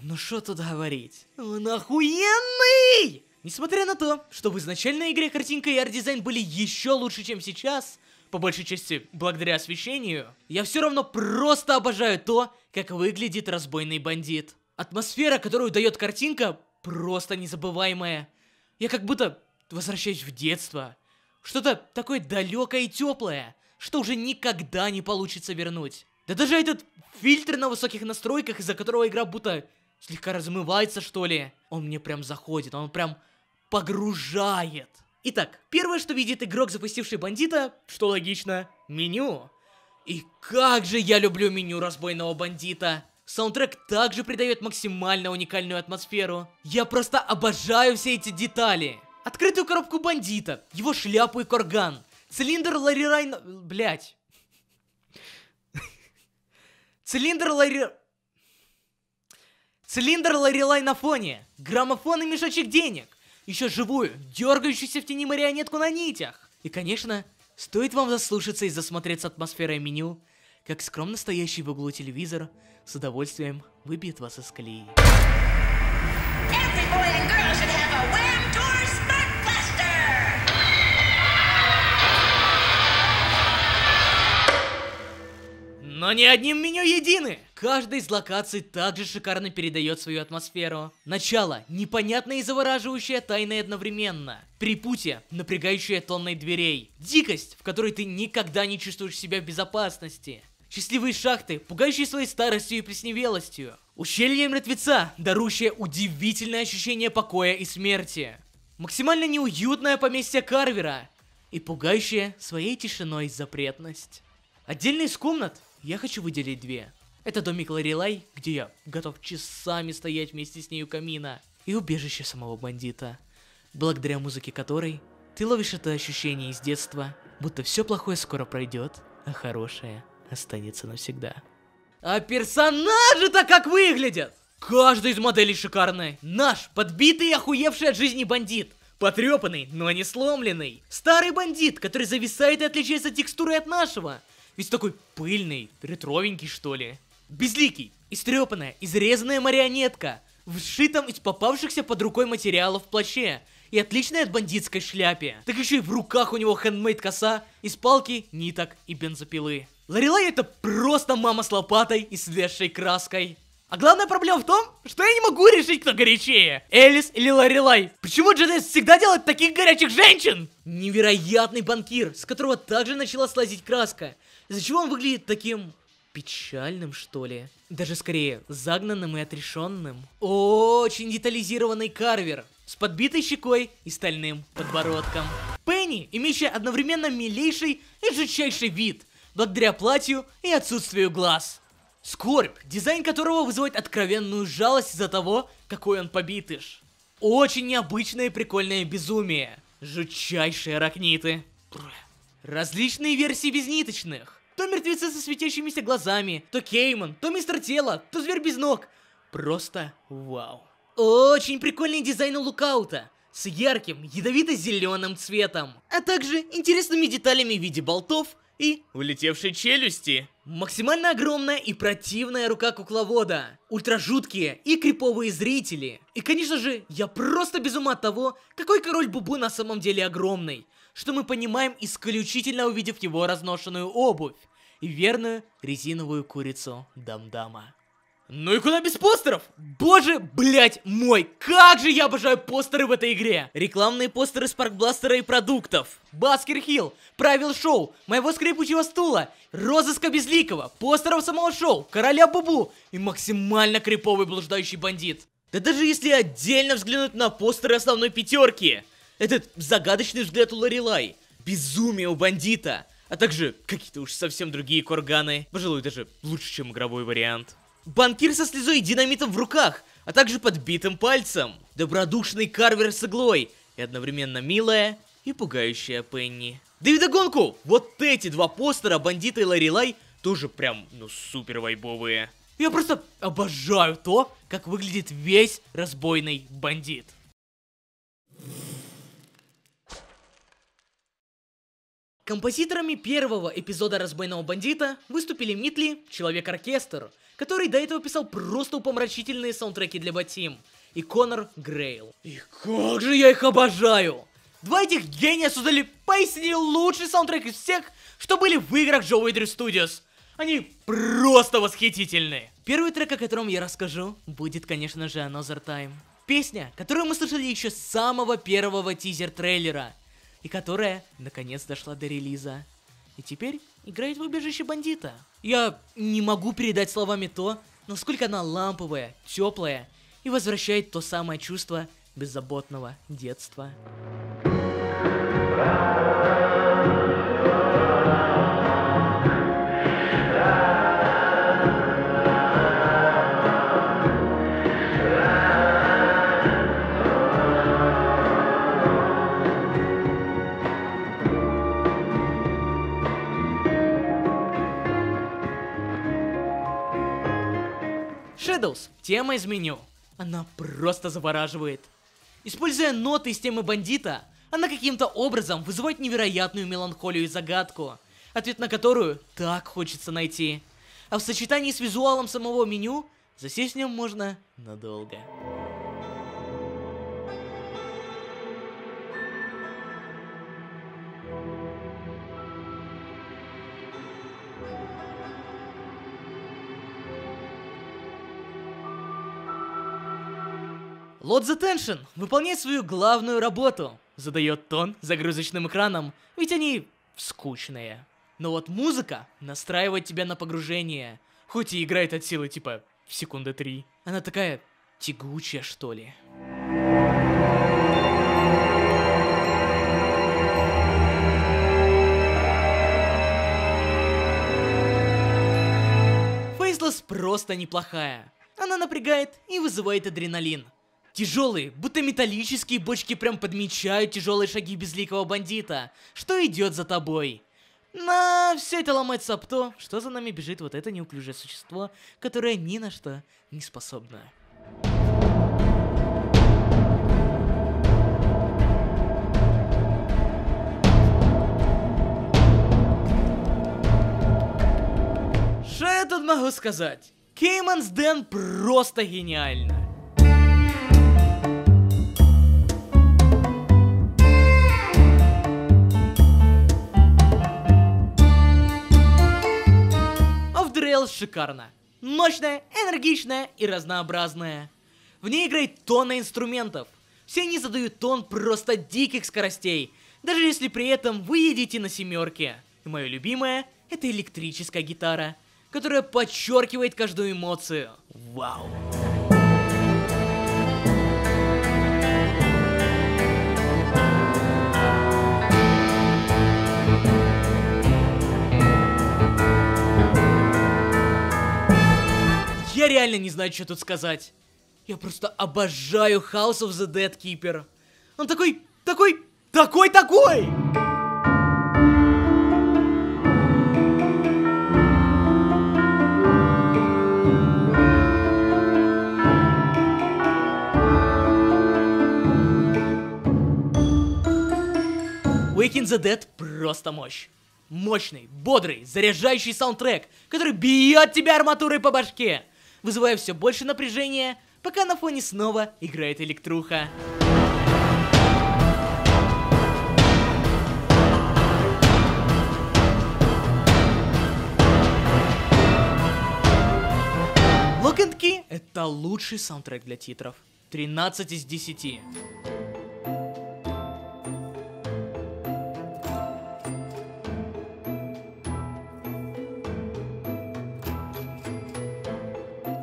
Ну что тут говорить? Он охуенный! Несмотря на то, что в изначальной игре картинка и арт-дизайн были еще лучше, чем сейчас, по большей части благодаря освещению, я все равно просто обожаю то, как выглядит разбойный бандит. Атмосфера, которую дает картинка, просто незабываемая. Я как будто возвращаюсь в детство. Что-то такое далекое и теплое, что уже никогда не получится вернуть. Да даже этот фильтр на высоких настройках, из-за которого игра будто слегка размывается, что ли, он мне прям заходит, он прям погружает. Итак, первое, что видит игрок, запустивший бандита, что логично, меню. И как же я люблю меню разбойного бандита. Саундтрек также придает максимально уникальную атмосферу. Я просто обожаю все эти детали. Открытую коробку бандита, его шляпу и корган, цилиндр Ларилай... Блять. Цилиндр Лари... Цилиндр Ларилай на фоне, граммофон и мешочек денег. Еще живую, дергающуюся в тени марионетку на нитях. И, конечно, стоит вам заслушаться и засмотреться атмосферой меню, как скромно стоящий в углу телевизор с удовольствием выбьет вас из колеи. но не одним меню едины. Каждая из локаций также шикарно передает свою атмосферу. Начало непонятное и завораживающее тайное одновременно. Перепутье, напрягающее тонной дверей. Дикость, в которой ты никогда не чувствуешь себя в безопасности. Счастливые шахты, пугающие своей старостью и плесневелостью. Ущелье мертвеца, дарующее удивительное ощущение покоя и смерти. Максимально неуютное поместье Карвера и пугающее своей тишиной запретность. Отдельно из комнат я хочу выделить две. Это домик Ларилай, где я готов часами стоять вместе с ней у камина, и убежище самого бандита, благодаря музыке которой ты ловишь это ощущение из детства, будто все плохое скоро пройдет, а хорошее останется навсегда. А персонажи-то как выглядят! Каждый из моделей шикарный. Наш подбитый и охуевший от жизни бандит. Потрепанный, но не сломленный. Старый бандит, который зависает и отличается текстурой от нашего. Весь такой пыльный, ретровенький что ли. Безликий, истрепанная, изрезанная марионетка. В сшитом из попавшихся под рукой материалов плаще. И отличная от бандитской шляпе. Так еще и в руках у него хендмейд-коса из палки, ниток и бензопилы. Ларилай — это просто мама с лопатой и слезшей краской. А главная проблема в том, что я не могу решить, кто горячее. Элис или Ларилай. Почему джедай всегда делает таких горячих женщин? Невероятный банкир, с которого также начала слазить краска. Из-за чего он выглядит таким... печальным, что ли? Даже скорее, загнанным и отрешенным. Очень детализированный Карвер. С подбитой щекой и стальным подбородком. Пенни, имеющая одновременно милейший и жутчайший вид. Благодаря платью и отсутствию глаз. Скорбь, дизайн которого вызывает откровенную жалость из-за того, какой он побитыш. Очень необычное и прикольное безумие. Жутчайшие ракниты. Различные версии безниточных. То мертвецы со светящимися глазами, то Кейман, то Мистер Тело, то Зверь без ног. Просто вау. Очень прикольный дизайн у Лукаута. С ярким, ядовито-зеленым цветом. А также интересными деталями в виде болтов и улетевшей челюсти. Максимально огромная и противная рука кукловода. Ультражуткие и криповые зрители. И, конечно же, я просто без ума от того, какой король Бубу на самом деле огромный. Что мы понимаем, исключительно увидев его разношенную обувь. И верную резиновую курицу Дамдама. Ну и куда без постеров? Боже, блять, мой, как же я обожаю постеры в этой игре. Рекламные постеры Спаркбластера и продуктов. Баскер Хилл, правил шоу, моего скрипучего стула, розыска безликого, постеров самого шоу, короля Бубу и максимально криповый блуждающий бандит. Да даже если отдельно взглянуть на постеры основной пятерки, этот загадочный взгляд у Ларилай, безумие у бандита, а также какие-то уж совсем другие корганы, пожалуй, даже лучше, чем игровой вариант. Банкир со слезой и динамитом в руках, а также подбитым пальцем. Добродушный Карвер с иглой и одновременно милая и пугающая Пенни. Да и вдогонку, вот эти два постера, бандиты и Ларилай, тоже прям, ну, супер вайбовые. Я просто обожаю то, как выглядит весь разбойный бандит. Композиторами первого эпизода «Разбойного бандита» выступили Митли, Человек-оркестр, который до этого писал просто упомрачительные саундтреки для Батим, и Конор Грейл. И как же я их обожаю! Два этих гения создали поистине лучший саундтрек из всех, что были в играх Joey Drew Studios. Они просто восхитительны! Первый трек, о котором я расскажу, будет, конечно же, Another Time. Песня, которую мы слышали еще с самого первого тизер-трейлера, и которая, наконец, дошла до релиза. И теперь играет в убежище бандита. Я не могу передать словами то, насколько она ламповая, теплая и возвращает то самое чувство беззаботного детства. Тема из меню. Она просто завораживает. Используя ноты из темы бандита, она каким-то образом вызывает невероятную меланхолию и загадку, ответ на которую так хочется найти. А в сочетании с визуалом самого меню, засесть в нем можно надолго. Load the Tension выполняет свою главную работу, задает тон загрузочным экранам, ведь они скучные. Но вот музыка настраивает тебя на погружение, хоть и играет от силы типа в секунды три. Она такая тягучая, что ли. Фейслесс просто неплохая. Она напрягает и вызывает адреналин. Тяжелые, будто металлические бочки прям подмечают тяжелые шаги безликого бандита, что идет за тобой. Но все это ломается об то, что за нами бежит вот это неуклюжее существо, которое ни на что не способно. Что я тут могу сказать? Кейманс Дэн просто гениально. Off the Rails шикарно. Мощная, энергичная и разнообразная. В ней играет тонна инструментов. Все они задают тон просто диких скоростей, даже если при этом вы едете на семерке. И мое любимое — это электрическая гитара, которая подчеркивает каждую эмоцию. Вау! Я реально не знаю, что тут сказать. Я просто обожаю House of the Dead Keeper. Он такой, такой, такой, такой! Wake in the Dead просто мощь. Мощный, бодрый, заряжающий саундтрек, который бьет тебя арматурой по башке, вызывая все больше напряжения, пока на фоне снова играет электруха. Lock and Key — это лучший саундтрек для титров. тринадцать из десяти.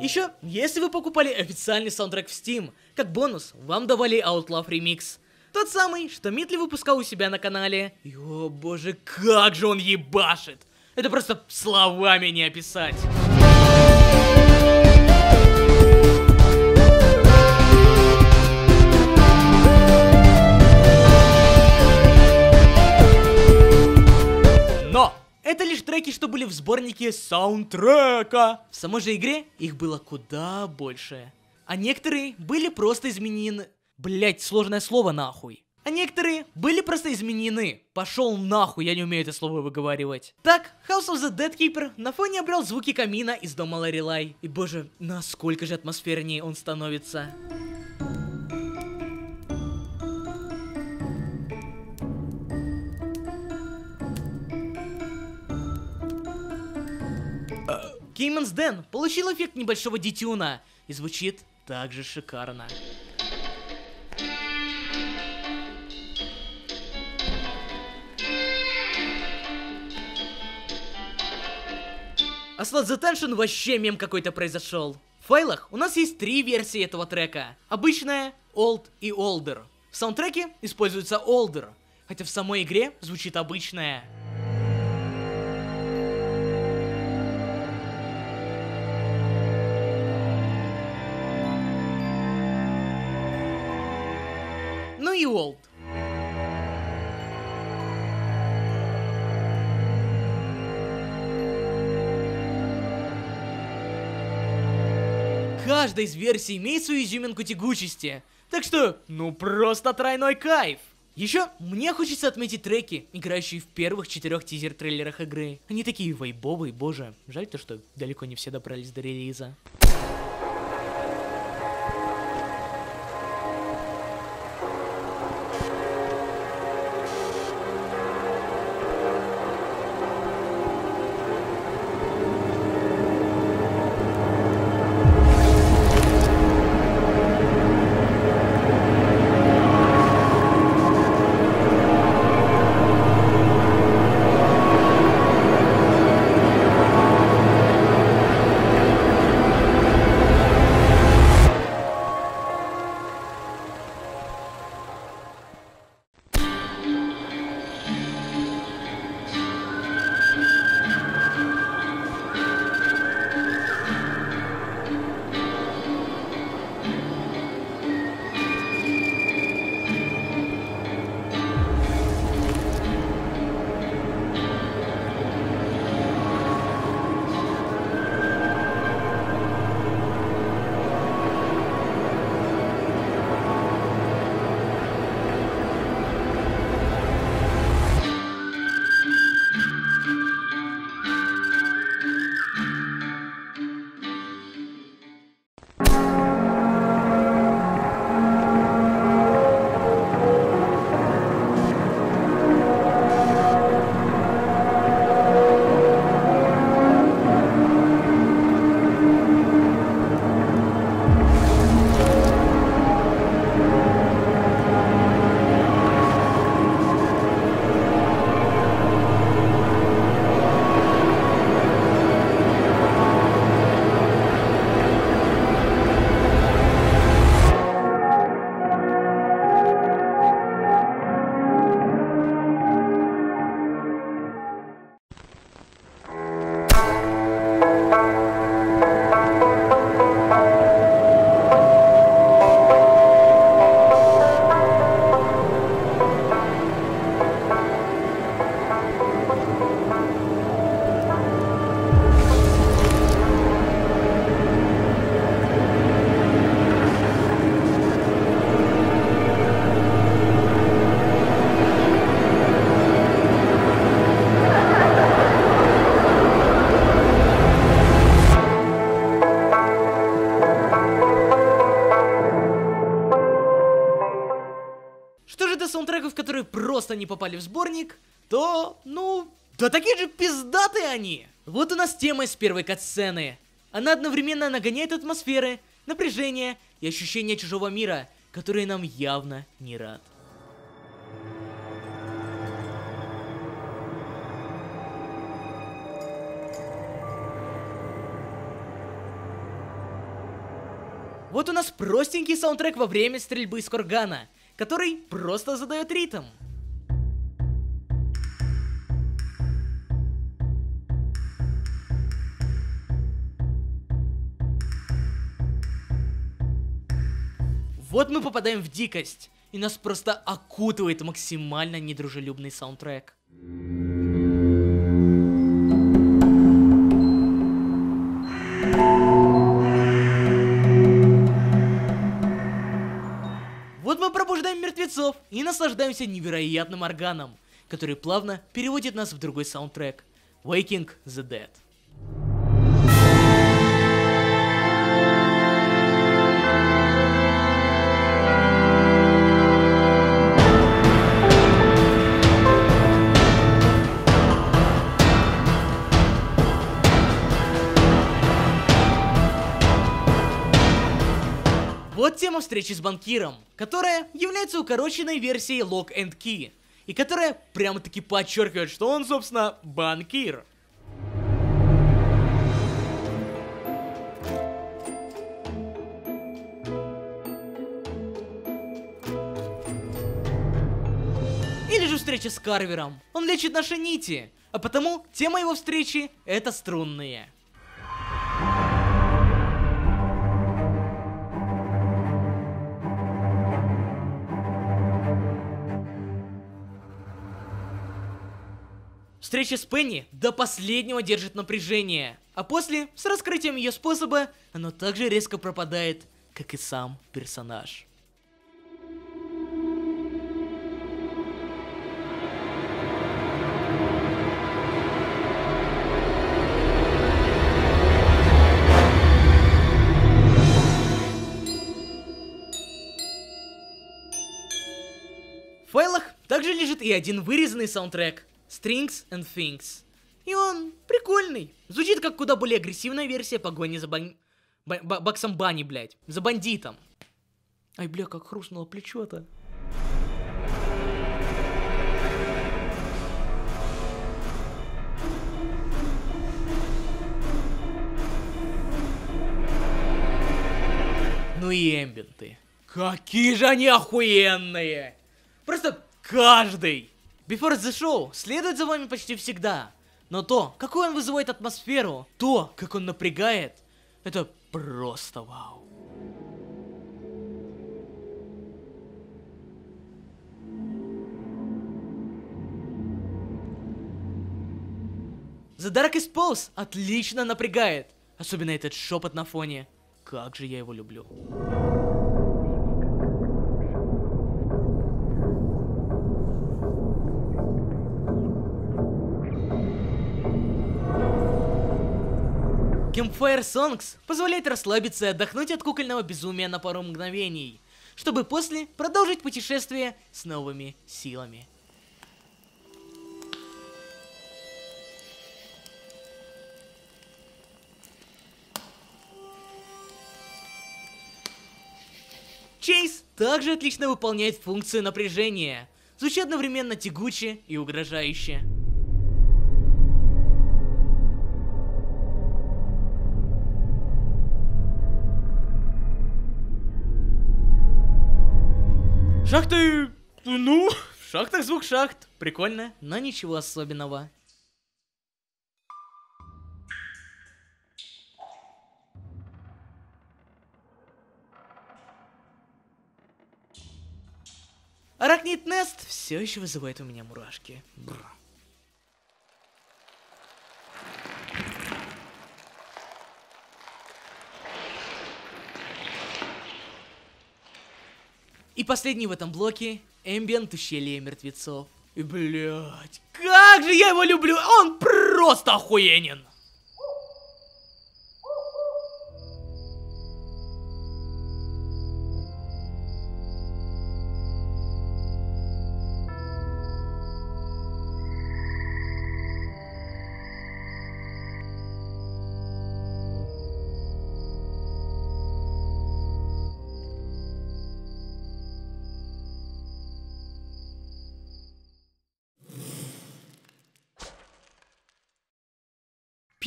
Еще, если вы покупали официальный саундтрек в Steam, как бонус, вам давали Outlaw Remix. Тот самый, что Митли выпускал у себя на канале. И, о боже, как же он ебашит! Это просто словами не описать. Это лишь треки, что были в сборнике саундтрека. В самой же игре их было куда больше. А некоторые были просто изменены... Блять, сложное слово нахуй. А некоторые были просто изменены. Пошел нахуй, я не умею это слово выговаривать. Так, House of the Dead Keeper на фоне обрел звуки камина из дома Ларилай. И боже, насколько же атмосфернее он становится. Кейманс Дэн получил эффект небольшого детюна и звучит также шикарно. А Slot the Tension вообще мем какой-то произошел. В файлах у нас есть три версии этого трека. Обычная, Old и Older. В саундтреке используется Older, хотя в самой игре звучит обычная. И Old. Каждая из версий имеет свою изюминку тягучести, так что, ну просто тройной кайф. Еще мне хочется отметить треки, играющие в первых четырех тизер-трейлерах игры. Они такие вайбовые, боже, жаль то, что далеко не все добрались до релиза. просто не попали в сборник, то, ну, да такие же пиздатые они. Вот у нас тема из первой катсцены. Она одновременно нагоняет атмосферы, напряжение и ощущение чужого мира, который нам явно не рад. Вот у нас простенький саундтрек во время стрельбы из кургана, который просто задает ритм. Вот мы попадаем в дикость, и нас просто окутывает максимально недружелюбный саундтрек. Мертвецов и наслаждаемся невероятным органом, который плавно переводит нас в другой саундтрек – Waking the Dead. Вот тема встречи с банкиром, которая является укороченной версией Lock and Key, и которая прямо-таки подчеркивает, что он, собственно, банкир. Или же встреча с Карвером. Он лечит наши нити, а потому тема его встречи — это струнные. Встреча с Пенни до последнего держит напряжение, а после, с раскрытием ее способа, оно также резко пропадает, как и сам персонаж. В файлах также лежит и один вырезанный саундтрек. Strings and Things. И он прикольный. Звучит как куда более агрессивная версия погони за бан... Ба ба баксом бани, блядь. За бандитом. Ай, бля, как хрустнуло плечо-то. Ну и эмбиенты. Какие же они охуенные. Просто каждый. Before the Show следует за вами почти всегда, но то, какую он вызывает атмосферу, то, как он напрягает, это просто вау. The Darkest Pulse отлично напрягает, особенно этот шепот на фоне. Как же я его люблю. Campfire Songs позволяет расслабиться и отдохнуть от кукольного безумия на пару мгновений, чтобы после продолжить путешествие с новыми силами. Chase также отлично выполняет функцию напряжения, звучит одновременно тягуче и угрожающе. Шахты... Ну, в шахтах звук шахт. Прикольно, но ничего особенного. Арахнид Нест все еще вызывает у меня мурашки. Бррр. И последний в этом блоке эмбиент ущелья мертвецов. И блять, как же я его люблю! Он просто охуенен!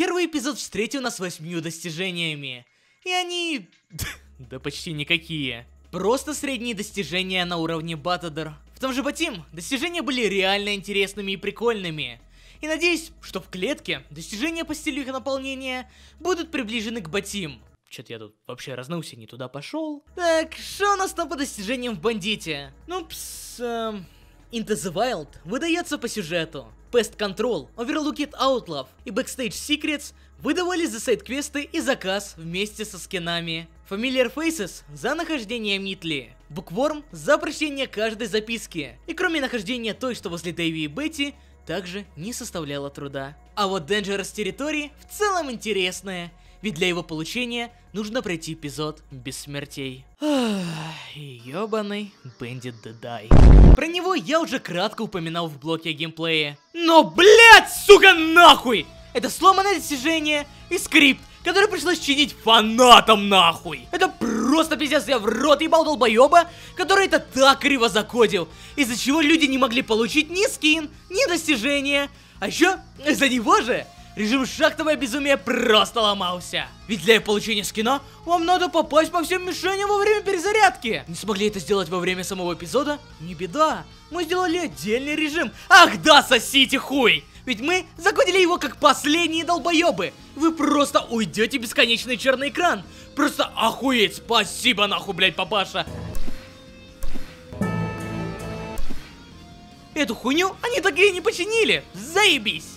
Первый эпизод встретил нас восьмью достижениями. И они... да почти никакие. Просто средние достижения на уровне Батадор. В том же Батим достижения были реально интересными и прикольными. И надеюсь, что в клетке достижения по стилю их наполнения будут приближены к Батим. Чё-то я тут вообще разнылся, не туда пошел. Так, что у нас там по достижениям в Бандите? Ну, пс... Эм... Into the Wild выдается по сюжету. Pest Control, Overlooked Outlaw и Backstage Secrets выдавались за сайт-квесты и заказ вместе со скинами. Familiar Faces за нахождение Митли. Bookworm за прочтение каждой записки. И кроме нахождения той, что возле Дэви и Бетти, также не составляло труда. А вот Dangerous Territory в целом интересная, ведь для его получения нужно пройти эпизод без смертей. Ёбаный Bandit the Die. Про него я уже кратко упоминал в блоке геймплея. Но, блядь, сука, нахуй! Это сломанное достижение и скрипт, который пришлось чинить фанатам нахуй. Это просто пиздец, я в рот ебал долбоеба, который это так криво закодил, из-за чего люди не могли получить ни скин, ни достижения. А еще из-за него же режим шахтовое безумие просто ломался. Ведь для получения скина вам надо попасть по всем мишеням во время перезарядки. Не смогли это сделать во время самого эпизода? Не беда, мы сделали отдельный режим. Ах да, сосите хуй! Ведь мы закодили его как последние долбоебы. Вы просто уйдете в бесконечный черный экран. Просто охуеть, спасибо нахуй, блядь, папаша. Эту хуйню они так и не починили. Заебись.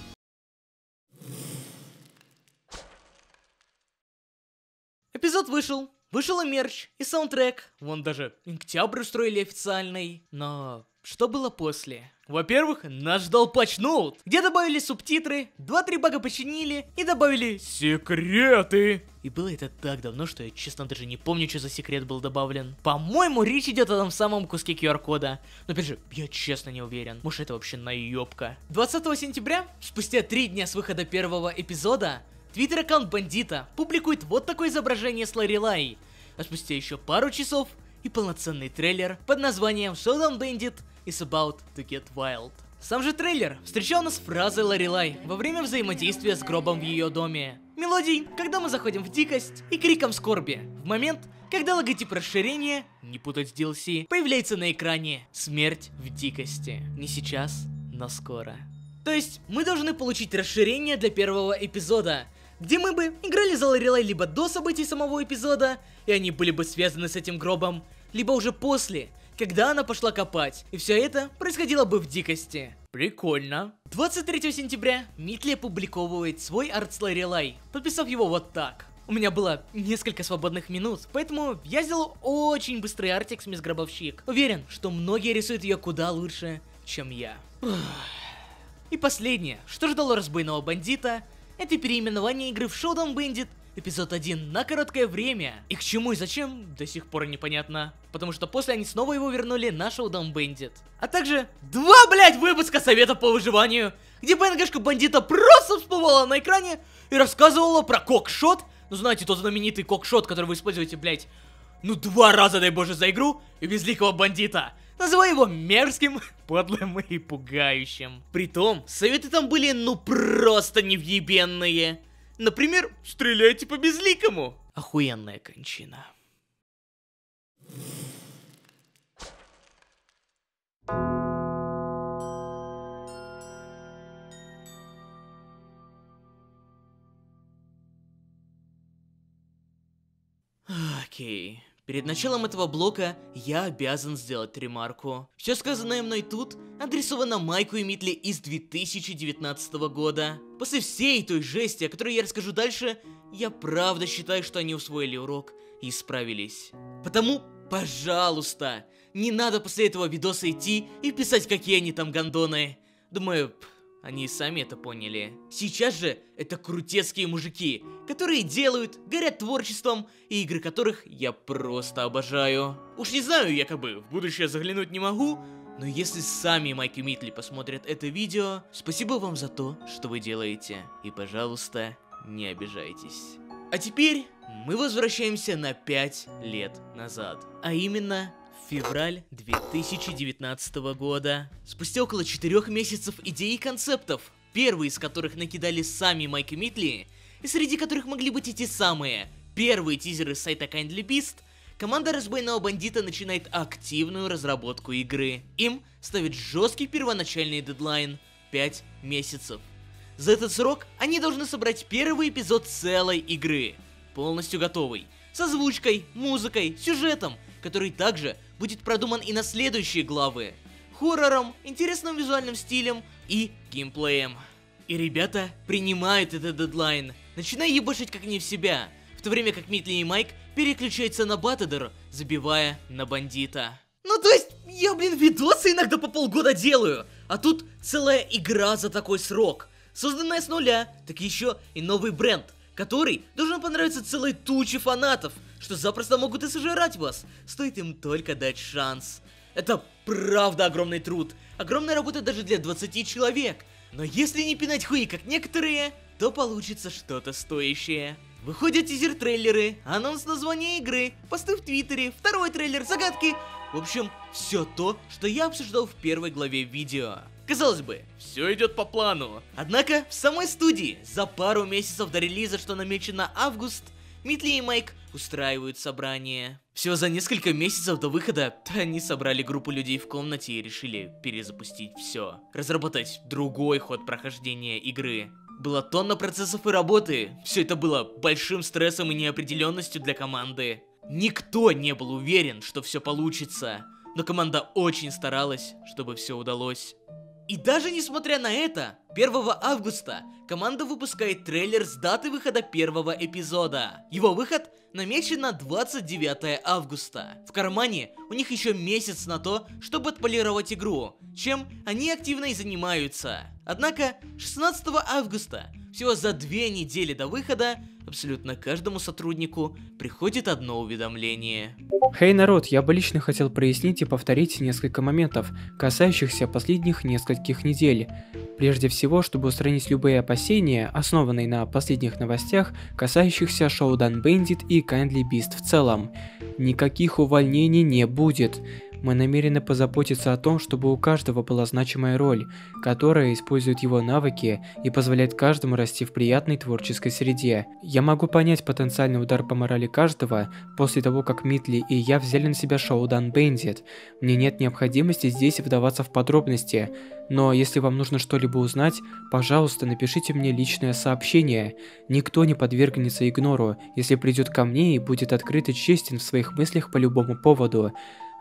Эпизод вышел, вышел и мерч, и саундтрек, вон даже Инктябрь устроили официальный, но что было после? Во-первых, нас ждал патч ноут, где добавили субтитры, два-три бага починили и добавили секреты. И было это так давно, что я честно даже не помню, что за секрет был добавлен. По-моему, речь идет о том самом куске ку ар-кода. Но опять же, я честно не уверен. Может, это вообще наебка. двадцатого сентября, спустя три дня с выхода первого эпизода, твиттер-аккаунт Бандита публикует вот такое изображение с Ларилай, а спустя еще пару часов и полноценный трейлер под названием Showdown Bandit is about to get wild. Сам же трейлер встречал нас фразой Ларилай во время взаимодействия с гробом в ее доме, мелодией «Когда мы заходим в дикость» и криком скорби в момент, когда логотип расширения, не путать с ди эл си, появляется на экране «Смерть в дикости». Не сейчас, но скоро. То есть мы должны получить расширение для первого эпизода, где мы бы играли за Ларилай либо до событий самого эпизода, и они были бы связаны с этим гробом, либо уже после, когда она пошла копать, и все это происходило бы в дикости. Прикольно. двадцать третьего сентября Митли опубликовывает свой арт с Ларилай, подписав его вот так. У меня было несколько свободных минут, поэтому я сделал очень быстрый артик с мисс Гробовщик. Уверен, что многие рисуют ее куда лучше, чем я. И последнее, что ждало разбойного бандита, это переименование игры в Showdown Bandit эпизод один на короткое время. И к чему и зачем, до сих пор непонятно. Потому что после они снова его вернули на Showdown Bandit. А также два, блядь, выпуска совета по выживанию, где ПНГшка бандита просто всплывала на экране и рассказывала про кокшот. Ну знаете, тот знаменитый кокшот, который вы используете, блядь, ну два раза, дай боже, за игру и безликого бандита. Называй его мерзким, подлым и пугающим. Притом, советы там были ну просто невъебенные. Например, стреляйте по безликому. Охуенная кончина. Окей. Перед началом этого блока я обязан сделать ремарку. Все сказанное мной тут адресовано Майку и Митли из две тысячи девятнадцатого года. После всей той жести, о которой я расскажу дальше, я правда считаю, что они усвоили урок и справились. Потому, пожалуйста, не надо после этого видоса идти и писать, какие они там гондоны. Думаю, они и сами это поняли. Сейчас же это крутецкие мужики, которые делают, горят творчеством, и игры которых я просто обожаю. Уж не знаю, якобы в будущее заглянуть не могу, но если сами Майк и Митли посмотрят это видео, спасибо вам за то, что вы делаете. И, пожалуйста, не обижайтесь. А теперь мы возвращаемся на пять лет назад. А именно... февраль две тысячи девятнадцатого года. Спустя около четырёх месяцев идей и концептов, первые из которых накидали сами Майк и Митли, и среди которых могли быть эти самые. Первые тизеры с сайта Kindly Beast. Команда разбойного бандита начинает активную разработку игры. Им ставит жесткий первоначальный дедлайн – пять месяцев. За этот срок они должны собрать первый эпизод целой игры, полностью готовый, с озвучкой, музыкой, сюжетом, который также будет продуман и на следующие главы, хоррором, интересным визуальным стилем и геймплеем. И ребята принимают этот дедлайн, начиная ебашить как не в себя, в то время как Митли и Майк переключаются на Батадер, забивая на бандита. Ну то есть, я, блин, видосы иногда по полгода делаю, а тут целая игра за такой срок, созданная с нуля, так еще и новый бренд, который должен понравиться целой туче фанатов, что запросто могут и сожрать вас, стоит им только дать шанс. Это правда огромный труд, огромная работа даже для двадцати человек, но если не пинать хуи как некоторые, то получится что-то стоящее. Выходят тизер-трейлеры, анонс названия игры, посты в Твиттере, второй трейлер, загадки. В общем, все то, что я обсуждал в первой главе видео. Казалось бы, все идет по плану. Однако, в самой студии, за пару месяцев до релиза, что намечено август, Митли и Майк устраивают собрание. Всего за несколько месяцев до выхода они собрали группу людей в комнате и решили перезапустить все. Разработать другой ход прохождения игры. Была тонна процессов и работы, все это было большим стрессом и неопределенностью для команды. Никто не был уверен, что все получится, но команда очень старалась, чтобы все удалось. И даже несмотря на это, первого августа команда выпускает трейлер с даты выхода первого эпизода. Его выход намечен на двадцать девятое августа. В кармане у них еще месяц на то, чтобы отполировать игру, чем они активно и занимаются. Однако, шестнадцатого августа, всего за две недели до выхода, абсолютно каждому сотруднику приходит одно уведомление. Хей, народ, я бы лично хотел прояснить и повторить несколько моментов, касающихся последних нескольких недель. Прежде всего, чтобы устранить любые опасения, основанные на последних новостях, касающихся Showdown Bandit и Kindly Beast в целом. Никаких увольнений не будет. Мы намерены позаботиться о том, чтобы у каждого была значимая роль, которая использует его навыки и позволяет каждому расти в приятной творческой среде. Я могу понять потенциальный удар по морали каждого после того, как Митли и я взяли на себя Showdown Bandit. Мне нет необходимости здесь вдаваться в подробности, но если вам нужно что-либо узнать, пожалуйста, напишите мне личное сообщение. Никто не подвергнется игнору, если придет ко мне и будет открыт и честен в своих мыслях по любому поводу.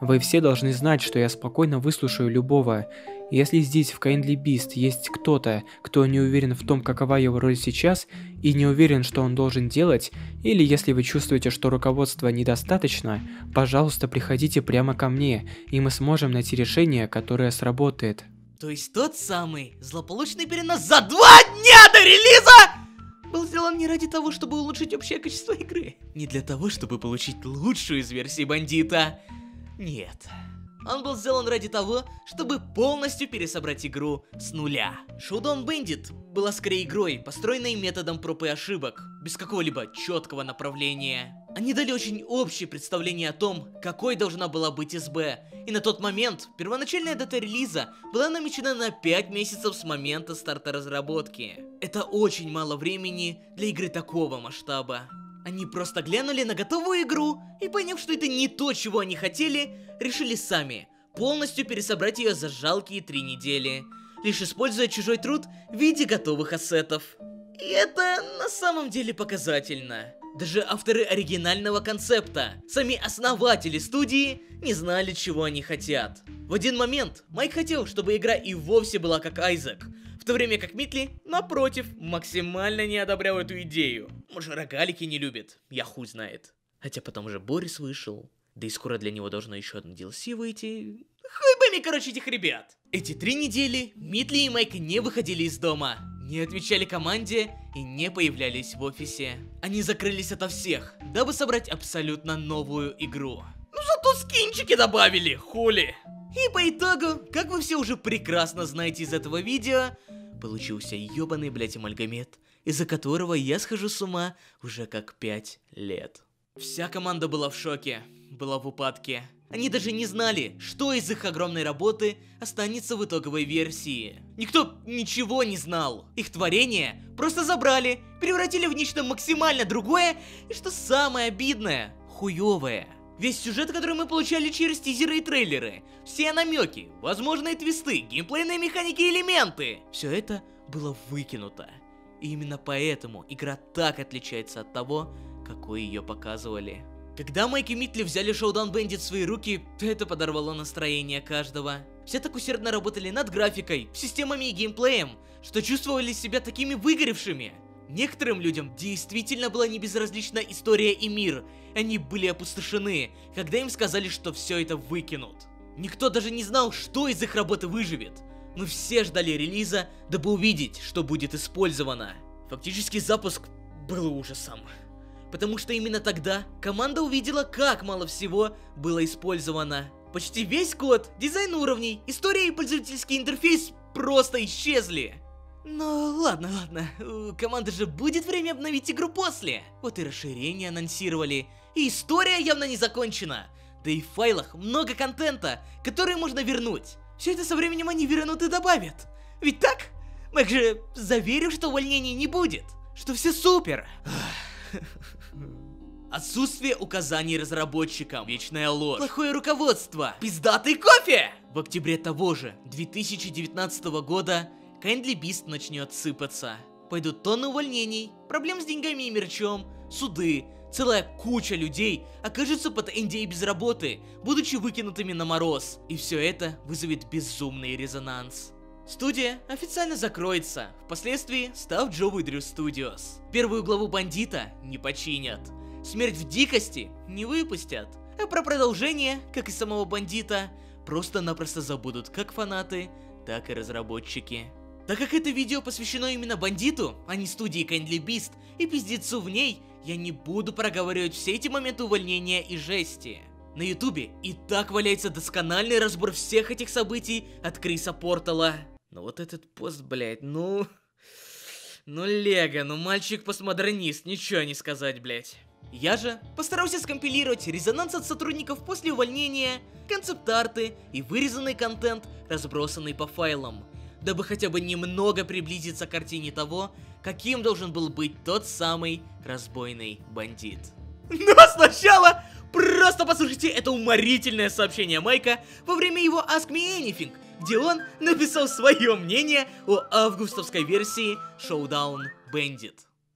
Вы все должны знать, что я спокойно выслушаю любого. Если здесь в Kindly Beast есть кто-то, кто не уверен в том, какова его роль сейчас, и не уверен, что он должен делать, или если вы чувствуете, что руководства недостаточно, пожалуйста, приходите прямо ко мне, и мы сможем найти решение, которое сработает. То есть тот самый злополучный перенос за два дня до релиза был сделан не ради того, чтобы улучшить общее качество игры, не для того, чтобы получить лучшую из версий бандита. Нет. Он был сделан ради того, чтобы полностью пересобрать игру с нуля. Showdown Bandit была скорее игрой, построенной методом проб и ошибок, без какого-либо четкого направления. Они дали очень общее представление о том, какой должна была быть СБ. И на тот момент первоначальная дата релиза была намечена на пять месяцев с момента старта разработки. Это очень мало времени для игры такого масштаба. Они просто глянули на готовую игру и, поняв, что это не то, чего они хотели, решили сами полностью пересобрать ее за жалкие три недели, лишь используя чужой труд в виде готовых ассетов. И это на самом деле показательно. Даже авторы оригинального концепта, сами основатели студии, не знали, чего они хотят. В один момент Майк хотел, чтобы игра и вовсе была как Айзек, в то время как Митли, напротив, максимально не одобрял эту идею. Может, рогалики не любит, я хуй знает. Хотя потом уже Борис вышел, да и скоро для него должно еще одно ди эл си выйти. Хуй пойми, короче, этих ребят. Эти три недели Митли и Майк не выходили из дома, не отвечали команде и не появлялись в офисе. Они закрылись ото всех, дабы собрать абсолютно новую игру. Ну зато скинчики добавили, хули. И по итогу, как вы все уже прекрасно знаете из этого видео, получился ёбаный, блядь, амальгамет, из-за которого я схожу с ума уже как пять лет. Вся команда была в шоке, была в упадке. Они даже не знали, что из их огромной работы останется в итоговой версии. Никто ничего не знал. Их творение просто забрали, превратили в нечто максимально другое и, что самое обидное, хуёвое. Весь сюжет, который мы получали через тизеры и трейлеры, все намеки, возможные твисты, геймплейные механики и элементы, все это было выкинуто. И именно поэтому игра так отличается от того, какой ее показывали. Когда Майк и Митли взяли Showdown Bandit в свои руки, это подорвало настроение каждого. Все так усердно работали над графикой, системами и геймплеем, что чувствовали себя такими выгоревшими. Некоторым людям действительно была небезразлична история и мир. Они были опустошены, когда им сказали, что все это выкинут. Никто даже не знал, что из их работы выживет. Мы все ждали релиза, дабы увидеть, что будет использовано. Фактически запуск был ужасом. Потому что именно тогда команда увидела, как мало всего было использовано. Почти весь код, дизайн уровней, история и пользовательский интерфейс просто исчезли. Ну ладно, ладно, у команды же будет время обновить игру после. Вот и расширение анонсировали, и история явно не закончена. Да и в файлах много контента, который можно вернуть. Все это со временем они вернут и добавят. Ведь так? Мэг же заверил, что увольнений не будет, что все супер. Отсутствие указаний разработчикам, вечная ложь, плохое руководство, пиздатый кофе! В октябре того же две тысячи девятнадцатого года Kindly Beast начнет сыпаться. Пойдут тонны увольнений, проблем с деньгами и мерчом, суды, целая куча людей окажется под эн ди эй без работы, будучи выкинутыми на мороз. И все это вызовет безумный резонанс. Студия официально закроется, впоследствии став Joey Drew Studios. Первую главу Бандита не починят, Смерть в дикости не выпустят, а про продолжение, как и самого Бандита, просто-напросто забудут как фанаты, так и разработчики. Так как это видео посвящено именно Бандиту, а не студии Kindly Beast и пиздецу в ней, я не буду проговаривать все эти моменты увольнения и жести. На ютубе и так валяется доскональный разбор всех этих событий от Криса Портала. Ну вот этот пост, блять, ну... Ну Лего, ну мальчик-постмодернист, ничего не сказать, блять. Я же постарался скомпилировать резонанс от сотрудников после увольнения, концепт-арты и вырезанный контент, разбросанный по файлам, дабы хотя бы немного приблизиться к картине того, каким должен был быть тот самый разбойный бандит. Но сначала просто послушайте это уморительное сообщение Майка во время его Ask Me Anything, где он написал свое мнение о августовской версии Showdown Bandit.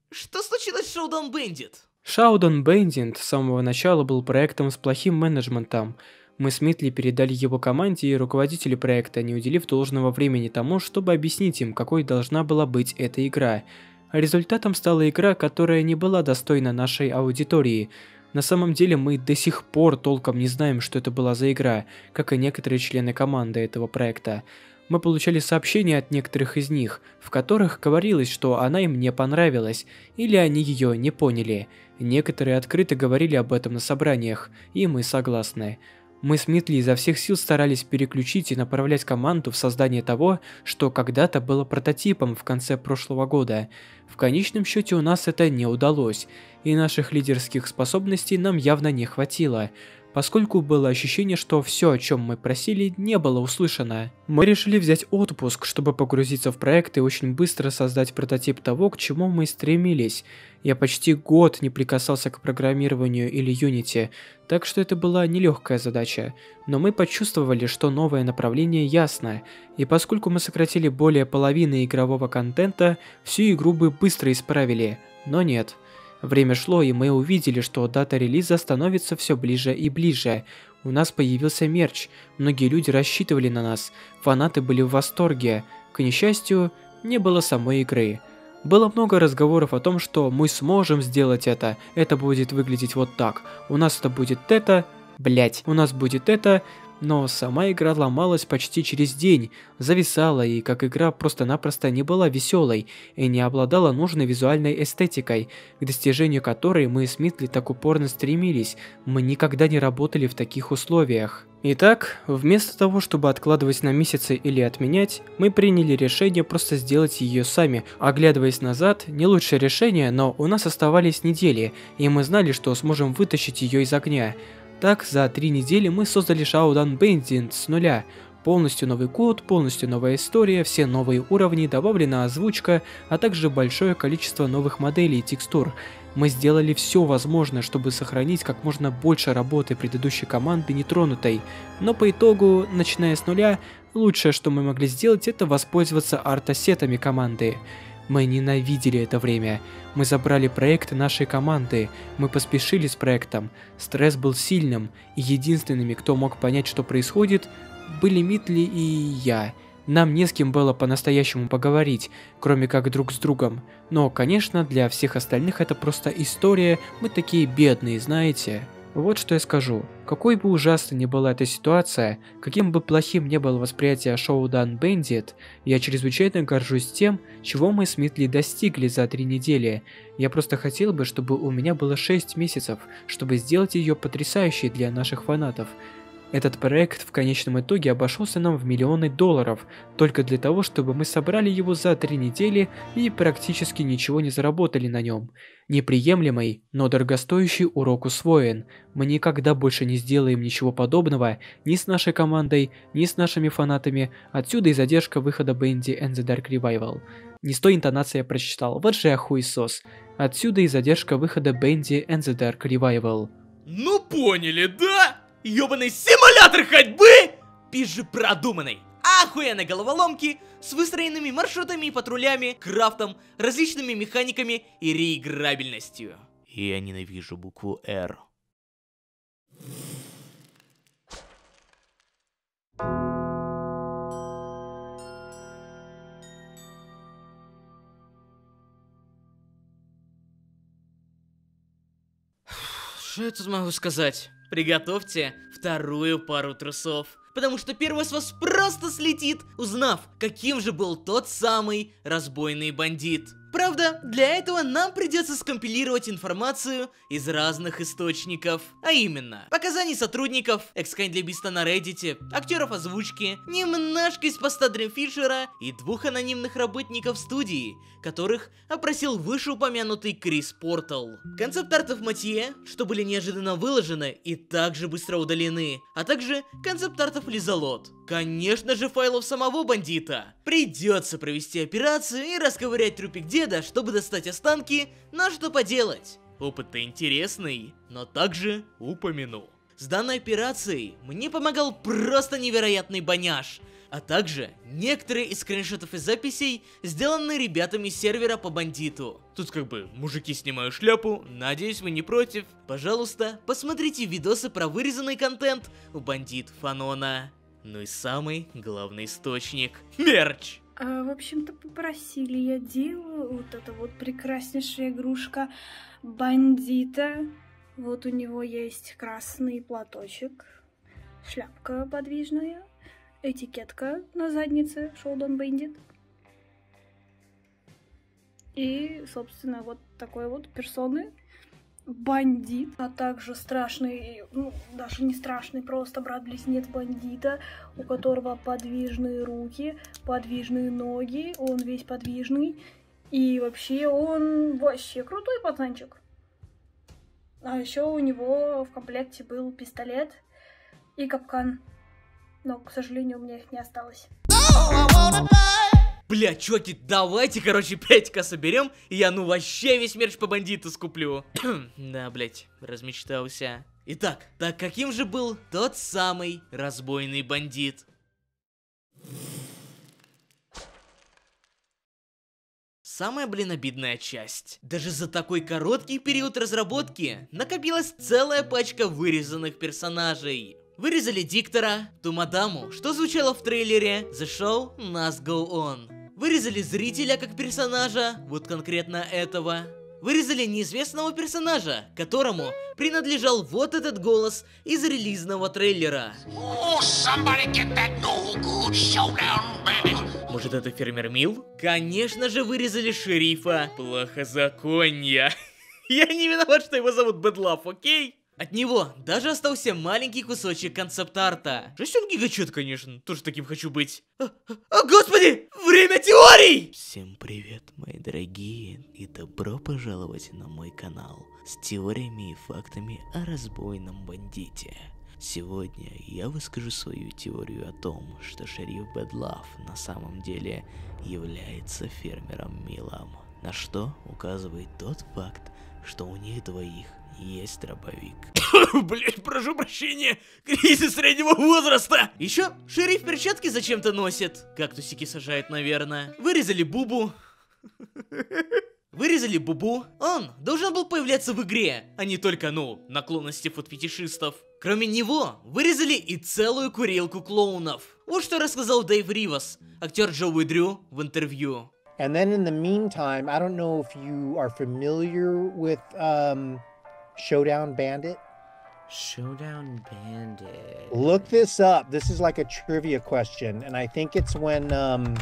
Что случилось с Showdown Bandit? Showdown Bandit с самого начала был проектом с плохим менеджментом. Мы с Митли передали его команде и руководителю проекта, не уделив должного времени тому, чтобы объяснить им, какой должна была быть эта игра. Результатом стала игра, которая не была достойна нашей аудитории. На самом деле мы до сих пор толком не знаем, что это была за игра, как и некоторые члены команды этого проекта. Мы получали сообщения от некоторых из них, в которых говорилось, что она им не понравилась, или они ее не поняли. Некоторые открыто говорили об этом на собраниях, и мы согласны. Мы с Митли изо всех сил старались переключить и направлять команду в создание того, что когда-то было прототипом в конце прошлого года. В конечном счете у нас это не удалось, и наших лидерских способностей нам явно не хватило, поскольку было ощущение, что все, о чем мы просили, не было услышано. Мы решили взять отпуск, чтобы погрузиться в проект и очень быстро создать прототип того, к чему мы стремились. Я почти год не прикасался к программированию или Unity, так что это была нелегкая задача. Но мы почувствовали, что новое направление ясно, и поскольку мы сократили более половины игрового контента, всю игру бы быстро исправили, но нет. Время шло, и мы увидели, что дата релиза становится все ближе и ближе. У нас появился мерч, многие люди рассчитывали на нас, фанаты были в восторге. К несчастью, не было самой игры. Было много разговоров о том, что мы сможем сделать это, это будет выглядеть вот так, у нас это будет это, блять, у нас будет это... Но сама игра ломалась почти через день, зависала и как игра просто-напросто не была веселой и не обладала нужной визуальной эстетикой, к достижению которой мы с Митли так упорно стремились, мы никогда не работали в таких условиях. Итак, вместо того, чтобы откладывать на месяцы или отменять, мы приняли решение просто сделать ее сами. Оглядываясь назад, не лучшее решение, но у нас оставались недели, и мы знали, что сможем вытащить ее из огня. Так, за три недели мы создали Showdown Bandit с нуля. Полностью новый код, полностью новая история, все новые уровни, добавлена озвучка, а также большое количество новых моделей и текстур. Мы сделали все возможное, чтобы сохранить как можно больше работы предыдущей команды нетронутой, но по итогу, начиная с нуля, лучшее, что мы могли сделать, это воспользоваться арт-ассетами команды. Мы ненавидели это время. Мы забрали проекты нашей команды, мы поспешили с проектом, стресс был сильным, и единственными, кто мог понять, что происходит, были Митли и я. Нам не с кем было по-настоящему поговорить, кроме как друг с другом. Но, конечно, для всех остальных это просто история, мы такие бедные, знаете. Вот что я скажу. Какой бы ужасной ни была эта ситуация, каким бы плохим ни было восприятие Showdown Bandit, я чрезвычайно горжусь тем, чего мы с Митли достигли за три недели. Я просто хотел бы, чтобы у меня было шесть месяцев, чтобы сделать ее потрясающей для наших фанатов. Этот проект в конечном итоге обошелся нам в миллионы долларов, только для того, чтобы мы собрали его за три недели и практически ничего не заработали на нем. Неприемлемый, но дорогостоящий урок усвоен. Мы никогда больше не сделаем ничего подобного ни с нашей командой, ни с нашими фанатами, отсюда и задержка выхода Bendy and the Dark Revival. Не с той интонацией я прочитал, вот же я хуесос. Отсюда и задержка выхода Bendy and the Dark Revival. Ну поняли, да? Ёбаный симулятор ходьбы, пизже продуманный, охуенной головоломки с выстроенными маршрутами и патрулями, крафтом, различными механиками и реиграбельностью. Я ненавижу букву Р. Что я тут могу сказать? Приготовьте вторую пару трусов, потому что первый с вас просто слетит, узнав, каким же был тот самый разбойный бандит. Правда, для этого нам придется скомпилировать информацию из разных источников, а именно, показаний сотрудников, экс-Kindly Beast на Reddit, актеров озвучки, немножко из поста Дримфишера и двух анонимных работников студии, которых опросил вышеупомянутый Крис Портал. Концепт-артов Матье, что были неожиданно выложены и также быстро удалены, а также концепт-артов Лизалот. Конечно же, файлов самого бандита. Придется провести операцию и расковырять трупик деда, чтобы достать останки, но что поделать. Опыт-то интересный, но также упомяну. С данной операцией мне помогал просто невероятный баняж, а также некоторые из скриншотов и записей, сделанные ребятами сервера по бандиту. Тут как бы мужики снимают шляпу, надеюсь, вы не против. Пожалуйста, посмотрите видосы про вырезанный контент у бандит Фанона. Ну и самый главный источник — мерч! А, в общем-то, попросили, я делаю вот эту вот прекраснейшая игрушка бандита. Вот у него есть красный платочек, шляпка подвижная, этикетка на заднице Showdown Bandit. И, собственно, вот такой вот персоны. Бандит, а также страшный, ну, даже не страшный, просто брат-близнец бандита, у которого подвижные руки, подвижные ноги, он весь подвижный, и вообще он вообще крутой пацанчик. А еще у него в комплекте был пистолет и капкан, но, к сожалению, у меня их не осталось. Бля, чуваки, давайте, короче, пять ка соберем, и я ну вообще весь мерч по бандиту скуплю. Да, блять, размечтался. Итак, так каким же был тот самый разбойный бандит? Самая, блин, обидная часть. Даже за такой короткий период разработки накопилась целая пачка вырезанных персонажей. Вырезали диктора, ту мадаму, что звучало в трейлере The Show Must Go On. Вырезали зрителя как персонажа, вот конкретно этого. Вырезали неизвестного персонажа, которому принадлежал вот этот голос из релизного трейлера. Oh, somebody get that no good showdown, baby. Может, это фермер Мил? Конечно же, вырезали шерифа плохозаконья. Я не виноват, что его зовут Бэдлав, окей? От него даже остался маленький кусочек концепт-арта. Шестен гигачет, конечно. Тоже таким хочу быть. А, а, а, господи! Время теорий! Всем привет, мои дорогие, и добро пожаловать на мой канал с теориями и фактами о разбойном бандите. Сегодня я выскажу свою теорию о том, что шериф Бэдлав на самом деле является фермером Милом. На что указывает тот факт, что у них двоих есть дробовик. Блять, прошу прощения, кризис среднего возраста. Еще шериф перчатки зачем-то носит. Кактусики сажает, наверное. Вырезали Бубу. Вырезали Бубу. Он должен был появляться в игре, а не только, ну, наклонности фотфетишистов. Кроме него, вырезали и целую курилку клоунов. Вот что рассказал Дэйв Ривас, актер Джоуи Дрю, в интервью. And then in the meantime, I don't know if you are familiar with um, Showdown Bandit. Showdown Bandit. Look this up. This is like a trivia question, and I think it's when um,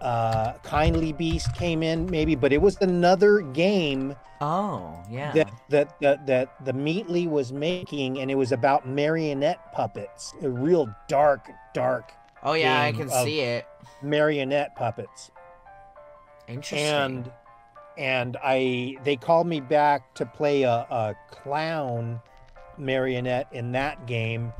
uh, Kindly Beast came in, maybe. But it was another game. Oh, yeah. That that that, that the Mitley was making, and it was about marionette puppets. A real dark, dark. Oh yeah, I can see it. Marionette puppets. Interesting. And and I they called me back to play a, a clown marionette in that game,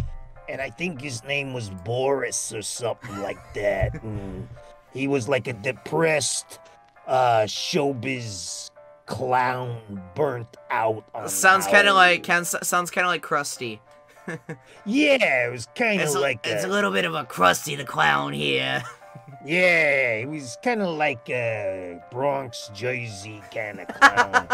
and I think his name was Boris or something like that. And he was like a depressed uh, showbiz clown, burnt out. On sounds kind of like can, sounds kind of like Krusty. Yeah, it was kind of like a, it's a little bit of a Krusty the Clown here. Yeah, he was kind of like a Bronx, Jersey kind of clown.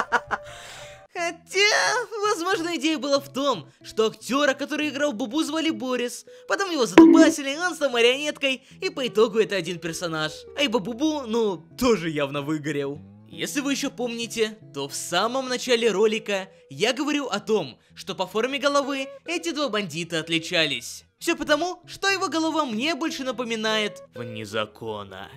Хотя, возможно, идея была в том, что актера, который играл Бубу, звали Борис. Потом его задубасили, он стал марионеткой, и по итогу это один персонаж. А ибо Бубу, ну, тоже явно выгорел. Если вы еще помните, то в самом начале ролика я говорю о том, что по форме головы эти два бандита отличались. Все потому, что его голова мне больше напоминает вне закона.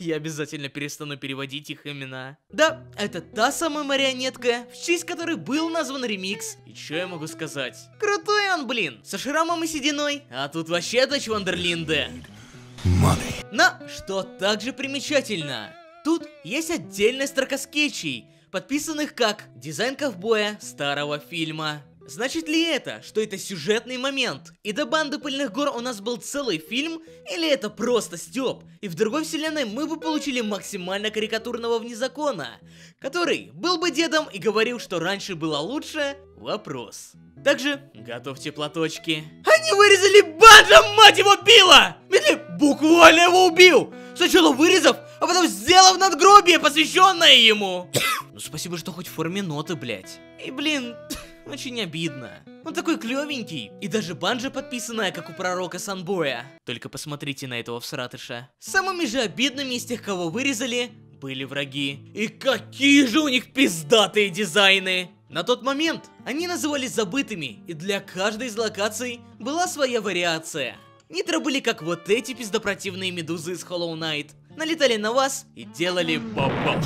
Я обязательно перестану переводить их имена. Да, это та самая марионетка, в честь которой был назван ремикс. И что я могу сказать? Крутой он, блин, со шрамом и сединой, а тут вообще дочь Вандерлинды. Но, что также примечательно, тут есть отдельная строка скетчей, подписанных как «Дизайн ковбоя старого фильма». Значит ли это, что это сюжетный момент, и до банды пыльных гор у нас был целый фильм, или это просто стёб, и в другой вселенной мы бы получили максимально карикатурного внезакона, который был бы дедом и говорил, что раньше было лучше? Вопрос. Также готовьте платочки. Они вырезали Баджа, мать его, Билла! Митли буквально его убил, сначала вырезав, а потом сделав надгробие, посвященное ему. Ну спасибо, что хоть в форме ноты, блять. И блин... Очень обидно. Он такой клевенький. И даже банджа подписанная, как у пророка Санбоя. Только посмотрите на этого всратыша. Самыми же обидными из тех, кого вырезали, были враги. И какие же у них пиздатые дизайны! На тот момент они назывались забытыми, и для каждой из локаций была своя вариация. Нитро были как вот эти пиздопротивные медузы из Hollow Knight. Налетали на вас и делали бабах.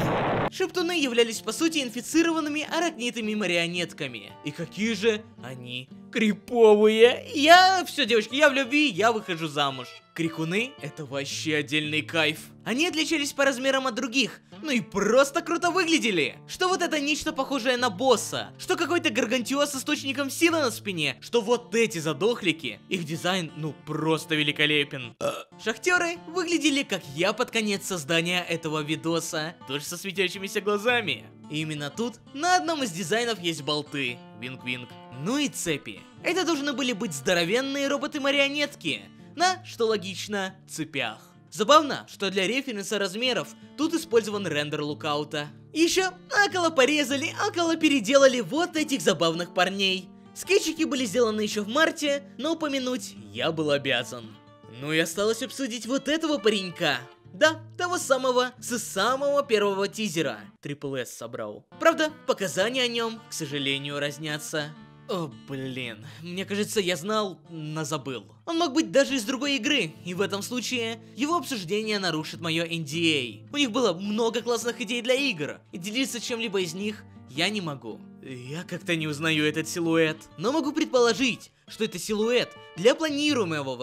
Шептуны являлись по сути инфицированными аракнитыми марионетками. И какие же они криповые. Я, все, девочки, я в любви, я выхожу замуж. Крикуны это вообще отдельный кайф. Они отличались по размерам от других, ну и просто круто выглядели. Что вот это нечто похожее на босса, что какой-то гаргантюа с источником силы на спине, что вот эти задохлики, их дизайн ну просто великолепен. Шахтеры выглядели как я под конец создания этого видоса, тоже со светящимися глазами. И именно тут на одном из дизайнов есть болты, винг-винг, ну и цепи. Это должны были быть здоровенные роботы-марионетки, на, что логично, цепях. Забавно, что для референса размеров тут использован рендер Лукаута. Еще около порезали, около переделали вот этих забавных парней. Скетчики были сделаны еще в марте, но упомянуть я был обязан. Ну и осталось обсудить вот этого паренька. Да, того самого, с самого первого тизера. Трипл С собрал. Правда, показания о нем, к сожалению, разнятся. О, блин, мне кажется, я знал, но забыл. Он мог быть даже из другой игры, и в этом случае его обсуждение нарушит мое эн ди эй. У них было много классных идей для игр, и делиться чем-либо из них я не могу. Я как-то не узнаю этот силуэт. Но могу предположить, что это силуэт для планируемого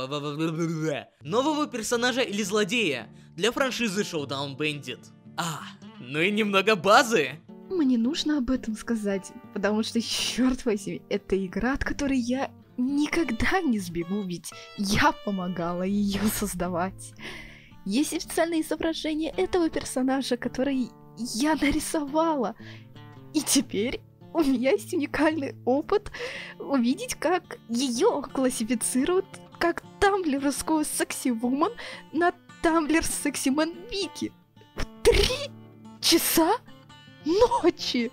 нового персонажа или злодея для франшизы Showdown Bandit. А, ну и немного базы. Мне нужно об этом сказать, потому что, черт возьми, это игра, от которой я никогда не сбегу, ведь я помогала ее создавать. Есть официальные изображения этого персонажа, который я нарисовала. И теперь у меня есть уникальный опыт увидеть, как ее классифицируют как тамблеровскую секси-вумен на тамблер секси-мен Вики в три часа ночи.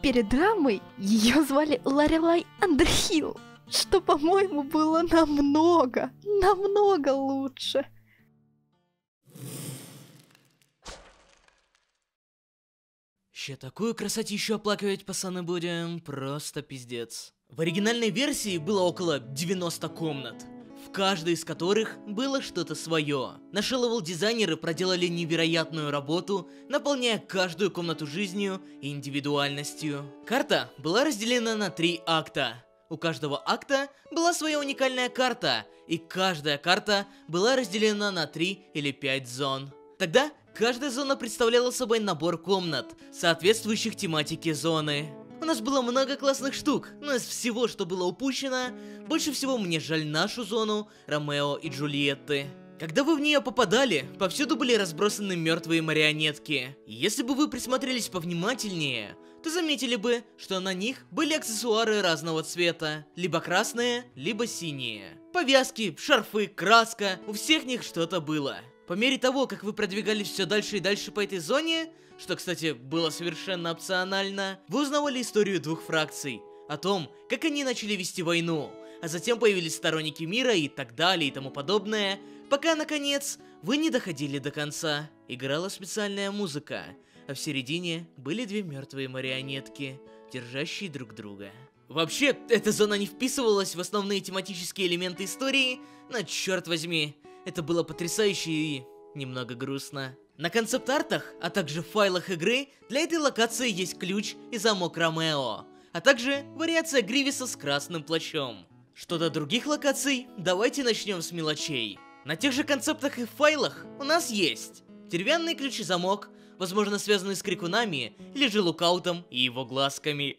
Перед драмой ее звали Ларилай Андерхилл, что, по-моему, было намного, намного лучше. Ще такую красотищу оплакивать, пацаны, будем, просто пиздец. В оригинальной версии было около девяноста комнат, в каждой из которых было что-то свое. Наши левел-дизайнеры проделали невероятную работу, наполняя каждую комнату жизнью и индивидуальностью. Карта была разделена на три акта. У каждого акта была своя уникальная карта, и каждая карта была разделена на три или пять зон. Тогда каждая зона представляла собой набор комнат, соответствующих тематике зоны. У нас было много классных штук, но из всего, что было упущено, больше всего мне жаль нашу зону Ромео и Джульетты. Когда вы в нее попадали, повсюду были разбросаны мертвые марионетки. Если бы вы присмотрелись повнимательнее, то заметили бы, что на них были аксессуары разного цвета, либо красные, либо синие. Повязки, шарфы, краска, у всех них что-то было. По мере того, как вы продвигались все дальше и дальше по этой зоне, что, кстати, было совершенно опционально, вы узнавали историю двух фракций, о том, как они начали вести войну, а затем появились сторонники мира и так далее и тому подобное, пока, наконец, вы не доходили до конца. Играла специальная музыка, а в середине были две мертвые марионетки, держащие друг друга. Вообще, эта зона не вписывалась в основные тематические элементы истории, но, черт возьми, это было потрясающе и немного грустно. На концепт-артах, а также в файлах игры, для этой локации есть ключ и замок Ромео, а также вариация Гривиса с красным плащом. Что до других локаций, давайте начнем с мелочей. На тех же концептах и файлах у нас есть деревянный ключ и замок, возможно, связанный с крикунами или же Лукаутом и его глазками.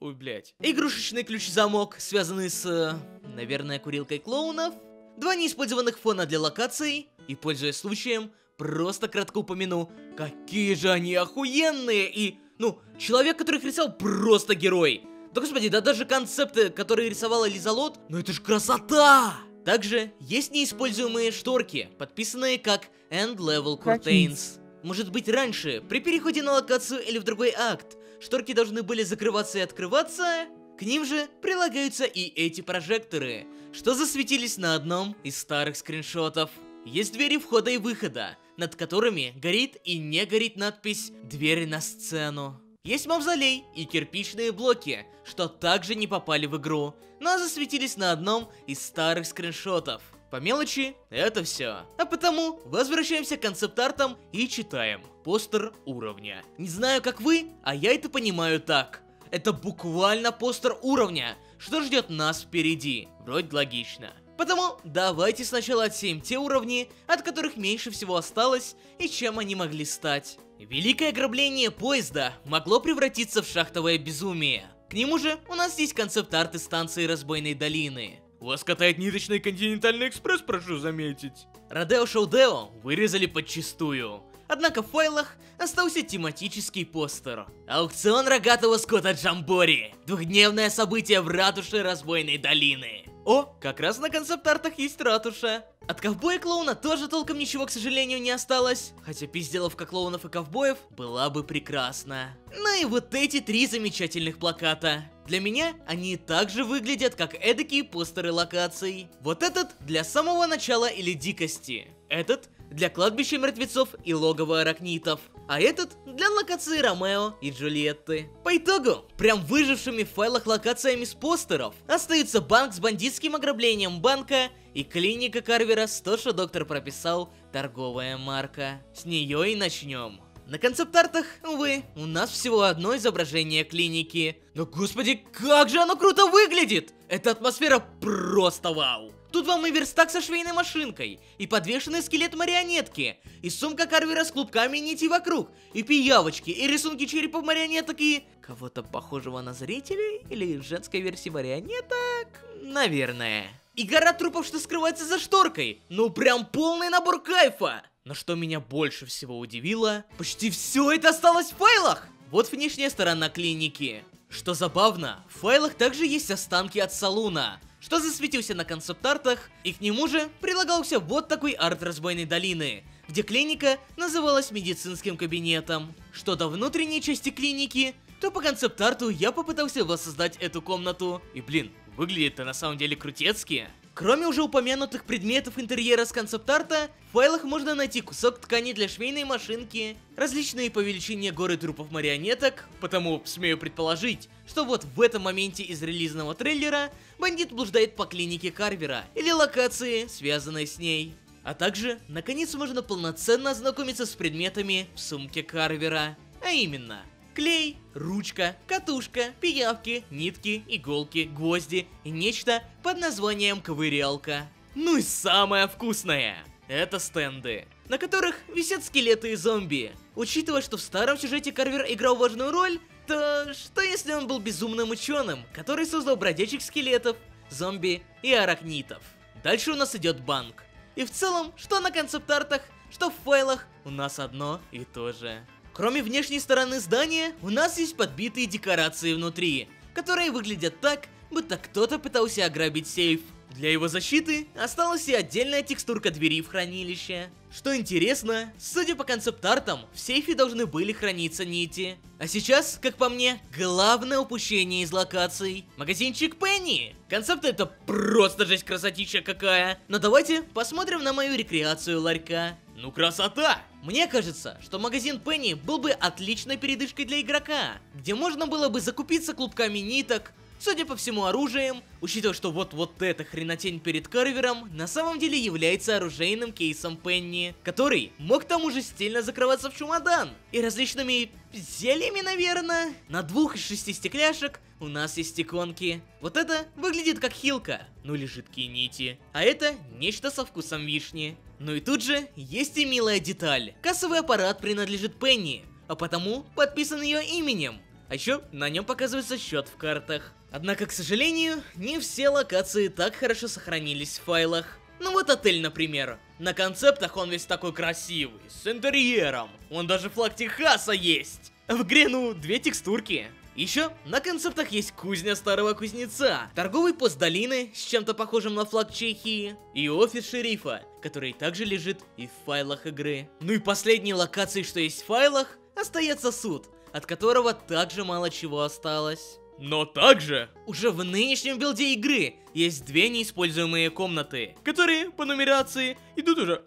Ой, блять. Игрушечный ключ и замок, связанный с, наверное, курилкой клоунов. Два неиспользованных фона для локаций, и, пользуясь случаем, просто кратко упомяну, какие же они охуенные, и, ну, человек, который их рисовал, просто герой. Да господи, да даже концепты, которые рисовала Лиза Лот, ну это ж красота! Также есть неиспользуемые шторки, подписанные как End Level Curtains. Может быть, раньше, при переходе на локацию или в другой акт, шторки должны были закрываться и открываться. К ним же прилагаются и эти прожекторы, что засветились на одном из старых скриншотов. Есть двери входа и выхода, над которыми горит и не горит надпись «Двери на сцену». Есть мавзолей и кирпичные блоки, что также не попали в игру, но засветились на одном из старых скриншотов. По мелочи это все. А потому возвращаемся к концепт-артам и читаем постер уровня. Не знаю, как вы, а я это понимаю так. Это буквально постер уровня, что ждет нас впереди. Вроде логично. Потому давайте сначала отсеем те уровни, от которых меньше всего осталось и чем они могли стать. Великое ограбление поезда могло превратиться в шахтовое безумие. К нему же у нас есть концепт-арты станции Разбойной долины. Вас катает ниточный континентальный экспресс, прошу заметить. Родео Шоудео вырезали подчистую. Однако в файлах остался тематический постер. Аукцион рогатого скота Джамбори. Двухдневное событие в ратуше Разбойной долины. О, как раз на концепт-артах есть ратуша. От ковбоя-клоуна тоже толком ничего, к сожалению, не осталось. Хотя пизделовка клоунов и ковбоев была бы прекрасна. Ну и вот эти три замечательных плаката. Для меня они также выглядят как эдакие постеры локаций. Вот этот для самого начала или дикости. Этот для кладбища мертвецов и логова аракнитов, а этот для локации Ромео и Джульетты. По итогу, прям выжившими в файлах локациями с постеров остаются банк с бандитским ограблением банка и клиника Карвера с то, что доктор прописал, торговая марка. С нее и начнем. На концепт-артах, увы, у нас всего одно изображение клиники. Но господи, как же оно круто выглядит! Эта атмосфера просто вау! Тут вам и верстак со швейной машинкой, и подвешенный скелет марионетки, и сумка Карвера с клубками нитей вокруг, и пиявочки, и рисунки черепов марионеток, и... кого-то похожего на зрителей, или женской версии марионеток... наверное. И гора трупов, что скрывается за шторкой. Ну прям полный набор кайфа! Но что меня больше всего удивило, почти все это осталось в файлах! Вот внешняя сторона клиники. Что забавно, в файлах также есть останки от салуна, что засветился на концепт-артах, и к нему же прилагался вот такой арт Разбойной долины, где клиника называлась медицинским кабинетом. Что до внутренней части клиники, то по концепт-арту я попытался воссоздать эту комнату, и блин, выглядит-то на самом деле крутецки. Кроме уже упомянутых предметов интерьера с концепт-арта, в файлах можно найти кусок ткани для швейной машинки, различные по величине горы трупов марионеток, потому смею предположить, что вот в этом моменте из релизного трейлера бандит блуждает по клинике Карвера или локации, связанной с ней. А также, наконец, можно полноценно ознакомиться с предметами в сумке Карвера, а именно... клей, ручка, катушка, пиявки, нитки, иголки, гвозди и нечто под названием ковырялка. Ну и самое вкусное! Это стенды, на которых висят скелеты и зомби. Учитывая, что в старом сюжете Карвер играл важную роль, то что если он был безумным ученым, который создал бродячих скелетов, зомби и арахнитов? Дальше у нас идет банк. И в целом, что на концепт-артах, что в файлах, у нас одно и то же. Кроме внешней стороны здания, у нас есть подбитые декорации внутри, которые выглядят так, будто кто-то пытался ограбить сейф. Для его защиты осталась и отдельная текстурка двери в хранилище. Что интересно, судя по концепт-артам, в сейфе должны были храниться нити. А сейчас, как по мне, главное упущение из локаций. Магазинчик Пенни! Концепт это просто жесть красотища какая! Но давайте посмотрим на мою рекреацию ларька. Ну красота! Мне кажется, что магазин Пенни был бы отличной передышкой для игрока, где можно было бы закупиться клубками ниток, судя по всему оружием, учитывая, что вот вот эта хренотень перед Карвером на самом деле является оружейным кейсом Пенни, который мог к тому же стильно закрываться в чемодан, и различными зельями, наверное. На двух из шести стекляшек у нас есть иконки. Вот это выглядит как хилка, ну или жидкие нити, а это нечто со вкусом вишни. Ну и тут же есть и милая деталь. Кассовый аппарат принадлежит Пенни, а потому подписан ее именем. А еще на нем показывается счет в картах. Однако, к сожалению, не все локации так хорошо сохранились в файлах. Ну вот отель, например. На концептах он весь такой красивый, с интерьером. Он даже флаг Техаса есть. В игре, ну, две текстурки. Еще на концептах есть кузня старого кузнеца, торговый пост долины с чем-то похожим на флаг Чехии и офис шерифа, который также лежит и в файлах игры. Ну и последней локацией, что есть в файлах, остается суд, от которого также мало чего осталось. Но также уже в нынешнем билде игры есть две неиспользуемые комнаты, которые по нумерации идут уже...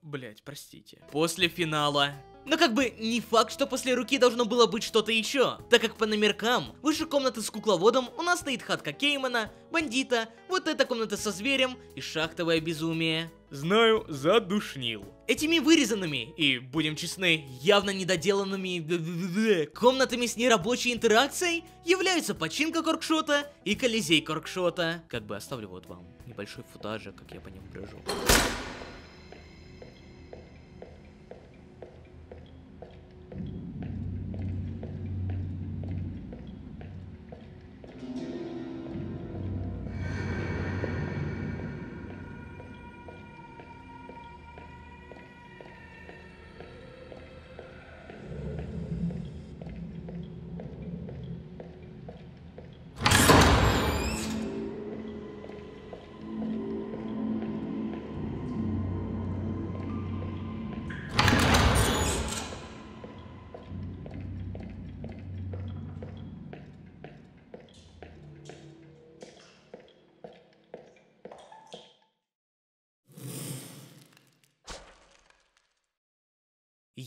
Блять, простите. После финала. Но как бы не факт, что после руки должно было быть что-то еще, так как по номеркам выше комнаты с кукловодом у нас стоит хатка Кеймана, бандита, вот эта комната со зверем и шахтовое безумие. Знаю, задушнил. Этими вырезанными и, будем честны, явно недоделанными комнатами с нерабочей интеракцией являются починка коркшота и колизей коркшота. Как бы оставлю вот вам небольшой футажик, как я по ним брожу.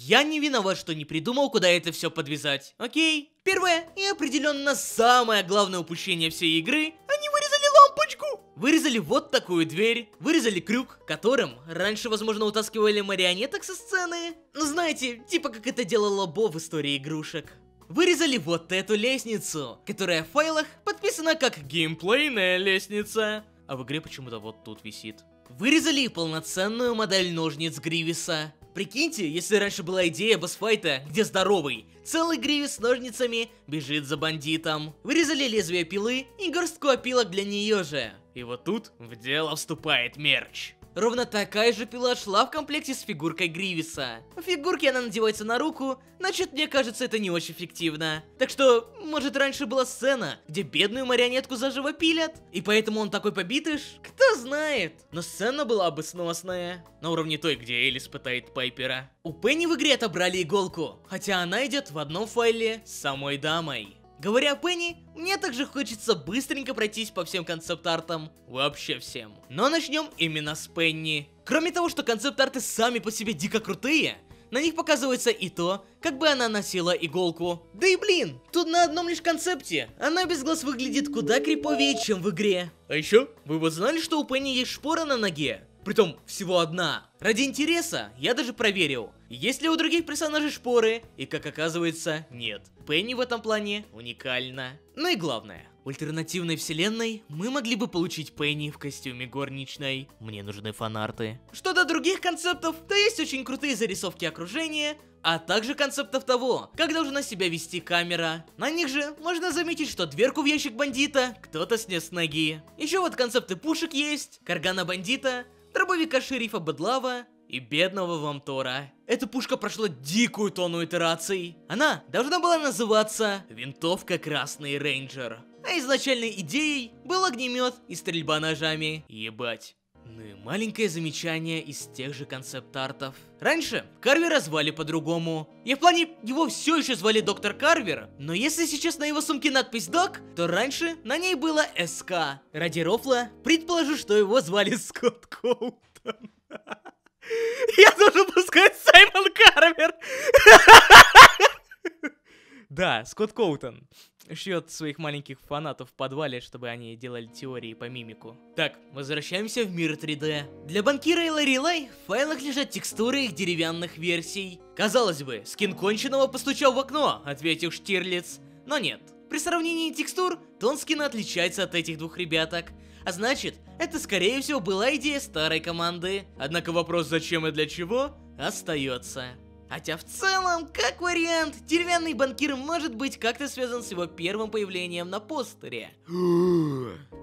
Я не виноват, что не придумал, куда это все подвязать, окей? Первое и определенно самое главное упущение всей игры — они вырезали лампочку! Вырезали вот такую дверь, вырезали крюк, которым раньше, возможно, утаскивали марионеток со сцены. Ну, знаете, типа как это делала Бо в истории игрушек. Вырезали вот эту лестницу, которая в файлах подписана как геймплейная лестница, а в игре почему-то вот тут висит. Вырезали полноценную модель ножниц Гривиса. Прикиньте, если раньше была идея босс-файта, где здоровый, целый Гривис с ножницами бежит за бандитом. Вырезали лезвие пилы и горстку опилок для нее же. И вот тут в дело вступает мерч. Ровно такая же пила шла в комплекте с фигуркой Гривиса. В фигурке она надевается на руку, значит, мне кажется, это не очень эффективно. Так что, может, раньше была сцена, где бедную марионетку заживо пилят, и поэтому он такой побитыш? Кто знает. Но сцена была бы сносная. На уровне той, где Элис пытает Пайпера. У Пенни в игре отобрали иголку, хотя она идет в одном файле с самой дамой. Говоря о Пенни, мне также хочется быстренько пройтись по всем концепт-артам, вообще всем. Но начнем именно с Пенни. Кроме того, что концепт-арты сами по себе дико крутые, на них показывается и то, как бы она носила иголку. Да и блин, тут на одном лишь концепте она без глаз выглядит куда криповее, чем в игре. А еще, вы вот знали, что у Пенни есть шпора на ноге? Притом, всего одна. Ради интереса, я даже проверил, есть ли у других персонажей шпоры, и как оказывается, нет. Пенни в этом плане уникальна. Ну и главное, в альтернативной вселенной мы могли бы получить Пенни в костюме горничной. Мне нужны фанарты. Что до других концептов, то есть очень крутые зарисовки окружения, а также концептов того, как должна себя вести камера. На них же можно заметить, что дверку в ящик бандита кто-то снес с ноги. Еще вот концепты пушек есть, каргана бандита, дробовика шерифа Бедлава и бедного Вамтора. Эта пушка прошла дикую тонну итераций. Она должна была называться «Винтовка Красный Рейнджер». А изначальной идеей был огнемет и стрельба ножами. Ебать. Ну и маленькое замечание из тех же концепт-артов. Раньше Карвера звали по-другому. Я в плане, его все еще звали Доктор Карвер, но если сейчас на его сумке надпись «Док», то раньше на ней было «СК». Ради рофла предположу, что его звали Скотт Коутон. Я должен был сказать Саймон Карвер. Да, Скотт Коутон ждет своих маленьких фанатов в подвале, чтобы они делали теории по мимику. Так, возвращаемся в мир три дэ. Для банкира и Ларилай в файлах лежат текстуры их деревянных версий. Казалось бы, скин конченого постучал в окно, ответил Штирлиц. Но нет. При сравнении текстур, тон скина отличается от этих двух ребяток. А значит, это скорее всего была идея старой команды. Однако вопрос, зачем и для чего, остается. Хотя в целом, как вариант, деревянный банкир может быть как-то связан с его первым появлением на постере.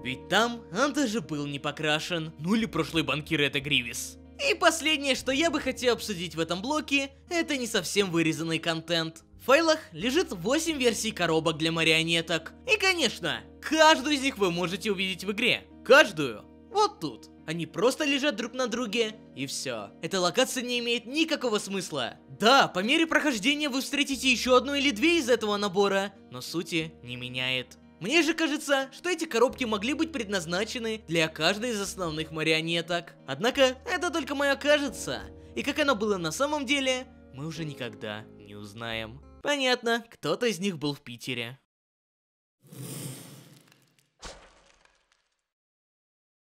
Ведь там он даже был не покрашен. Ну или прошлый банкир это Гривис. И последнее, что я бы хотел обсудить в этом блоке, это не совсем вырезанный контент. В файлах лежит восемь версий коробок для марионеток. И конечно, каждую из них вы можете увидеть в игре. Каждую. Вот тут. Они просто лежат друг на друге, и все. Эта локация не имеет никакого смысла. Да, по мере прохождения вы встретите еще одну или две из этого набора, но сути не меняет. Мне же кажется, что эти коробки могли быть предназначены для каждой из основных марионеток. Однако, это только моя кажется. И как оно было на самом деле, мы уже никогда не узнаем. Понятно, кто-то из них был в Питере.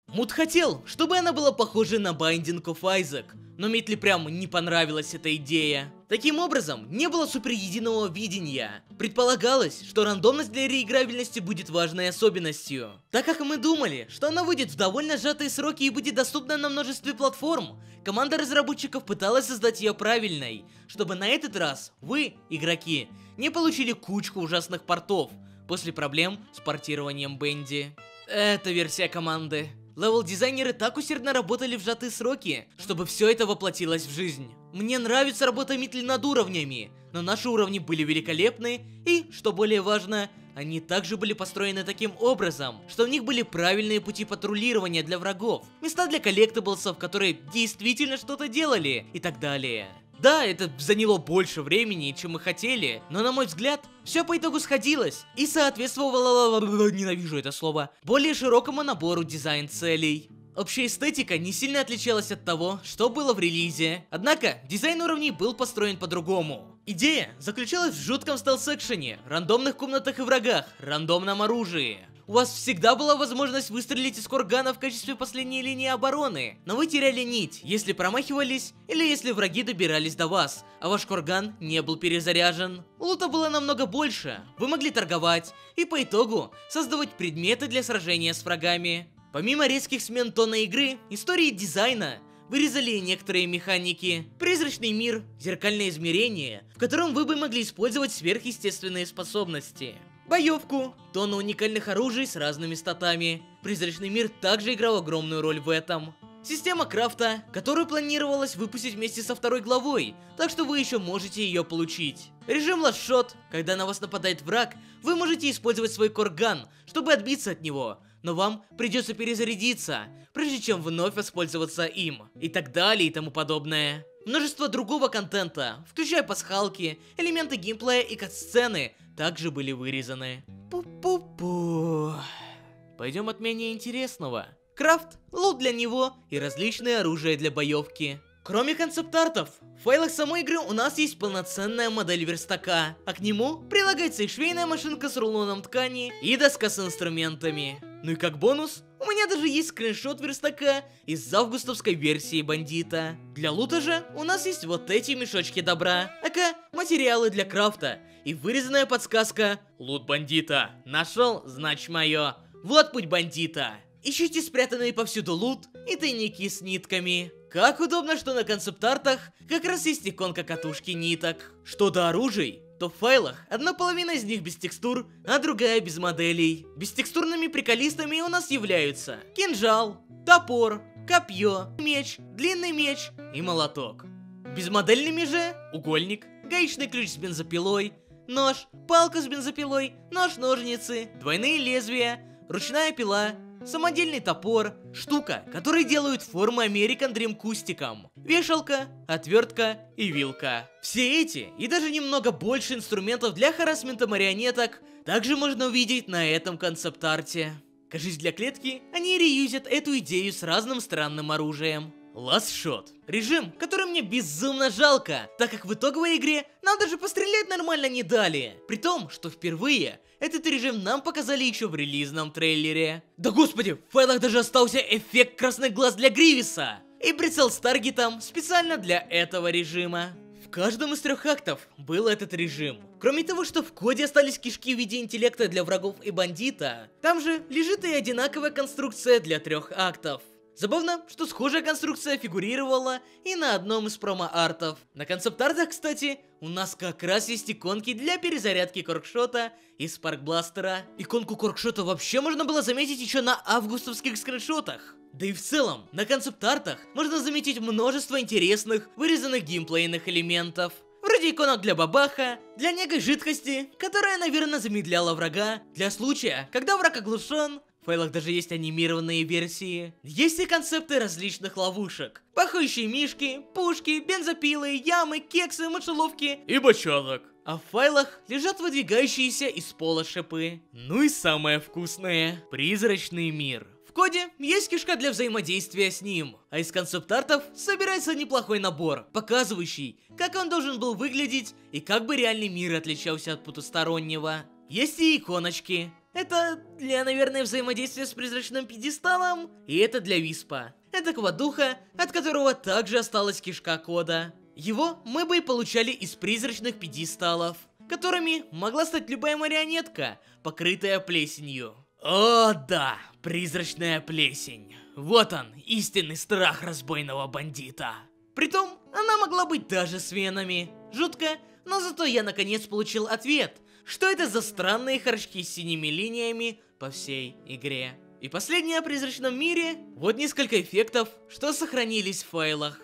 Мут хотел, чтобы она была похожа на Binding of Isaac, но Митли прям не понравилась эта идея. Таким образом, не было суперединого видения. Предполагалось, что рандомность для реиграбельности будет важной особенностью. Так как мы думали, что она выйдет в довольно сжатые сроки и будет доступна на множестве платформ, команда разработчиков пыталась создать ее правильной, чтобы на этот раз вы, игроки, не получили кучку ужасных портов после проблем с портированием Бенди. Это версия команды. Левел-дизайнеры так усердно работали в сжатые сроки, чтобы все это воплотилось в жизнь. Мне нравится работа Митли над уровнями, но наши уровни были великолепны, и, что более важно, они также были построены таким образом, что в них были правильные пути патрулирования для врагов, места для коллектаблсов, которые действительно что-то делали, и так далее. Да, это заняло больше времени, чем мы хотели, но на мой взгляд, все по итогу сходилось и соответствовало, ненавижу это слово, более широкому набору дизайн-целей. Общая эстетика не сильно отличалась от того, что было в релизе, однако дизайн уровней был построен по-другому. Идея заключалась в жутком стелс-экшене, рандомных комнатах и врагах, рандомном оружии. у вас всегда была возможность выстрелить из кургана в качестве последней линии обороны, но вы теряли нить, если промахивались или если враги добирались до вас, а ваш курган не был перезаряжен. Лута было намного больше, вы могли торговать и по итогу создавать предметы для сражения с врагами. Помимо резких смен тона игры, истории дизайна вырезали некоторые механики. Призрачный мир, зеркальное измерение, в котором вы бы могли использовать сверхъестественные способности. Боевку, тонну уникальных оружий с разными статами. Призрачный мир также играл огромную роль в этом. Система крафта, которую планировалось выпустить вместе со второй главой, так что вы еще можете ее получить. Режим ластшот, когда на вас нападает враг, вы можете использовать свой курган, чтобы отбиться от него, но вам придется перезарядиться, прежде чем вновь воспользоваться им, и так далее и тому подобное. Множество другого контента, включая пасхалки, элементы геймплея и катсцены, также были вырезаны. Пу-пу-пу. Пойдем от менее интересного. Крафт, лут для него и различные оружия для боевки. Кроме концепт-артов, в файлах самой игры у нас есть полноценная модель верстака, а к нему прилагается и швейная машинка с рулоном ткани, и доска с инструментами. Ну и как бонус, у меня даже есть скриншот верстака из августовской версии Бандита. Для лута же у нас есть вот эти мешочки добра, ака материалы для крафта и вырезанная подсказка «Лут Бандита. Нашел, значит мое. Вот путь Бандита». Ищите спрятанные повсюду лут и тайники с нитками. Как удобно, что на концепт-артах как раз есть иконка катушки ниток. Что до оружий, то в файлах одна половина из них без текстур, а другая без моделей. Бестекстурными приколистами у нас являются кинжал, топор, копье, меч, длинный меч и молоток. Безмодельными же угольник, гаечный ключ с бензопилой, нож, палка с бензопилой, нож-ножницы, двойные лезвия, ручная пила, самодельный топор, штука, которой делают формы American Dream кустиком, вешалка, отвертка и вилка. Все эти и даже немного больше инструментов для харассмента марионеток также можно увидеть на этом концепт-арте. Кажись, для клетки они реюзят эту идею с разным странным оружием. Ластшот. Режим, который мне безумно жалко, так как в итоговой игре нам даже пострелять нормально не дали. При том, что впервые этот режим нам показали еще в релизном трейлере. Да господи, в файлах даже остался эффект красных глаз для Гривиса и прицел с таргетом специально для этого режима. В каждом из трех актов был этот режим. Кроме того, что в коде остались кишки в виде интеллекта для врагов и бандита, там же лежит и одинаковая конструкция для трех актов. Забавно, что схожая конструкция фигурировала и на одном из промо-артов. На концепт-артах, кстати, у нас как раз есть иконки для перезарядки коркшота и спаркбластера. Иконку коркшота вообще можно было заметить еще на августовских скриншотах. Да и в целом, на концепт-артах можно заметить множество интересных, вырезанных геймплейных элементов. Вроде иконок для бабаха, для некой жидкости, которая, наверное, замедляла врага, для случая, когда враг оглушен. В файлах даже есть анимированные версии. Есть и концепты различных ловушек. Пахающие мишки, пушки, бензопилы, ямы, кексы, мышеловки и бочонок. А в файлах лежат выдвигающиеся из пола шипы. Ну и самое вкусное. Призрачный мир. В коде есть кишка для взаимодействия с ним, а из концепт-артов собирается неплохой набор, показывающий, как он должен был выглядеть и как бы реальный мир отличался от потустороннего. Есть и иконочки. Это для, наверное, взаимодействия с призрачным пьедесталом, и это для виспа. Это квадуха, от которого также осталась кишка кода. Его мы бы и получали из призрачных пьедесталов, которыми могла стать любая марионетка, покрытая плесенью. О да, призрачная плесень. Вот он, истинный страх разбойного бандита. Притом, она могла быть даже с венами. Жутко, но зато я наконец получил ответ. Что это за странные хорчки с синими линиями по всей игре? И последнее о призрачном мире. Вот несколько эффектов, что сохранились в файлах.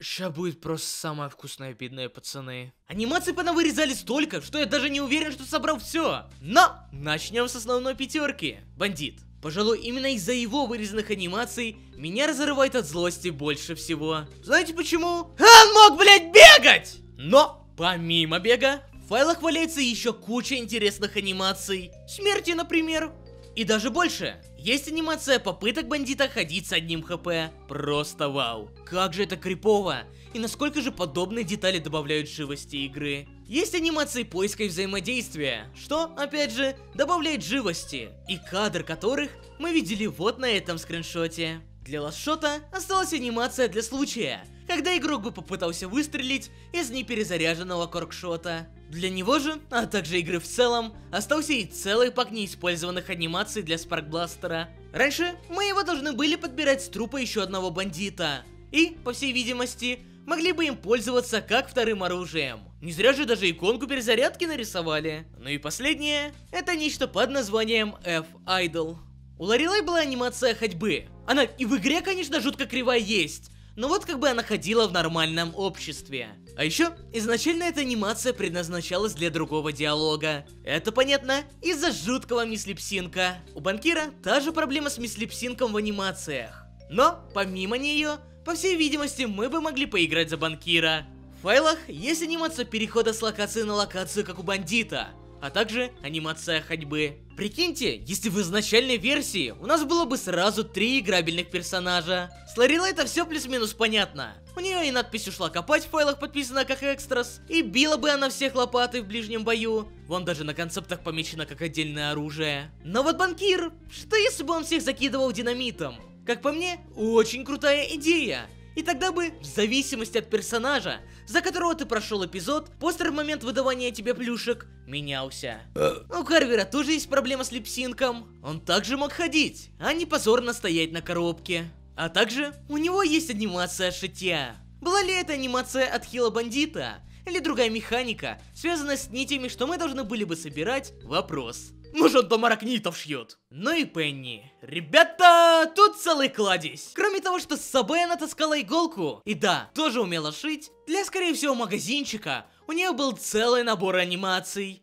Сейчас будет просто самое вкусное бедное, пацаны. Анимации понавырезали столько, что я даже не уверен, что собрал все. Но начнем с основной пятерки. Бандит. Пожалуй, именно из-за его вырезанных анимаций меня разрывает от злости больше всего. Знаете почему? Он мог, блядь, бегать! Но помимо бега, в файлах валяется еще куча интересных анимаций. Смерти, например. и даже больше. Есть анимация попыток бандита ходить с одним хп. Просто вау. Как же это крипово. И насколько же подобные детали добавляют живости игры. Есть анимации поиска и взаимодействия, что, опять же, добавляет живости. И кадр которых мы видели вот на этом скриншоте. Для ластшота осталась анимация для случая, когда игрок бы попытался выстрелить из неперезаряженного коркшота. Для него же, а также игры в целом, остался и целый пак неиспользованных анимаций для спаркбластера. Раньше мы его должны были подбирать с трупа еще одного бандита. И, по всей видимости, могли бы им пользоваться как вторым оружием. Не зря же даже иконку перезарядки нарисовали. Ну и последнее, это нечто под названием F-Idol. У Ларилай была анимация ходьбы. Она и в игре, конечно, жутко кривая есть, но вот как бы она ходила в нормальном обществе. А еще, изначально эта анимация предназначалась для другого диалога. Это понятно из-за жуткого мислипсинка. У банкира та же проблема с мислипсинком в анимациях. Но, помимо нее, по всей видимости, мы бы могли поиграть за банкира. В файлах есть анимация перехода с локации на локацию, как у бандита, а также анимация ходьбы. Прикиньте, если в изначальной версии у нас было бы сразу три играбельных персонажа. С Ларилай это все плюс-минус понятно. У нее и надпись «Ушла копать» в файлах подписана как экстрас, и била бы она всех лопатой в ближнем бою. Вон даже на концептах помечено как отдельное оружие. Но вот банкир, что если бы он всех закидывал динамитом? Как по мне, очень крутая идея. И тогда бы, в зависимости от персонажа, за которого ты прошел эпизод, постер в момент выдавания тебе плюшек менялся. У Карвера тоже есть проблема с липсинком. Он также мог ходить, а не позорно стоять на коробке. А также у него есть анимация шитья. Была ли это анимация от хила бандита? Или другая механика, связанная с нитями, что мы должны были бы собирать? Вопрос. Может, он там аракнитов шьет. Ну и Пенни. Ребята, тут целый кладезь. Кроме того, что с собой она таскала иголку, и да, тоже умела шить, для, скорее всего, магазинчика у нее был целый набор анимаций.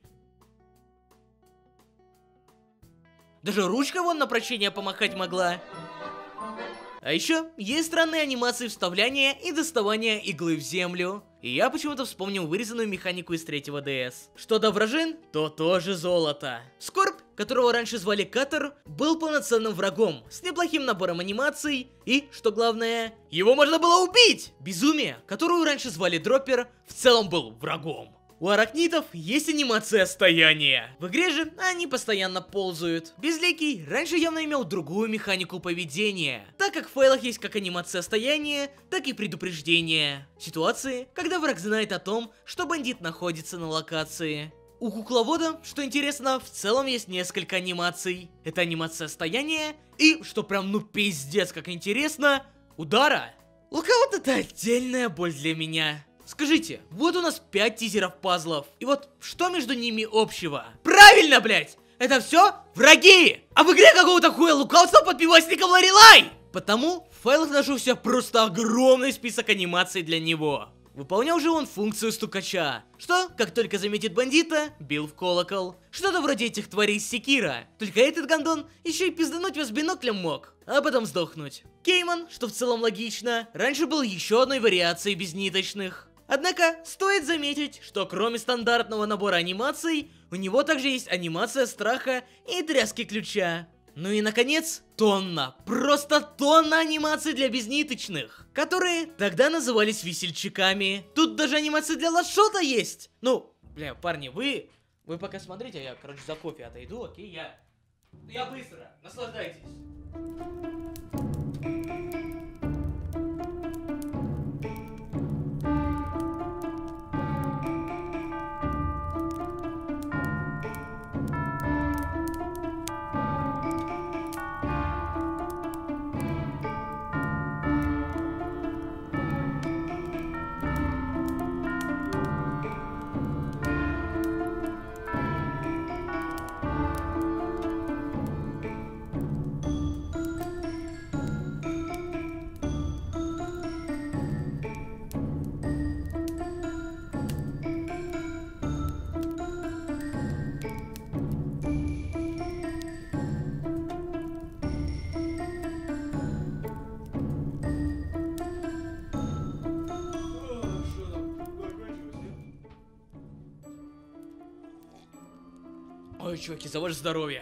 Даже ручка вон на прощение помахать могла. А еще есть странные анимации вставляния и доставания иглы в землю. И я почему-то вспомнил вырезанную механику из третьего ДС. Что до вражин, то тоже золото. Скорбь, которого раньше звали Катер, был полноценным врагом, с неплохим набором анимаций, и, что главное, его можно было убить! Безумие, которую раньше звали Дроппер, в целом был врагом. У аракнитов есть анимация стояния. В игре же они постоянно ползают. Безликий раньше явно имел другую механику поведения, так как в файлах есть как анимация стояния, так и предупреждение. Ситуации, когда враг знает о том, что бандит находится на локации. У кукловода, что интересно, в целом есть несколько анимаций. Это анимация стояния и, что прям ну пиздец как интересно, удара. Лукаут это отдельная боль для меня. Скажите, вот у нас пять тизеров пазлов, и вот что между ними общего? Правильно, блять! Это все враги! А в игре какого-то хуя лукавства под пивасником Ларилай! Потому в файлах нашелся просто огромный список анимаций для него. Выполнял же он функцию стукача, что, как только заметит бандита, бил в колокол. Что-то вроде этих тварей из Секира, только этот гондон еще и пиздануть вас биноклем мог, а потом сдохнуть. Кейман, что в целом логично, раньше был еще одной вариацией безниточных. Однако, стоит заметить, что кроме стандартного набора анимаций, у него также есть анимация страха и тряски ключа. Ну и наконец, тонна, просто тонна анимаций для безниточных, которые тогда назывались весельчаками. Тут даже анимации для ластшота есть. Ну, бля, парни, вы, вы пока смотрите, а я, короче, за кофе отойду, окей, я, я быстро, наслаждайтесь. Ой, чуваки, за ваше здоровье.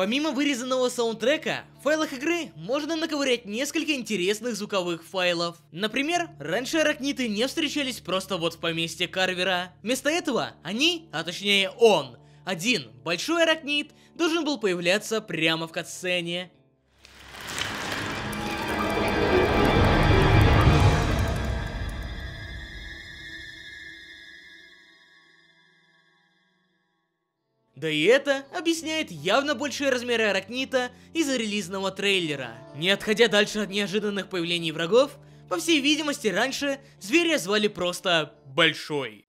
Помимо вырезанного саундтрека, в файлах игры можно наковырять несколько интересных звуковых файлов. Например, раньше аракниты не встречались просто вот в поместье Карвера. Вместо этого они, а точнее он, один большой аракнит, должен был появляться прямо в катсцене. Да и это объясняет явно большие размеры аракнита из-за релизного трейлера. Не отходя дальше от неожиданных появлений врагов, по всей видимости, раньше зверя звали просто Большой.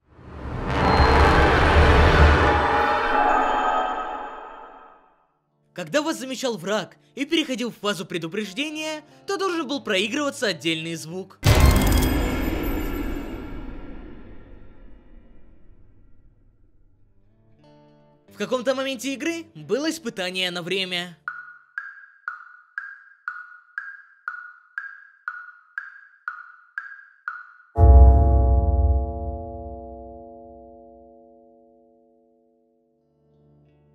Когда вас замечал враг и переходил в фазу предупреждения, то должен был проигрываться отдельный звук. В каком-то моменте игры было испытание на время.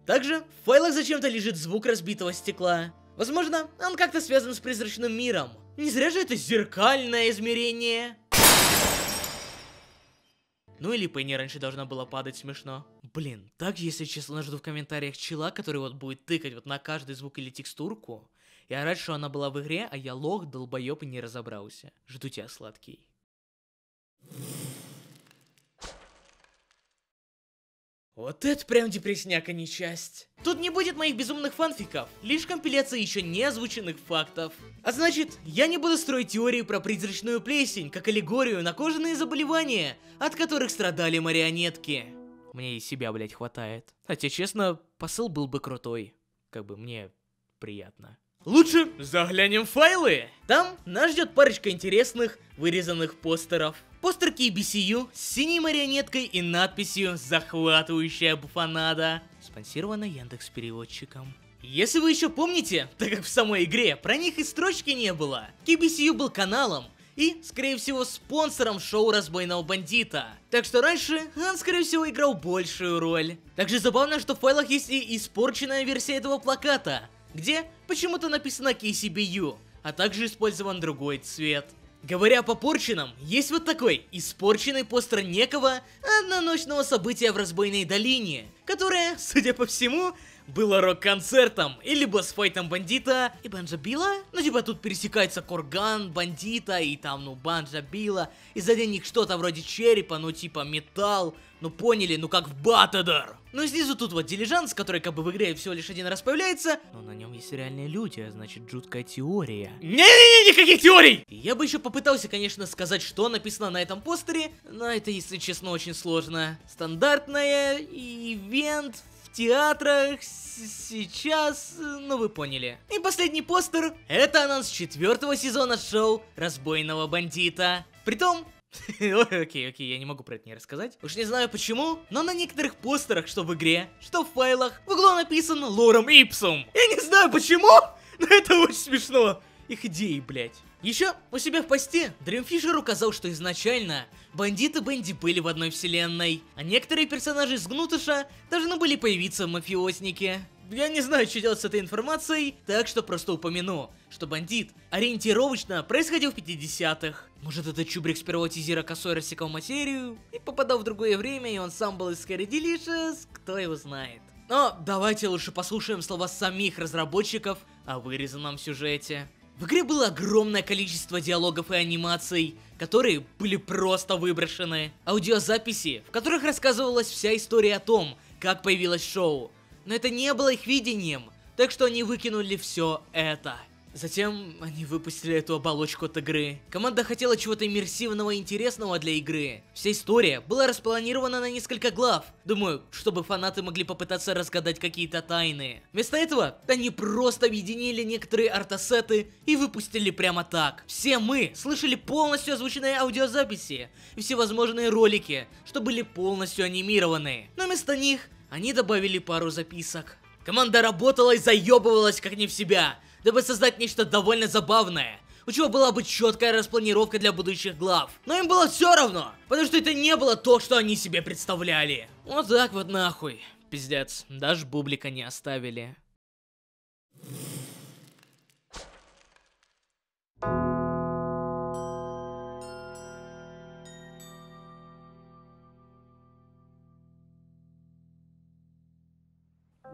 Также в файлах зачем-то лежит звук разбитого стекла. Возможно, он как-то связан с призрачным миром. Не зря же это зеркальное измерение. Ну или Пенни раньше должна была падать, смешно. Блин, так, если честно, жду в комментариях чела, который вот будет тыкать вот на каждый звук или текстурку, и орать, что она была в игре, а я лох, долбоёб и не разобрался. Жду тебя, сладкий. Вот это прям депресняк, а не часть. Тут не будет моих безумных фанфиков, лишь компиляция еще не озвученных фактов. А значит, я не буду строить теории про призрачную плесень, как аллегорию на кожаные заболевания, от которых страдали марионетки. Мне и себя, блять, хватает. Хотя, честно, посыл был бы крутой. Как бы мне приятно. Лучше заглянем в файлы. Там нас ждет парочка интересных вырезанных постеров. Постер кей би си ю с синей марионеткой и надписью «Захватывающая буфанада». Спонсировано Яндекс.Переводчиком. Если вы еще помните, так как в самой игре про них и строчки не было, кей би си ю был каналом и, скорее всего, спонсором шоу «Разбойного бандита». Так что раньше он, скорее всего, играл большую роль. Также забавно, что в файлах есть и испорченная версия этого плаката, где почему-то написано кей си би ю, а также использован другой цвет. Говоря о попорченном, есть вот такой испорченный постер некого одноночного события в Разбойной долине, которое, судя по всему, было рок-концертом или босс-файтом бандита и Банджа Билла. Ну типа тут пересекается курган бандита и там ну Банджа Билла, и сзади них что-то вроде черепа, ну типа металл, ну поняли, ну как в Батадор. Ну снизу тут вот дилижанс, который как бы в игре всего лишь один раз появляется, но на нем есть реальные люди, а значит жуткая теория. Не-не-не, никаких теорий! Я бы еще попытался, конечно, сказать, что написано на этом постере, но это, если честно, очень сложно. Стандартная ивент... театрах сейчас, ну вы поняли. И последний постер — это анонс четвертого сезона шоу «Разбойного бандита». Притом, окей, окей, я не могу про это не рассказать. Уж не знаю почему, но на некоторых постерах, что в игре, что в файлах, в углу написан лором ипсум. Я не знаю почему, но это очень смешно. Их идеи, блять. Еще у себя в посте Дримфишер указал, что изначально бандиты Бенди были в одной вселенной, а некоторые персонажи из Гнутыша должны были появиться в мафиознике. Я не знаю, что делать с этой информацией, так что просто упомяну, что бандит ориентировочно происходил в пятидесятых. Может, это Чубрик с первого тизера косой рассекал материю и попадал в другое время, и он сам был из Scary Delicious, кто его знает. Но давайте лучше послушаем слова самих разработчиков о вырезанном сюжете. В игре было огромное количество диалогов и анимаций, которые были просто выброшены. Аудиозаписи, в которых рассказывалась вся история о том, как появилось шоу. Но это не было их видением, так что они выкинули все это. Затем они выпустили эту оболочку от игры. Команда хотела чего-то иммерсивного и интересного для игры. Вся история была распланирована на несколько глав. Думаю, чтобы фанаты могли попытаться разгадать какие-то тайны. Вместо этого они просто объединили некоторые артасеты и выпустили прямо так. Все мы слышали полностью озвученные аудиозаписи и всевозможные ролики, что были полностью анимированы. Но вместо них они добавили пару записок. Команда работала и заебывалась как не в себя, дабы создать нечто довольно забавное, у чего была бы четкая распланировка для будущих глав. Но им было все равно, потому что это не было то, что они себе представляли. Вот так вот нахуй. Пиздец, даже бублика не оставили.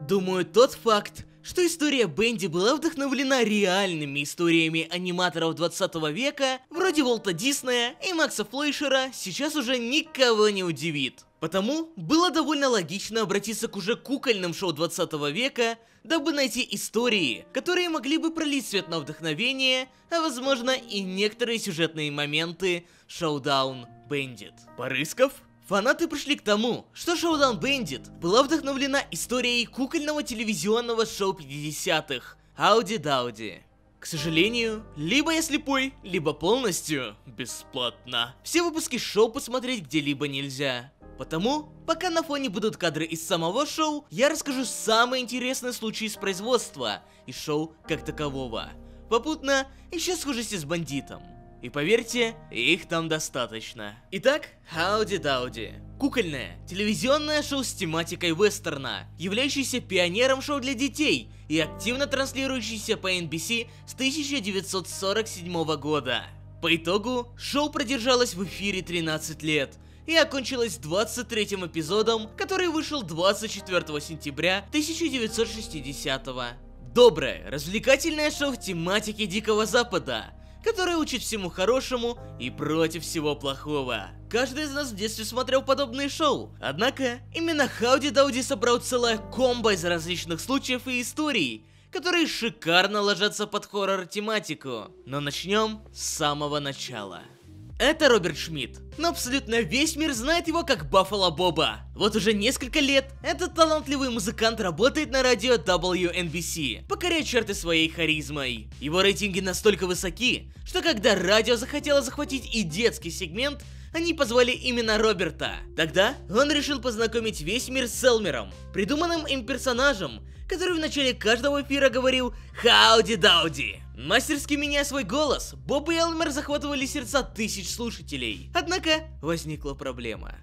Думаю, тот факт, что история Бенди была вдохновлена реальными историями аниматоров двадцатого века, вроде Уолта Диснея и Макса Флойшера, сейчас уже никого не удивит. Потому было довольно логично обратиться к уже кукольным шоу двадцатого века, дабы найти истории, которые могли бы пролить свет на вдохновение, а возможно и некоторые сюжетные моменты Showdown Bandit. Порыскав, фанаты пришли к тому, что Showdown Bandit была вдохновлена историей кукольного телевизионного шоу пятидесятых Howdy Doody. К сожалению, либо я слепой, либо полностью бесплатно. Все выпуски шоу посмотреть где-либо нельзя. Потому, пока на фоне будут кадры из самого шоу, я расскажу самые интересные случаи с производства и шоу как такового. Попутно, еще схожести с бандитом. И поверьте, их там достаточно. Итак, Howdy Doody. Кукольное, телевизионное шоу с тематикой вестерна, являющееся пионером шоу для детей и активно транслирующееся по эн би си с тысяча девятьсот сорок седьмого года. По итогу, шоу продержалось в эфире тринадцать лет и окончилось двадцать третьим эпизодом, который вышел двадцать четвёртого сентября тысяча девятьсот шестидесятого. Доброе, развлекательное шоу в тематике Дикого Запада, которая учит всему хорошему и против всего плохого. Каждый из нас в детстве смотрел подобные шоу. Однако, именно Howdy Doody собрал целое комбо из различных случаев и историй, которые шикарно ложатся под хоррор-тематику. Но начнем с самого начала. Это Роберт Шмидт, но абсолютно весь мир знает его как Буффало Боба. Вот уже несколько лет этот талантливый музыкант работает на радио дабл ю эн би си, покоряя черты своей харизмой. Его рейтинги настолько высоки, что когда радио захотело захватить и детский сегмент, они позвали именно Роберта. Тогда он решил познакомить весь мир с Элмером, придуманным им персонажем, который в начале каждого эфира говорил «Howdy Doody». Мастерски меняя свой голос, Боб и Элмер захватывали сердца тысяч слушателей. Однако возникла проблема.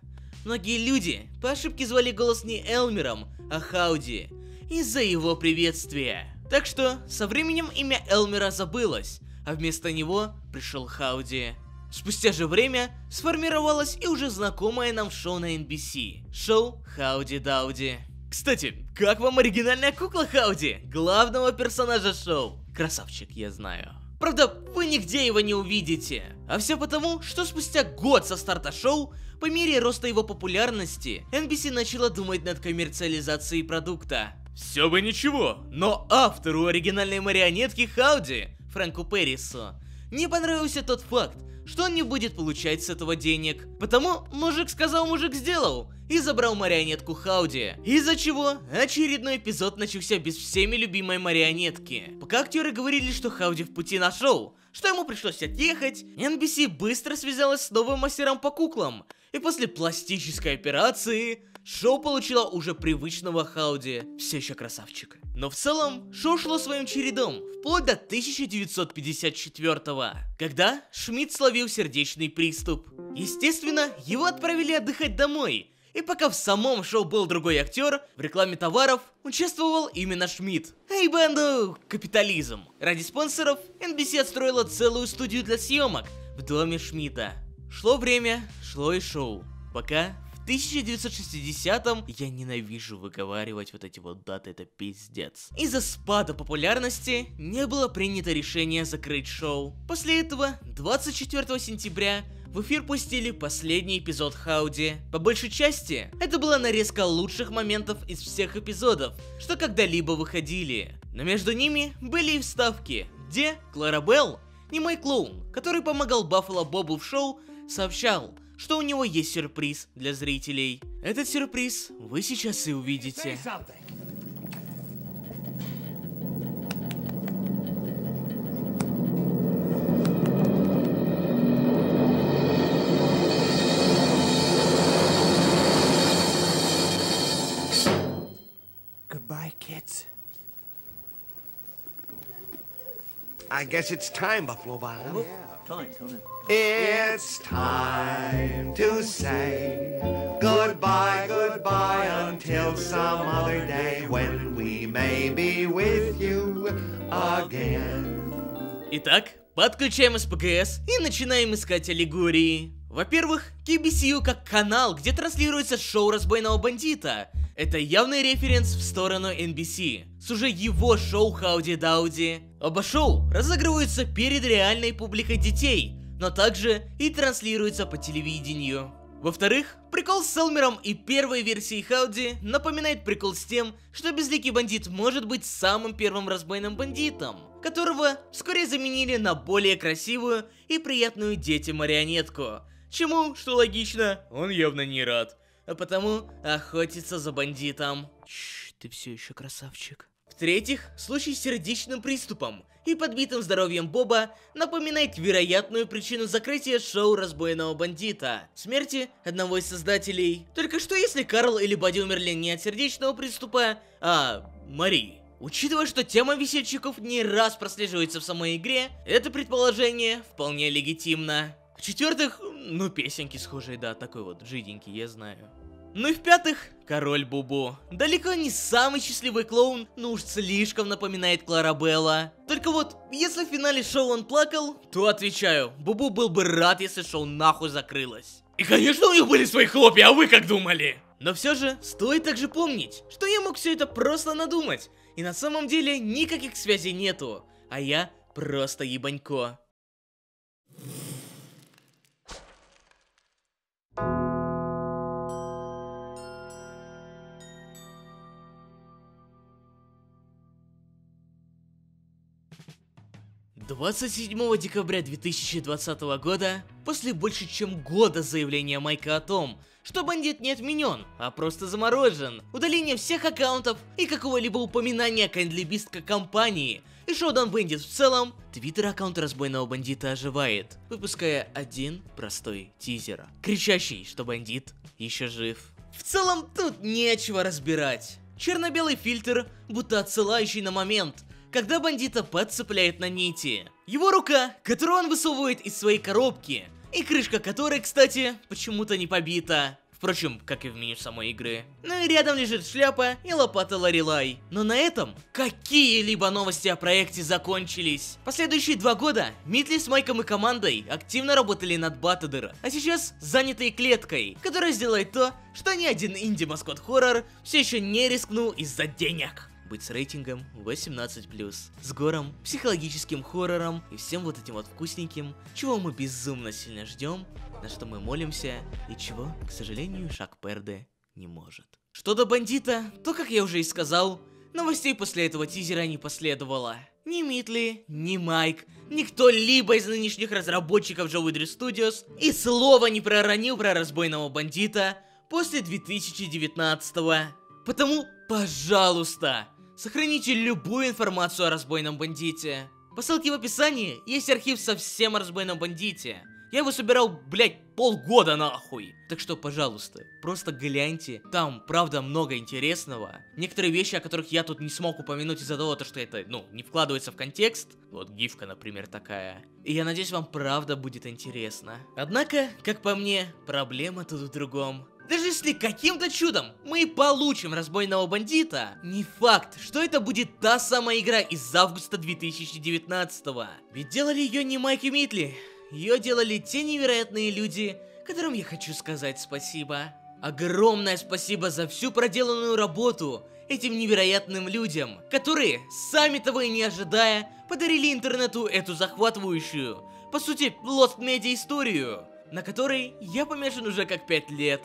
Многие люди по ошибке звали голос не Элмером, а Хауди, из-за его приветствия. Так что со временем имя Элмера забылось, а вместо него пришел Хауди. Спустя же время сформировалось и уже знакомое нам шоу на эн би си, шоу Howdy Doody. Кстати, как вам оригинальная кукла Хауди, главного персонажа шоу? Красавчик, я знаю. Правда, вы нигде его не увидите. А все потому, что спустя год со старта шоу, по мере роста его популярности, эн би си начала думать над коммерциализацией продукта. Все бы ничего, но автору оригинальной марионетки Хауди, Фрэнку Перрису, не понравился тот факт, что он не будет получать с этого денег. Потому мужик сказал, мужик сделал, и забрал марионетку Хауди, из-за чего очередной эпизод начался без всеми любимой марионетки. Пока актеры говорили, что Хауди в пути на шоу, что ему пришлось отъехать, эн би си быстро связалась с новым мастером по куклам, и после пластической операции шоу получило уже привычного Хауди, все еще красавчик. Но в целом шоу шло своим чередом вплоть до тысяча девятьсот пятьдесят четвёртого, когда Шмидт словил сердечный приступ. Естественно, его отправили отдыхать домой, и пока в самом шоу был другой актер, в рекламе товаров участвовал именно Шмидт. Ибо, ну, капитализм. Ради спонсоров эн би си отстроила целую студию для съемок в доме Шмидта. Шло время, шло и шоу, пока в тысяча девятьсот шестидесятом, я ненавижу выговаривать вот эти вот даты, это пиздец. Из-за спада популярности не было принято решение закрыть шоу. После этого, двадцать четвёртого сентября, в эфир пустили последний эпизод Хауди. По большей части, это была нарезка лучших моментов из всех эпизодов, что когда-либо выходили. Но между ними были и вставки, где Кларабелл, немой клоун, который помогал Баффало Бобу в шоу, сообщал, что у него есть сюрприз для зрителей. Этот сюрприз вы сейчас и увидите. Goodbye, kids. I guess it's time, Buffalo Bob. Time, time. It's time to say goodbye, goodbye until some other day when we may be with you again. Итак, подключаем эс пэ гэ эс и начинаем искать аллегории. Во-первых, кей би си ю как канал, где транслируется шоу разбойного бандита. Это явный референс в сторону эн би си с уже его шоу «Howdy Doody». Оба шоу разыгрываются перед реальной публикой детей, но также и транслируются по телевидению. Во-вторых, прикол с Элмером и первой версией Howdy напоминает прикол с тем, что безликий бандит может быть самым первым разбойным бандитом, которого вскоре заменили на более красивую и приятную детям-марионетку, чему, что логично, он явно не рад, а потому охотится за бандитом. Чш, ты все еще красавчик. В-третьих, случай с сердечным приступом и подбитым здоровьем Боба напоминает вероятную причину закрытия шоу разбойного бандита – смерти одного из создателей. Только что если Карл или Бадди умерли не от сердечного приступа, а Мари? Учитывая, что тема весельчаков не раз прослеживается в самой игре, это предположение вполне легитимно. В-четвертых, ну песенки схожие, да, такой вот жиденький, я знаю. Ну и в-пятых, король Бубу. Далеко не самый счастливый клоун, но уж слишком напоминает Кларабелла. Только вот, если в финале шоу он плакал, то отвечаю, Бубу был бы рад, если шоу нахуй закрылось. И конечно у них были свои хлопья, а вы как думали? Но все же, стоит также помнить, что я мог все это просто надумать, и на самом деле никаких связей нету, а я просто ебанько. двадцать седьмого декабря две тысячи двадцатого года, после больше чем года заявления Майка о том, что бандит не отменен, а просто заморожен, удаление всех аккаунтов и какого-либо упоминания Kindly Beast как компании и Showdown Bandit в целом, твиттер-аккаунт разбойного бандита оживает, выпуская один простой тизер, кричащий, что бандит еще жив. В целом тут нечего разбирать. Черно-белый фильтр, будто отсылающий на момент, когда бандита подцепляет на нити. Его рука, которую он высовывает из своей коробки, и крышка которой, кстати, почему-то не побита. Впрочем, как и в меню самой игры. Ну и рядом лежит шляпа и лопата Ларилай. Но на этом какие-либо новости о проекте закончились. Последующие два года Митли с Майком и командой активно работали над Баттедер, а сейчас заняты клеткой, которая сделает то, что ни один инди-маскот-хоррор все еще не рискнул из-за денег. Быть с рейтингом восемнадцать плюс, с гором, психологическим хоррором и всем вот этим вот вкусненьким, чего мы безумно сильно ждем, на что мы молимся и чего, к сожалению, Шак Перде не может. Что до бандита, то, как я уже и сказал, новостей после этого тизера не последовало. Ни Митли, ни Майк, ни кто-либо из нынешних разработчиков Joey Drew Studios и слова не проронил про разбойного бандита после две тысячи девятнадцатого. Потому, пожалуйста, сохраните любую информацию о разбойном бандите. По ссылке в описании есть архив совсем о разбойном бандите. Я его собирал, блять, полгода нахуй. Так что, пожалуйста, просто гляньте. Там, правда, много интересного. Некоторые вещи, о которых я тут не смог упомянуть из-за того, что это, ну, не вкладывается в контекст. Вот гифка, например, такая. И я надеюсь, вам правда будет интересно. Однако, как по мне, проблема тут в другом. Даже если каким-то чудом мы и получим разбойного бандита, не факт, что это будет та самая игра из августа две тысячи девятнадцатого. Ведь делали ее не Майк и Митли, ее делали те невероятные люди, которым я хочу сказать спасибо. Огромное спасибо за всю проделанную работу этим невероятным людям, которые, сами того и не ожидая, подарили интернету эту захватывающую, по сути, лост-медиа историю, на которой я помешан уже как пять лет.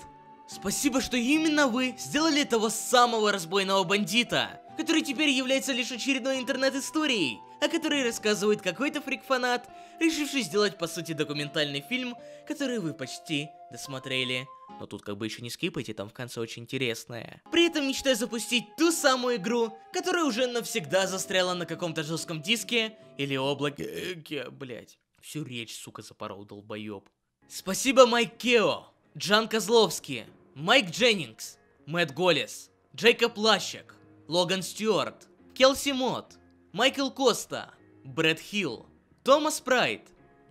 Спасибо, что именно вы сделали того самого разбойного бандита, который теперь является лишь очередной интернет-историей, о которой рассказывает какой-то фрик-фанат, решивший сделать по сути документальный фильм, который вы почти досмотрели. Но тут как бы еще не скипайте, там в конце очень интересное. При этом мечтаю запустить ту самую игру, которая уже навсегда застряла на каком-то жестком диске или облаке, блять, всю речь, сука, запорол долбоеб. Спасибо, Майк Кео, Джан Козловский, Майк Дженнингс, Мэтт Голлес, Джейкоб Лащек, Логан Стюарт, Келси Мот, Майкл Коста, Брэд Хилл, Томас Прайд,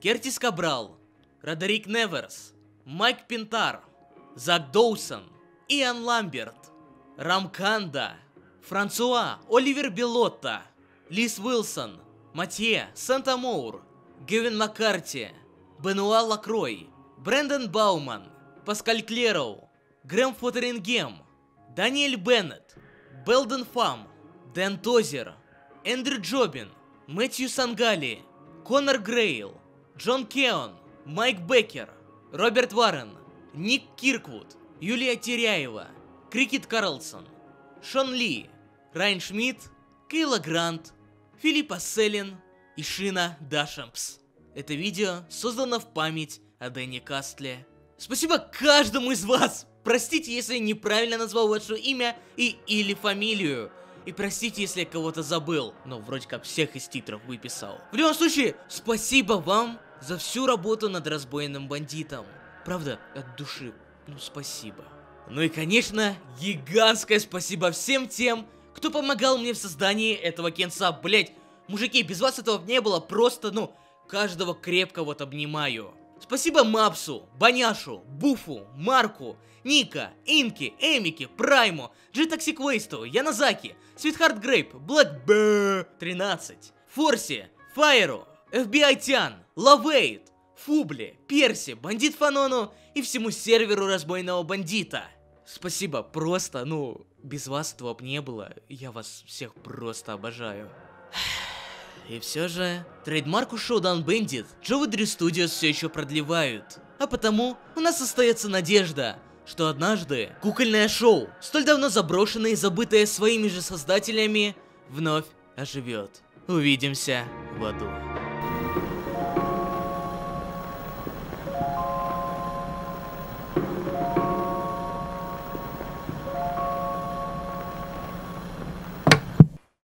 Кертис Кабрал, Родерик Неверс, Майк Пинтар, Зак Доусон, Иан Ламберт, Рамканда, Франсуа, Оливер Белотта, Лиз Уилсон, Матье Санта-Моур, Гевин Маккарти, Бенуа Лакрой, Брэндон Бауман, Паскаль Клероу, Грэм Фотерингем, Даниэль Беннет, Белден Фам, Дэн Тозер, Эндрю Джобин, Мэтью Сангали, Конор Грейл, Джон Кеон, Майк Беккер, Роберт Варрен, Ник Кирквуд, Юлия Теряева, Крикет Карлсон, Шон Ли, Райан Шмидт, Кейла Грант, Филиппа Селин и Шина Дашампс. Это видео создано в память о Дэнни Кастле. Спасибо каждому из вас! Простите, если неправильно назвал ваше имя и или фамилию. И простите, если я кого-то забыл, но вроде как всех из титров выписал. В любом случае, спасибо вам за всю работу над разбойным бандитом. Правда, от души, ну спасибо. Ну и конечно, гигантское спасибо всем тем, кто помогал мне в создании этого кинца. Блять, мужики, без вас этого не было, просто, ну, каждого крепко вот обнимаю. Спасибо Мапсу, Баняшу, Буфу, Марку, Ника, Инки, Эмики, Прайму, G-Toxic Waste, Янозаки, Sweetheart Grape, Black B тринадцать, Форси, Файру, эф би ай Тян, Лавейт, Фубли, Перси, Бандит Фанону и всему серверу разбойного бандита. Спасибо, просто, ну, без вас этого б не было, я вас всех просто обожаю. И все же, трейдмарку Showdown Bandit Joey Drew Studios все еще продлевают. А потому у нас остается надежда, что однажды кукольное шоу, столь давно заброшенное и забытое своими же создателями, вновь оживет. Увидимся в аду.